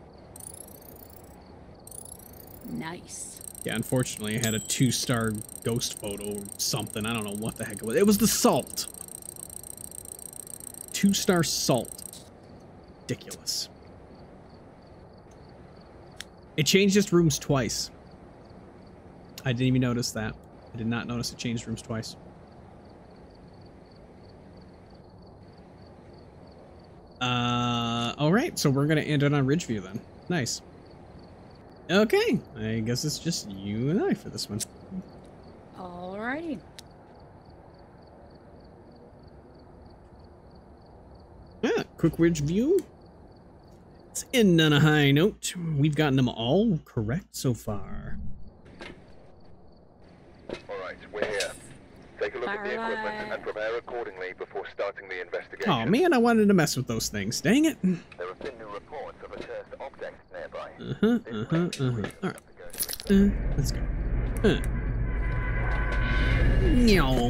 Nice. Yeah, unfortunately, I had a 2-star ghost photo or something. I don't know what the heck it was. It was the salt. 2-star salt. Ridiculous. It changed its rooms twice. I didn't even notice that. I did not notice it changed rooms twice. Alright, so we're gonna end it on Ridgeview then. Nice. Okay, I guess it's just you and I for this one. Alrighty. Yeah, quick Ridgeview. Let's end on a high note. We've gotten them all correct so far. Alright, we're here. Take a look at the equipment and prepare accordingly before starting the investigation. Oh man, I wanted to mess with those things. Dang it. There have been new reports of accursed objects nearby. Alright. Let's go. No.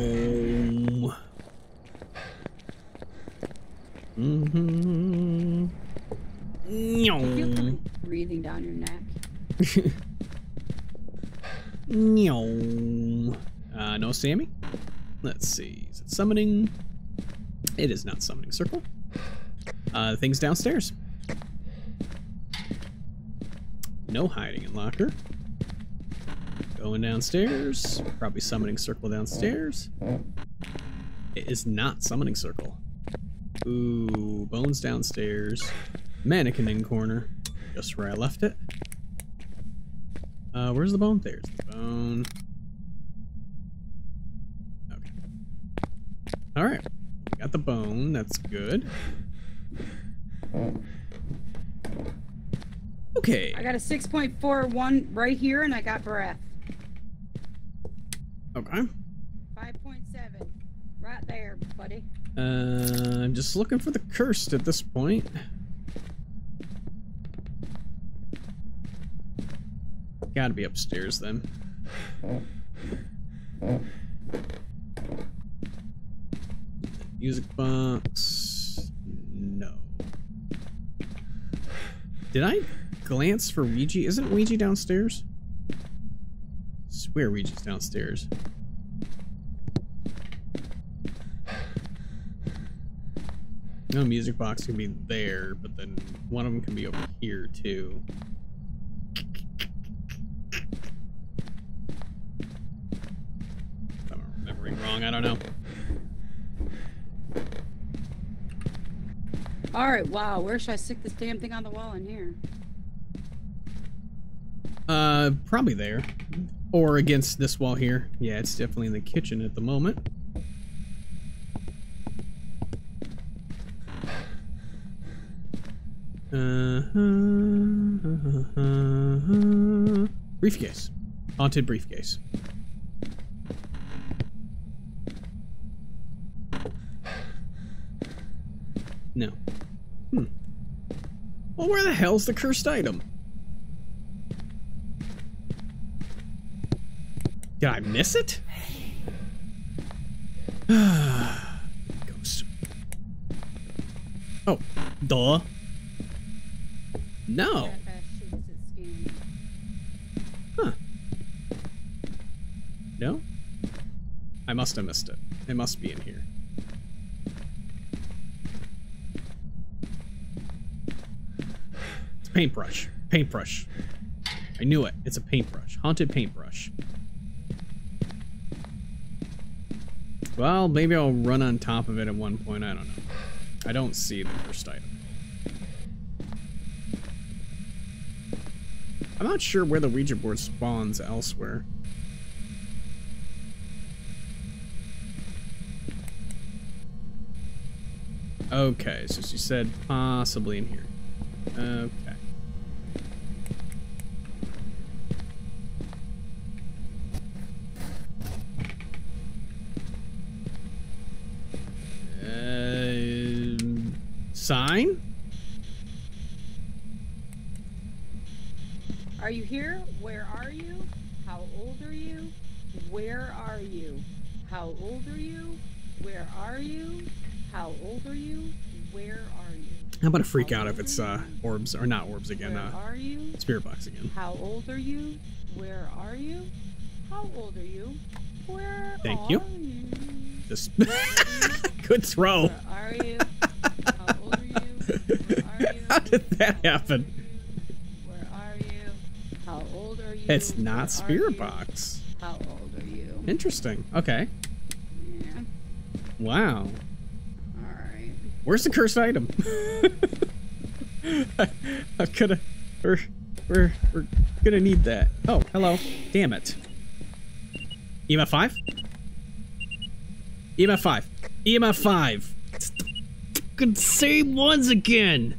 No. Breathing down your neck. No. No Sammy. Let's see. Is it summoning? It is not summoning circle. Things downstairs. No hiding in locker. Going downstairs. Probably summoning circle downstairs. It is not summoning circle. Ooh, bones downstairs. Mannequin in corner. Just where I left it. Where's the bone? There's the bone. All right, got the bone. That's good. Okay. I got a 6.41 right here, and I got breath. Okay. 5.7, right there, buddy. I'm just looking for the cursed at this point. Gotta be upstairs then. Music box. No. Did I glance for Ouija? Isn't Ouija downstairs? I swear Ouija's downstairs. No music box can be there, but then one of them can be over here too. If I'm remembering wrong, I don't know. Alright, wow, where should I stick this damn thing on the wall in here? Probably there. Or against this wall here. Yeah, it's definitely in the kitchen at the moment. Briefcase. Haunted briefcase. No. Hmm. Well, where the hell's the cursed item? Did I miss it? Ghost. Oh, duh. No. Huh. No? I must have missed it. It must be in here. Paintbrush. Paintbrush. I knew it. It's a paintbrush. Haunted paintbrush. Well, maybe I'll run on top of it at one point. I don't know. I don't see the first item. I'm not sure where the Ouija board spawns elsewhere. Okay, so she said possibly in here. Okay. Sign? Are you here? Where are you? How old are you? Where are you? How old are you? Where are you? How old are you? Where are you? I'm gonna freak out if it's orbs, or not orbs again. Where are you? Spirit box again. How old are you? Where are you? How old are you? Where are you? Thank you. Just good throw. Where are you? How old are you? Where are you? How did that happen? Where are you? How old are you? It's not Spirit Box. How old are you? Interesting. Okay. Yeah. Wow. Alright. Where's the cursed item? I'm gonna... We're gonna need that. Oh, hello. Damn it. EMF 5? EMF 5. EMF 5. It's the fucking same ones again.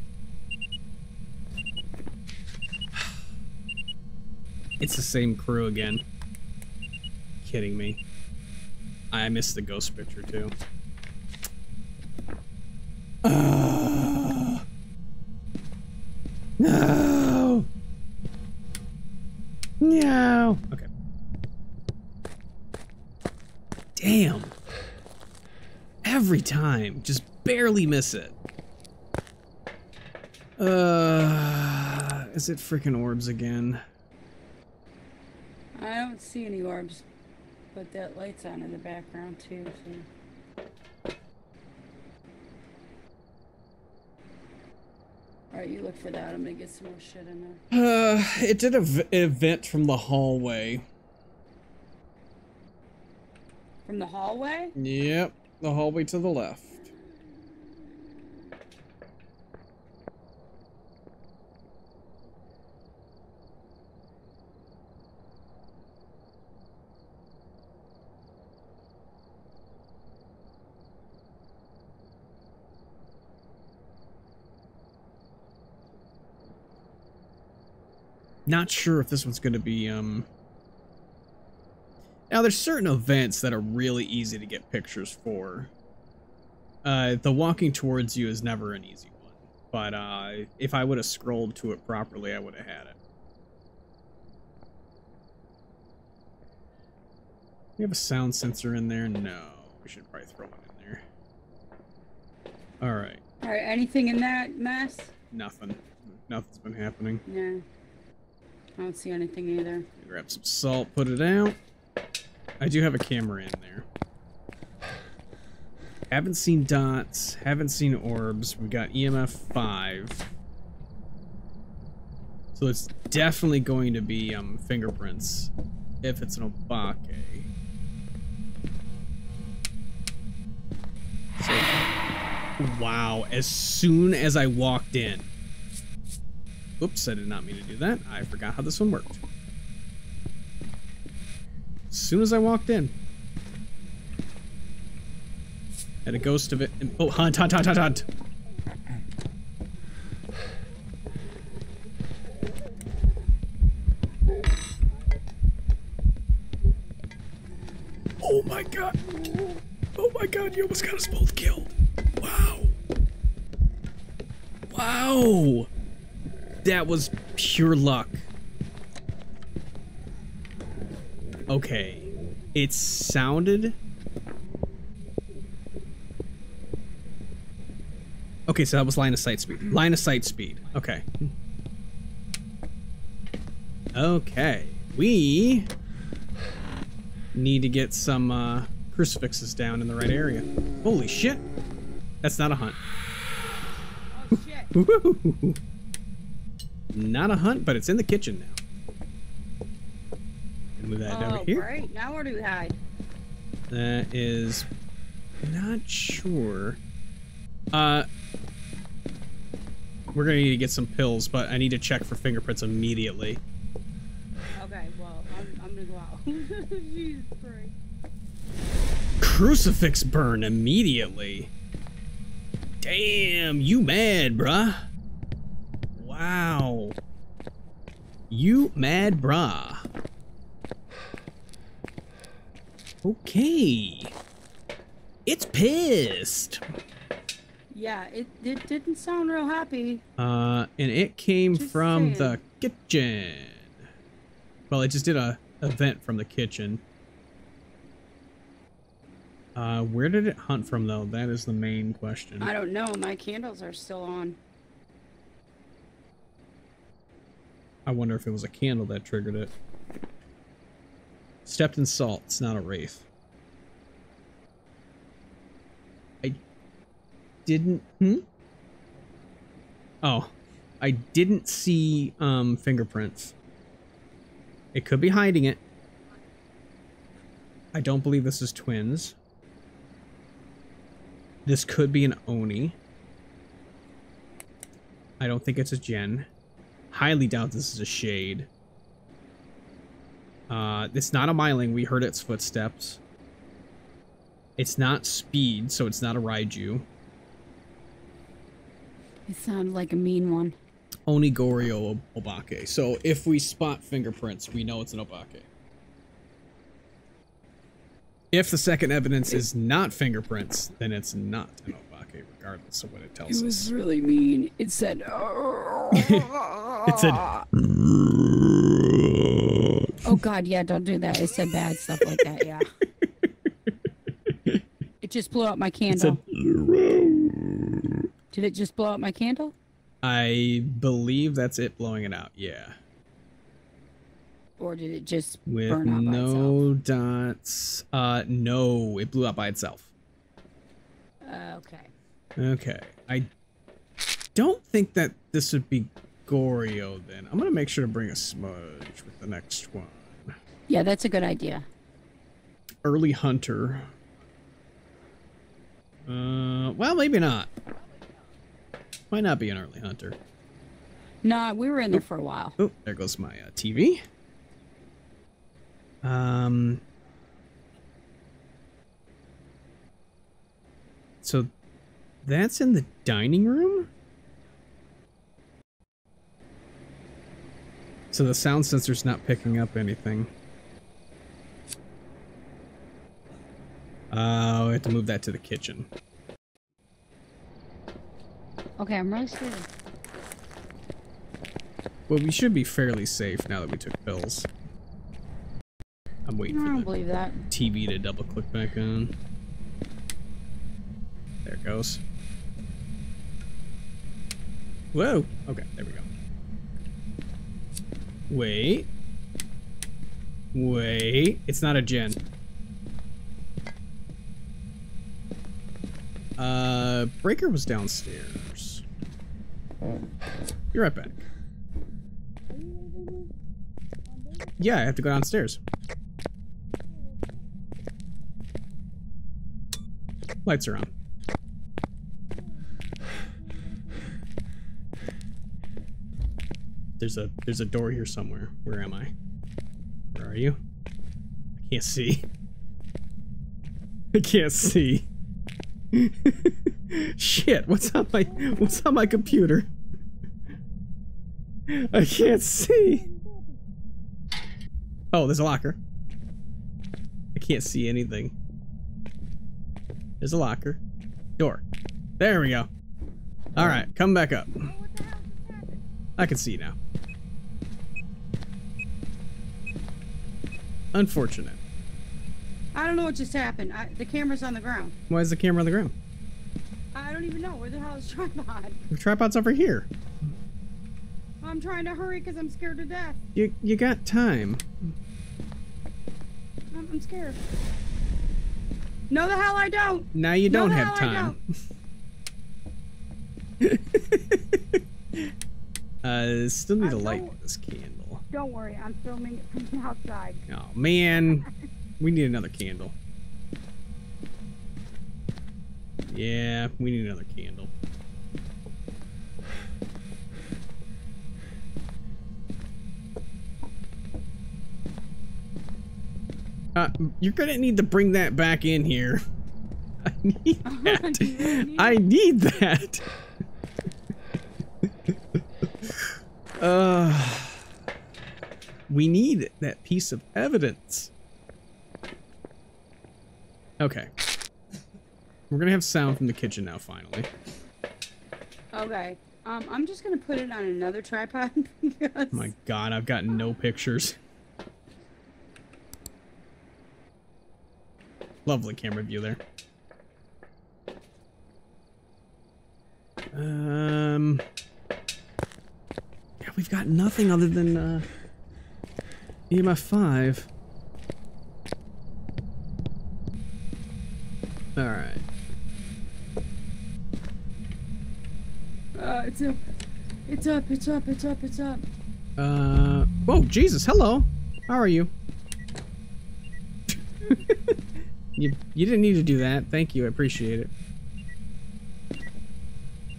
It's the same crew again. Kidding me. I missed the ghost picture too. No. No. Okay. Damn. Every time, just barely miss it. Is it freaking orbs again? I don't see any orbs, but that light's on in the background too. So. All right, you look for that. I'm gonna get some more shit in there. It did an event from the hallway. From the hallway? Yep. The hallway to the left. Not sure if this one's going to be, Now, there's certain events that are really easy to get pictures for. The walking towards you is never an easy one. But if I would have scrolled to it properly, I would have had it. We have a sound sensor in there? No. We should probably throw one in there. Alright. Alright, anything in that mess? Nothing. Nothing's been happening. Yeah. I don't see anything either. Grab some salt, put it out. I do have a camera in there. Haven't seen dots. Haven't seen orbs. We've got EMF 5. So it's definitely going to be fingerprints if it's an Obake. So, wow. As soon as I walked in. Oops, I did not mean to do that. I forgot how this one worked. As soon as I walked in, and a ghost of it. And, oh, hunt, hunt, hunt, hunt, hunt. Oh my god. Oh my god, you almost got us both killed. Wow. Wow. That was pure luck. Okay, it sounded... Okay, so that was line of sight speed. Line of sight speed, okay. Okay, we need to get some crucifixes down in the right area. Holy shit, that's not a hunt. Oh shit. not a hunt, but it's in the kitchen now. Move that over here. Right. Now where do we hide? That is not sure. We're gonna need to get some pills, but I need to check for fingerprints immediately. Okay, well, I'm gonna go out. Jesus Christ. Crucifix burn immediately. Damn, you mad, bruh. Wow. You mad, bruh. Okay. It's pissed. Yeah, it didn't sound real happy. And it came just from the kitchen. Well, it just did a vent from the kitchen. Where did it hunt from, though? That is the main question. I don't know. My candles are still on. I wonder if it was a candle that triggered it. Stepped in salt. It's not a wraith. I didn't... Hmm? Oh. I didn't see fingerprints. It could be hiding it. I don't believe this is twins. This could be an Oni. I don't think it's a Jinn. Highly doubt this is a Shade. It's not a Myling. We heard its footsteps. It's not speed, so it's not a Raiju. It sounded like a mean one. Oni, Goryo, Obake. So if we spot fingerprints, we know it's an Obake. If the second evidence is not fingerprints, then it's not an Obake, regardless of what it tells us. It was really mean. It said... it said... Oh, God, yeah, don't do that. It said bad stuff like that, yeah. It just blew out my candle. It said... Did it just blow out my candle? I believe that's it blowing it out, yeah. Or did it just burn out by itself? No dots. No, it blew out by itself. Okay. Okay. I don't think that this would be Goryo then. I'm going to make sure to bring a smudge with the next one. Yeah, that's a good idea. Early hunter. Well, maybe not. Might not be an early hunter. Nah, we were in there for a while. Oh, there goes my TV. So that's in the dining room? So the sound sensor's not picking up anything. We have to move that to the kitchen. Okay, I'm really scared. Well, we should be fairly safe now that we took pills. I'm waiting for the TV to double click back on. There it goes. Whoa! Okay, there we go. Wait. Wait. It's not a Jinn. Breaker was downstairs. Be right back. Yeah, I have to go downstairs. Lights are on. There's a door here somewhere. Where am I? Where are you? I can't see. I can't see. Shit, what's on my computer? I can't see. Oh, there's a locker. I can't see anything. There's a locker. Door. There we go. Alright, come back up. I can see now. Unfortunate. I don't know what just happened. The camera's on the ground. Why is the camera on the ground? I don't even know. Where the hell is the tripod? The tripod's over here. I'm trying to hurry because I'm scared to death. You got time. I'm scared. No, the hell I don't. Now you don't have time. Still need to light this candle. Don't worry, I'm filming it from outside. Oh man, we need another candle. Yeah, we need another candle. You're gonna need to bring that back in here. I need that. I need that. We need that piece of evidence. Okay. We're gonna have sound from the kitchen now, finally. Okay. I'm just gonna put it on another tripod because... Oh my god, I've got no pictures. Lovely camera view there. Yeah, we've got nothing other than EMF 5. All right. It's up. It's up. It's up. It's up. It's up. Oh Jesus! Hello. How are you? You didn't need to do that. Thank you. I appreciate it.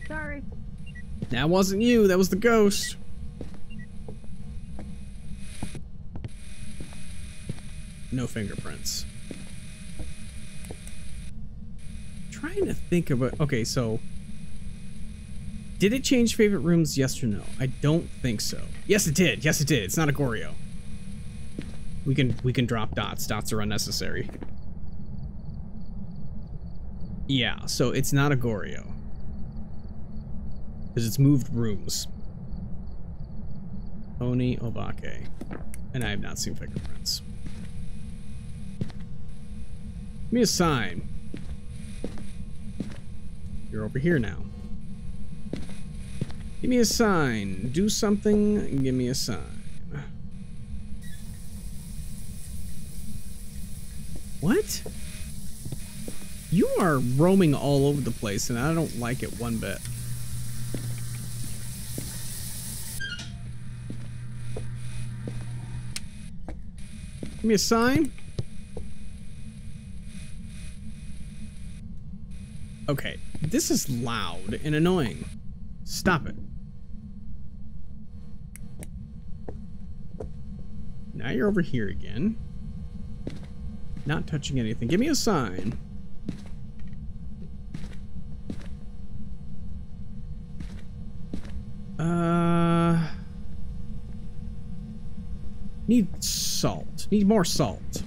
Sorry. That wasn't you. That was the ghost. No fingerprints. I'm trying to think of it. Okay, so did it change favorite rooms? Yes or no? I don't think so. Yes, it did. Yes, it did. It's not a Goryo. We can drop dots. Dots are unnecessary. Yeah, so it's not a Goryo. Because it's moved rooms. Oni, Obake. And I have not seen fingerprints. Give me a sign. You're over here now. Give me a sign. Do something and give me a sign. What? You are roaming all over the place, and I don't like it one bit. Give me a sign. Okay, this is loud and annoying. Stop it. Now you're over here again. Not touching anything. Give me a sign. Need salt. Need more salt.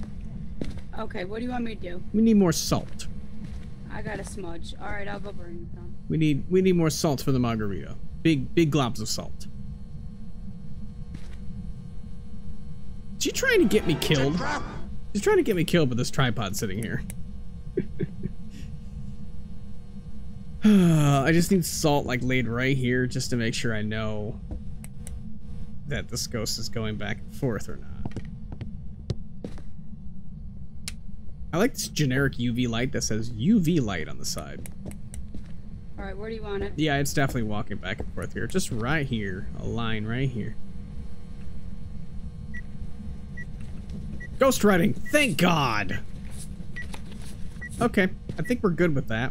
Okay, what do you want me to do? We need more salt. I got a smudge. All right, I'll go bring it down. We need more salt for the margarita. Big globs of salt. Is she trying to get me killed? She's trying to get me killed with this tripod sitting here. I just need salt like laid right here just to make sure I know that this ghost is going back and forth or not. I like this generic UV light that says UV light on the side. Alright, where do you want it? Yeah, it's definitely walking back and forth here. Just right here. A line right here. Ghost riding! Thank God! Okay, I think we're good with that.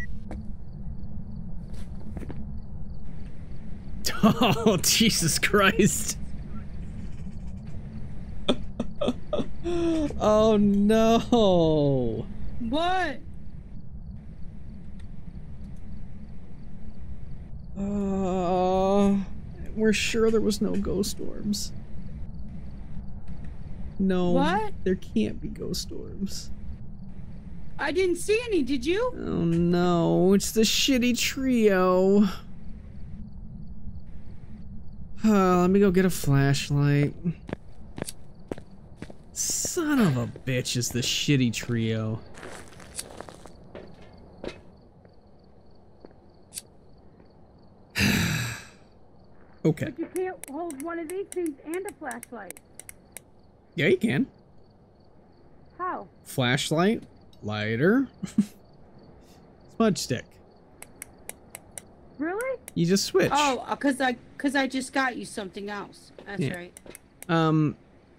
Oh, Jesus Christ. Oh, no. What? We're sure there was no ghost orbs. No. What? There can't be ghost orbs. I didn't see any, did you? Oh, no. It's the shitty trio. Let me go get a flashlight. Son of a bitch is the shitty trio. Okay. But you can't hold one of these things and a flashlight. Yeah, you can. How? Flashlight, lighter, smudge stick. Really? You just switch. Oh, because I just got you something else. That's right.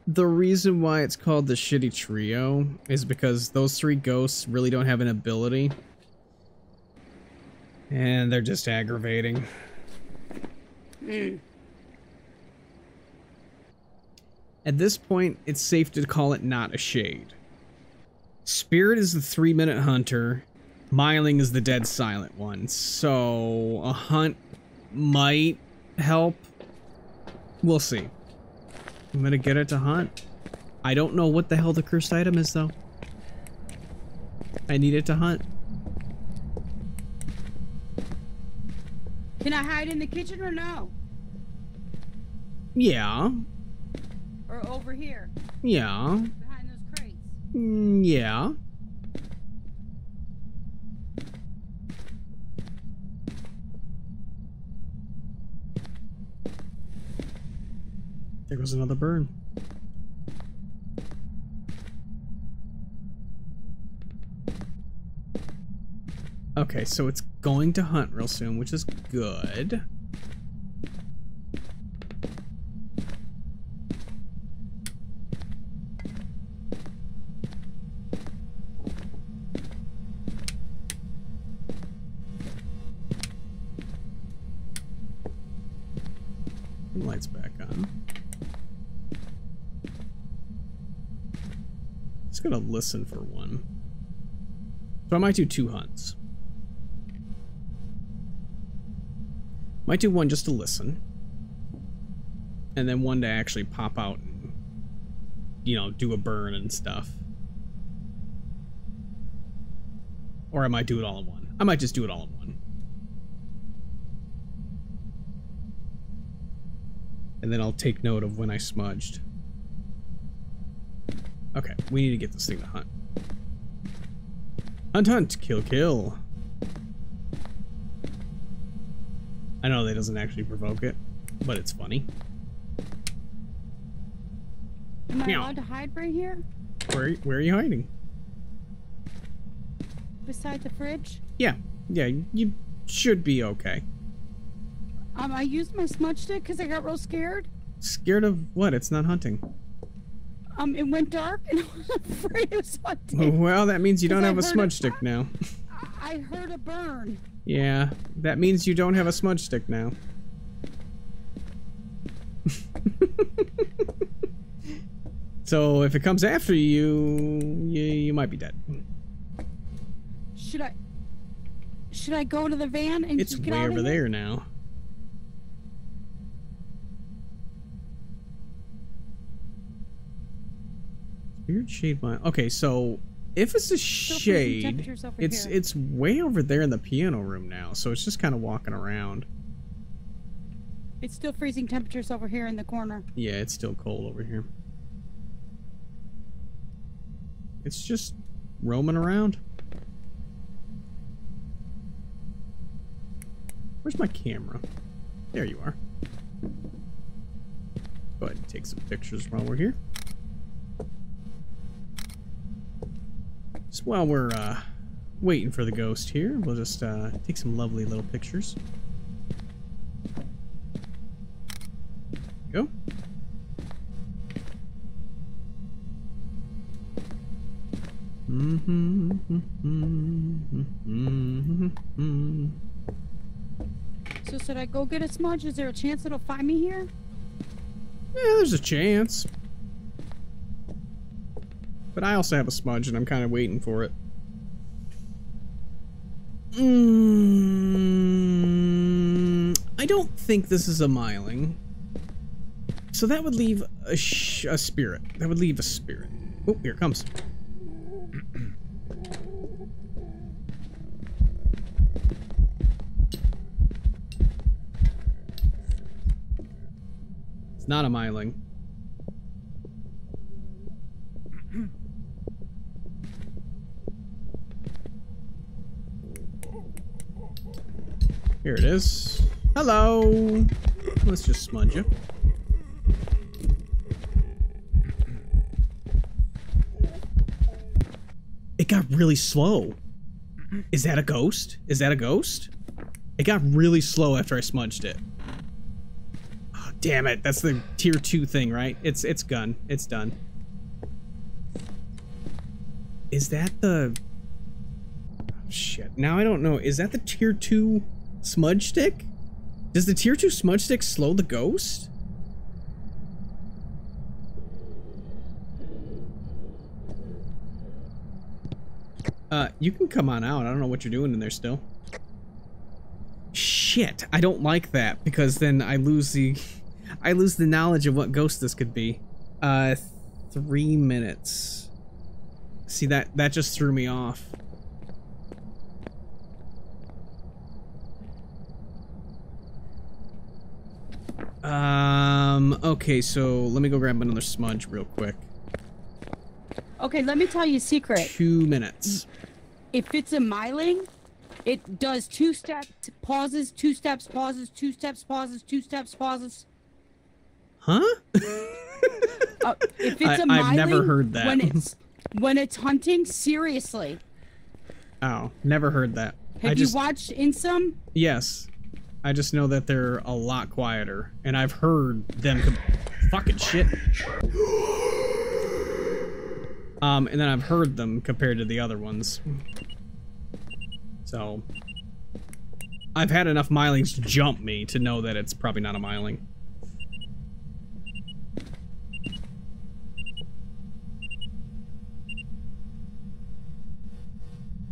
The reason why it's called the Shitty Trio is because those three ghosts really don't have an ability. And they're just aggravating. Mm. At this point, it's safe to call it not a shade. Spirit is the 3-minute hunter. Myling is the dead silent one. So a hunt might help. We'll see. I'm gonna get it to hunt. I don't know what the hell the cursed item is, though. I need it to hunt. Can I hide in the kitchen or no? Yeah. Or over here? Yeah. Behind those crates? Yeah. There goes another burn. Okay, so it's going to hunt real soon, which is good. Lights back on. Just gonna listen for one. So I might do 2 hunts. Might do one just to listen, and then one to actually pop out and, you know, do a burn and stuff. Or I might do it all in one. I might just do it all in one. And then I'll take note of when I smudged. Okay, we need to get this thing to hunt. Hunt, hunt, kill, kill. I know that doesn't actually provoke it, but it's funny. Am I allowed to hide right here? Where are you hiding? Beside the fridge? Yeah, yeah, you should be okay. I used my smudge stick because I got real scared. Scared of what? It's not hunting. It went dark and I was afraid it was hunting. Well, that means you don't have a smudge stick now. I heard a burn. Yeah, that means you don't have a smudge stick now. So if it comes after you, you might be dead. Should I go to the van and just get out of here? It's way over there now. Weird shade mine. Okay, so if it's a shade, it's way over there in the piano room now, so it's just kind of walking around. It's still freezing temperatures over here in the corner. Yeah, it's still cold over here. It's just roaming around. Where's my camera? There you are. Go ahead and take some pictures while we're here. So while we're waiting for the ghost here, we'll just take some lovely little pictures. There we go. Mm-hmm, mm-hmm, mm-hmm, mm-hmm. So should I go get a smudge? Is there a chance it'll find me here? Yeah, there's a chance. But I also have a smudge, and I'm kind of waiting for it. I don't think this is a myling. So that would leave a spirit. That would leave a spirit. Oh, here it comes. It's not a myling. Here it is. Hello! Let's just smudge you. It got really slow. Is that a ghost? Is that a ghost? It got really slow after I smudged it. Oh, damn it. That's the tier 2 thing, right? It's gone. It's done. Is that the... Oh, shit. Now I don't know. Is that the tier 2 smudge stick? Does the tier 2 smudge stick slow the ghost? You can come on out. I don't know what you're doing in there still. Shit, I don't like that because then I lose the knowledge of what ghost this could be. 3 minutes. See, that just threw me off. Okay, so let me go grab another smudge real quick. Okay, let me tell you a secret. 2 minutes. If it's a myling, it does 2 steps, pauses, 2 steps, pauses, 2 steps, pauses, 2 steps, pauses. Huh? If it's a myling, I've never heard that. When it's hunting, seriously. Oh, never heard that. Have you watched Insum? Yes. I just know that they're a lot quieter, and I've heard them fucking shit. And then I've heard them compared to the other ones. So, I've had enough Mylings jump me to know that it's probably not a Myling.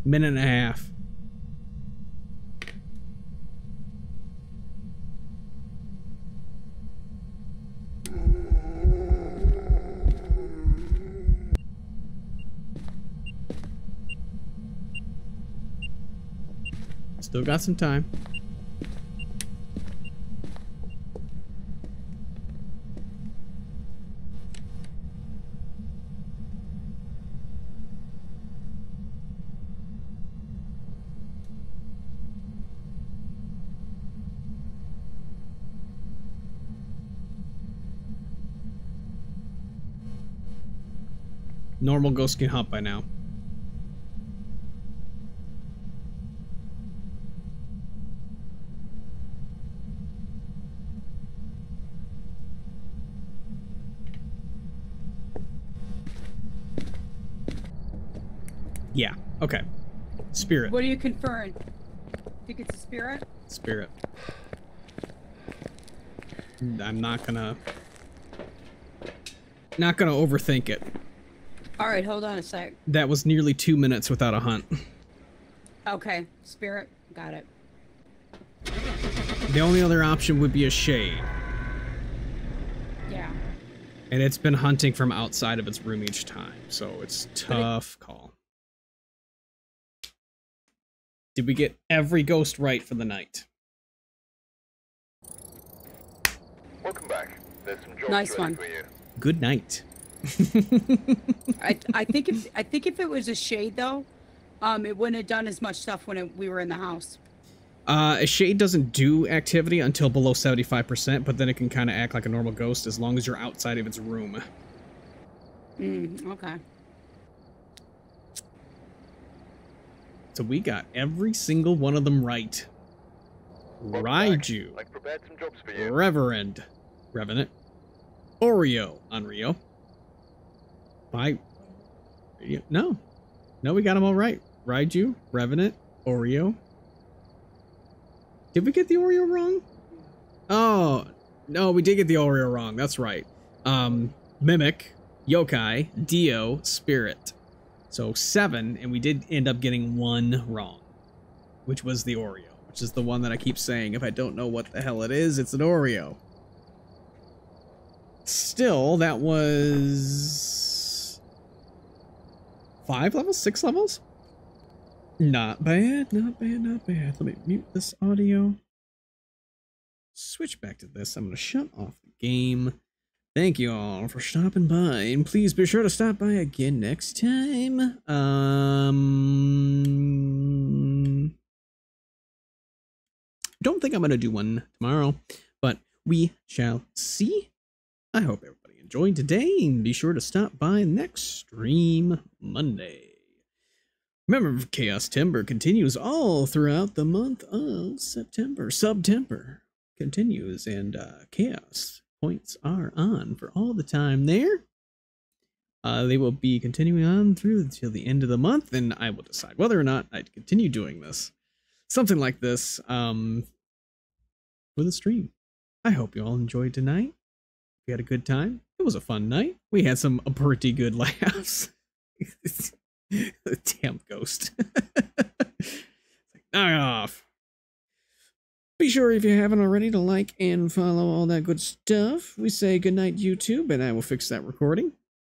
Minute and a half. Still got some time. Normal ghosts can hunt by now. Yeah, okay. Spirit. What do you confirm? Think it's a spirit? Spirit. I'm not gonna overthink it. Alright, hold on a sec. That was nearly 2 minutes without a hunt. Okay, spirit. Got it. The only other option would be a shade. Yeah. And it's been hunting from outside of its room each time, so it's tough call. Did we get every ghost right for the night? Welcome back. There's some jobs nice one. For you. Good night. I think if it was a shade though, it wouldn't have done as much stuff when we were in the house. A shade doesn't do activity until below 75%, but then it can kind of act like a normal ghost as long as you're outside of its room. Okay. So we got every single one of them right. Raiju, Reverend, Revenant, Onryo. No, we got them all right. Raiju, Revenant, Onryo. Did we get the Onryo wrong? Oh, no, we did get the Onryo wrong. That's right. Mimic, Yokai, Dio, Spirit. So 7, and we did end up getting 1 wrong, which was the Onryo, which is the one that I keep saying, if I don't know what the hell it is, it's an Onryo. Still, that was 5 levels, 6 levels? Not bad, not bad, not bad. Let me mute this audio. Switch back to this. I'm going to shut off the game. Thank you all for stopping by, and please be sure to stop by again next time. Don't think I'm going to do one tomorrow, but we shall see. I hope everybody enjoyed today, and be sure to stop by next stream Monday. Remember, Chaostember continues all throughout the month of September. Subtember continues, and Chaos points are on for all the time there. They will be continuing on through till the end of the month, and I will decide whether or not I'd continue doing this. Something like this with a stream. I hope you all enjoyed tonight. We had a good time. It was a fun night. We had some pretty good laughs. Damn ghost. Knock off. Be sure, if you haven't already, to like and follow all that good stuff. We say goodnight, YouTube, and I will fix that recording.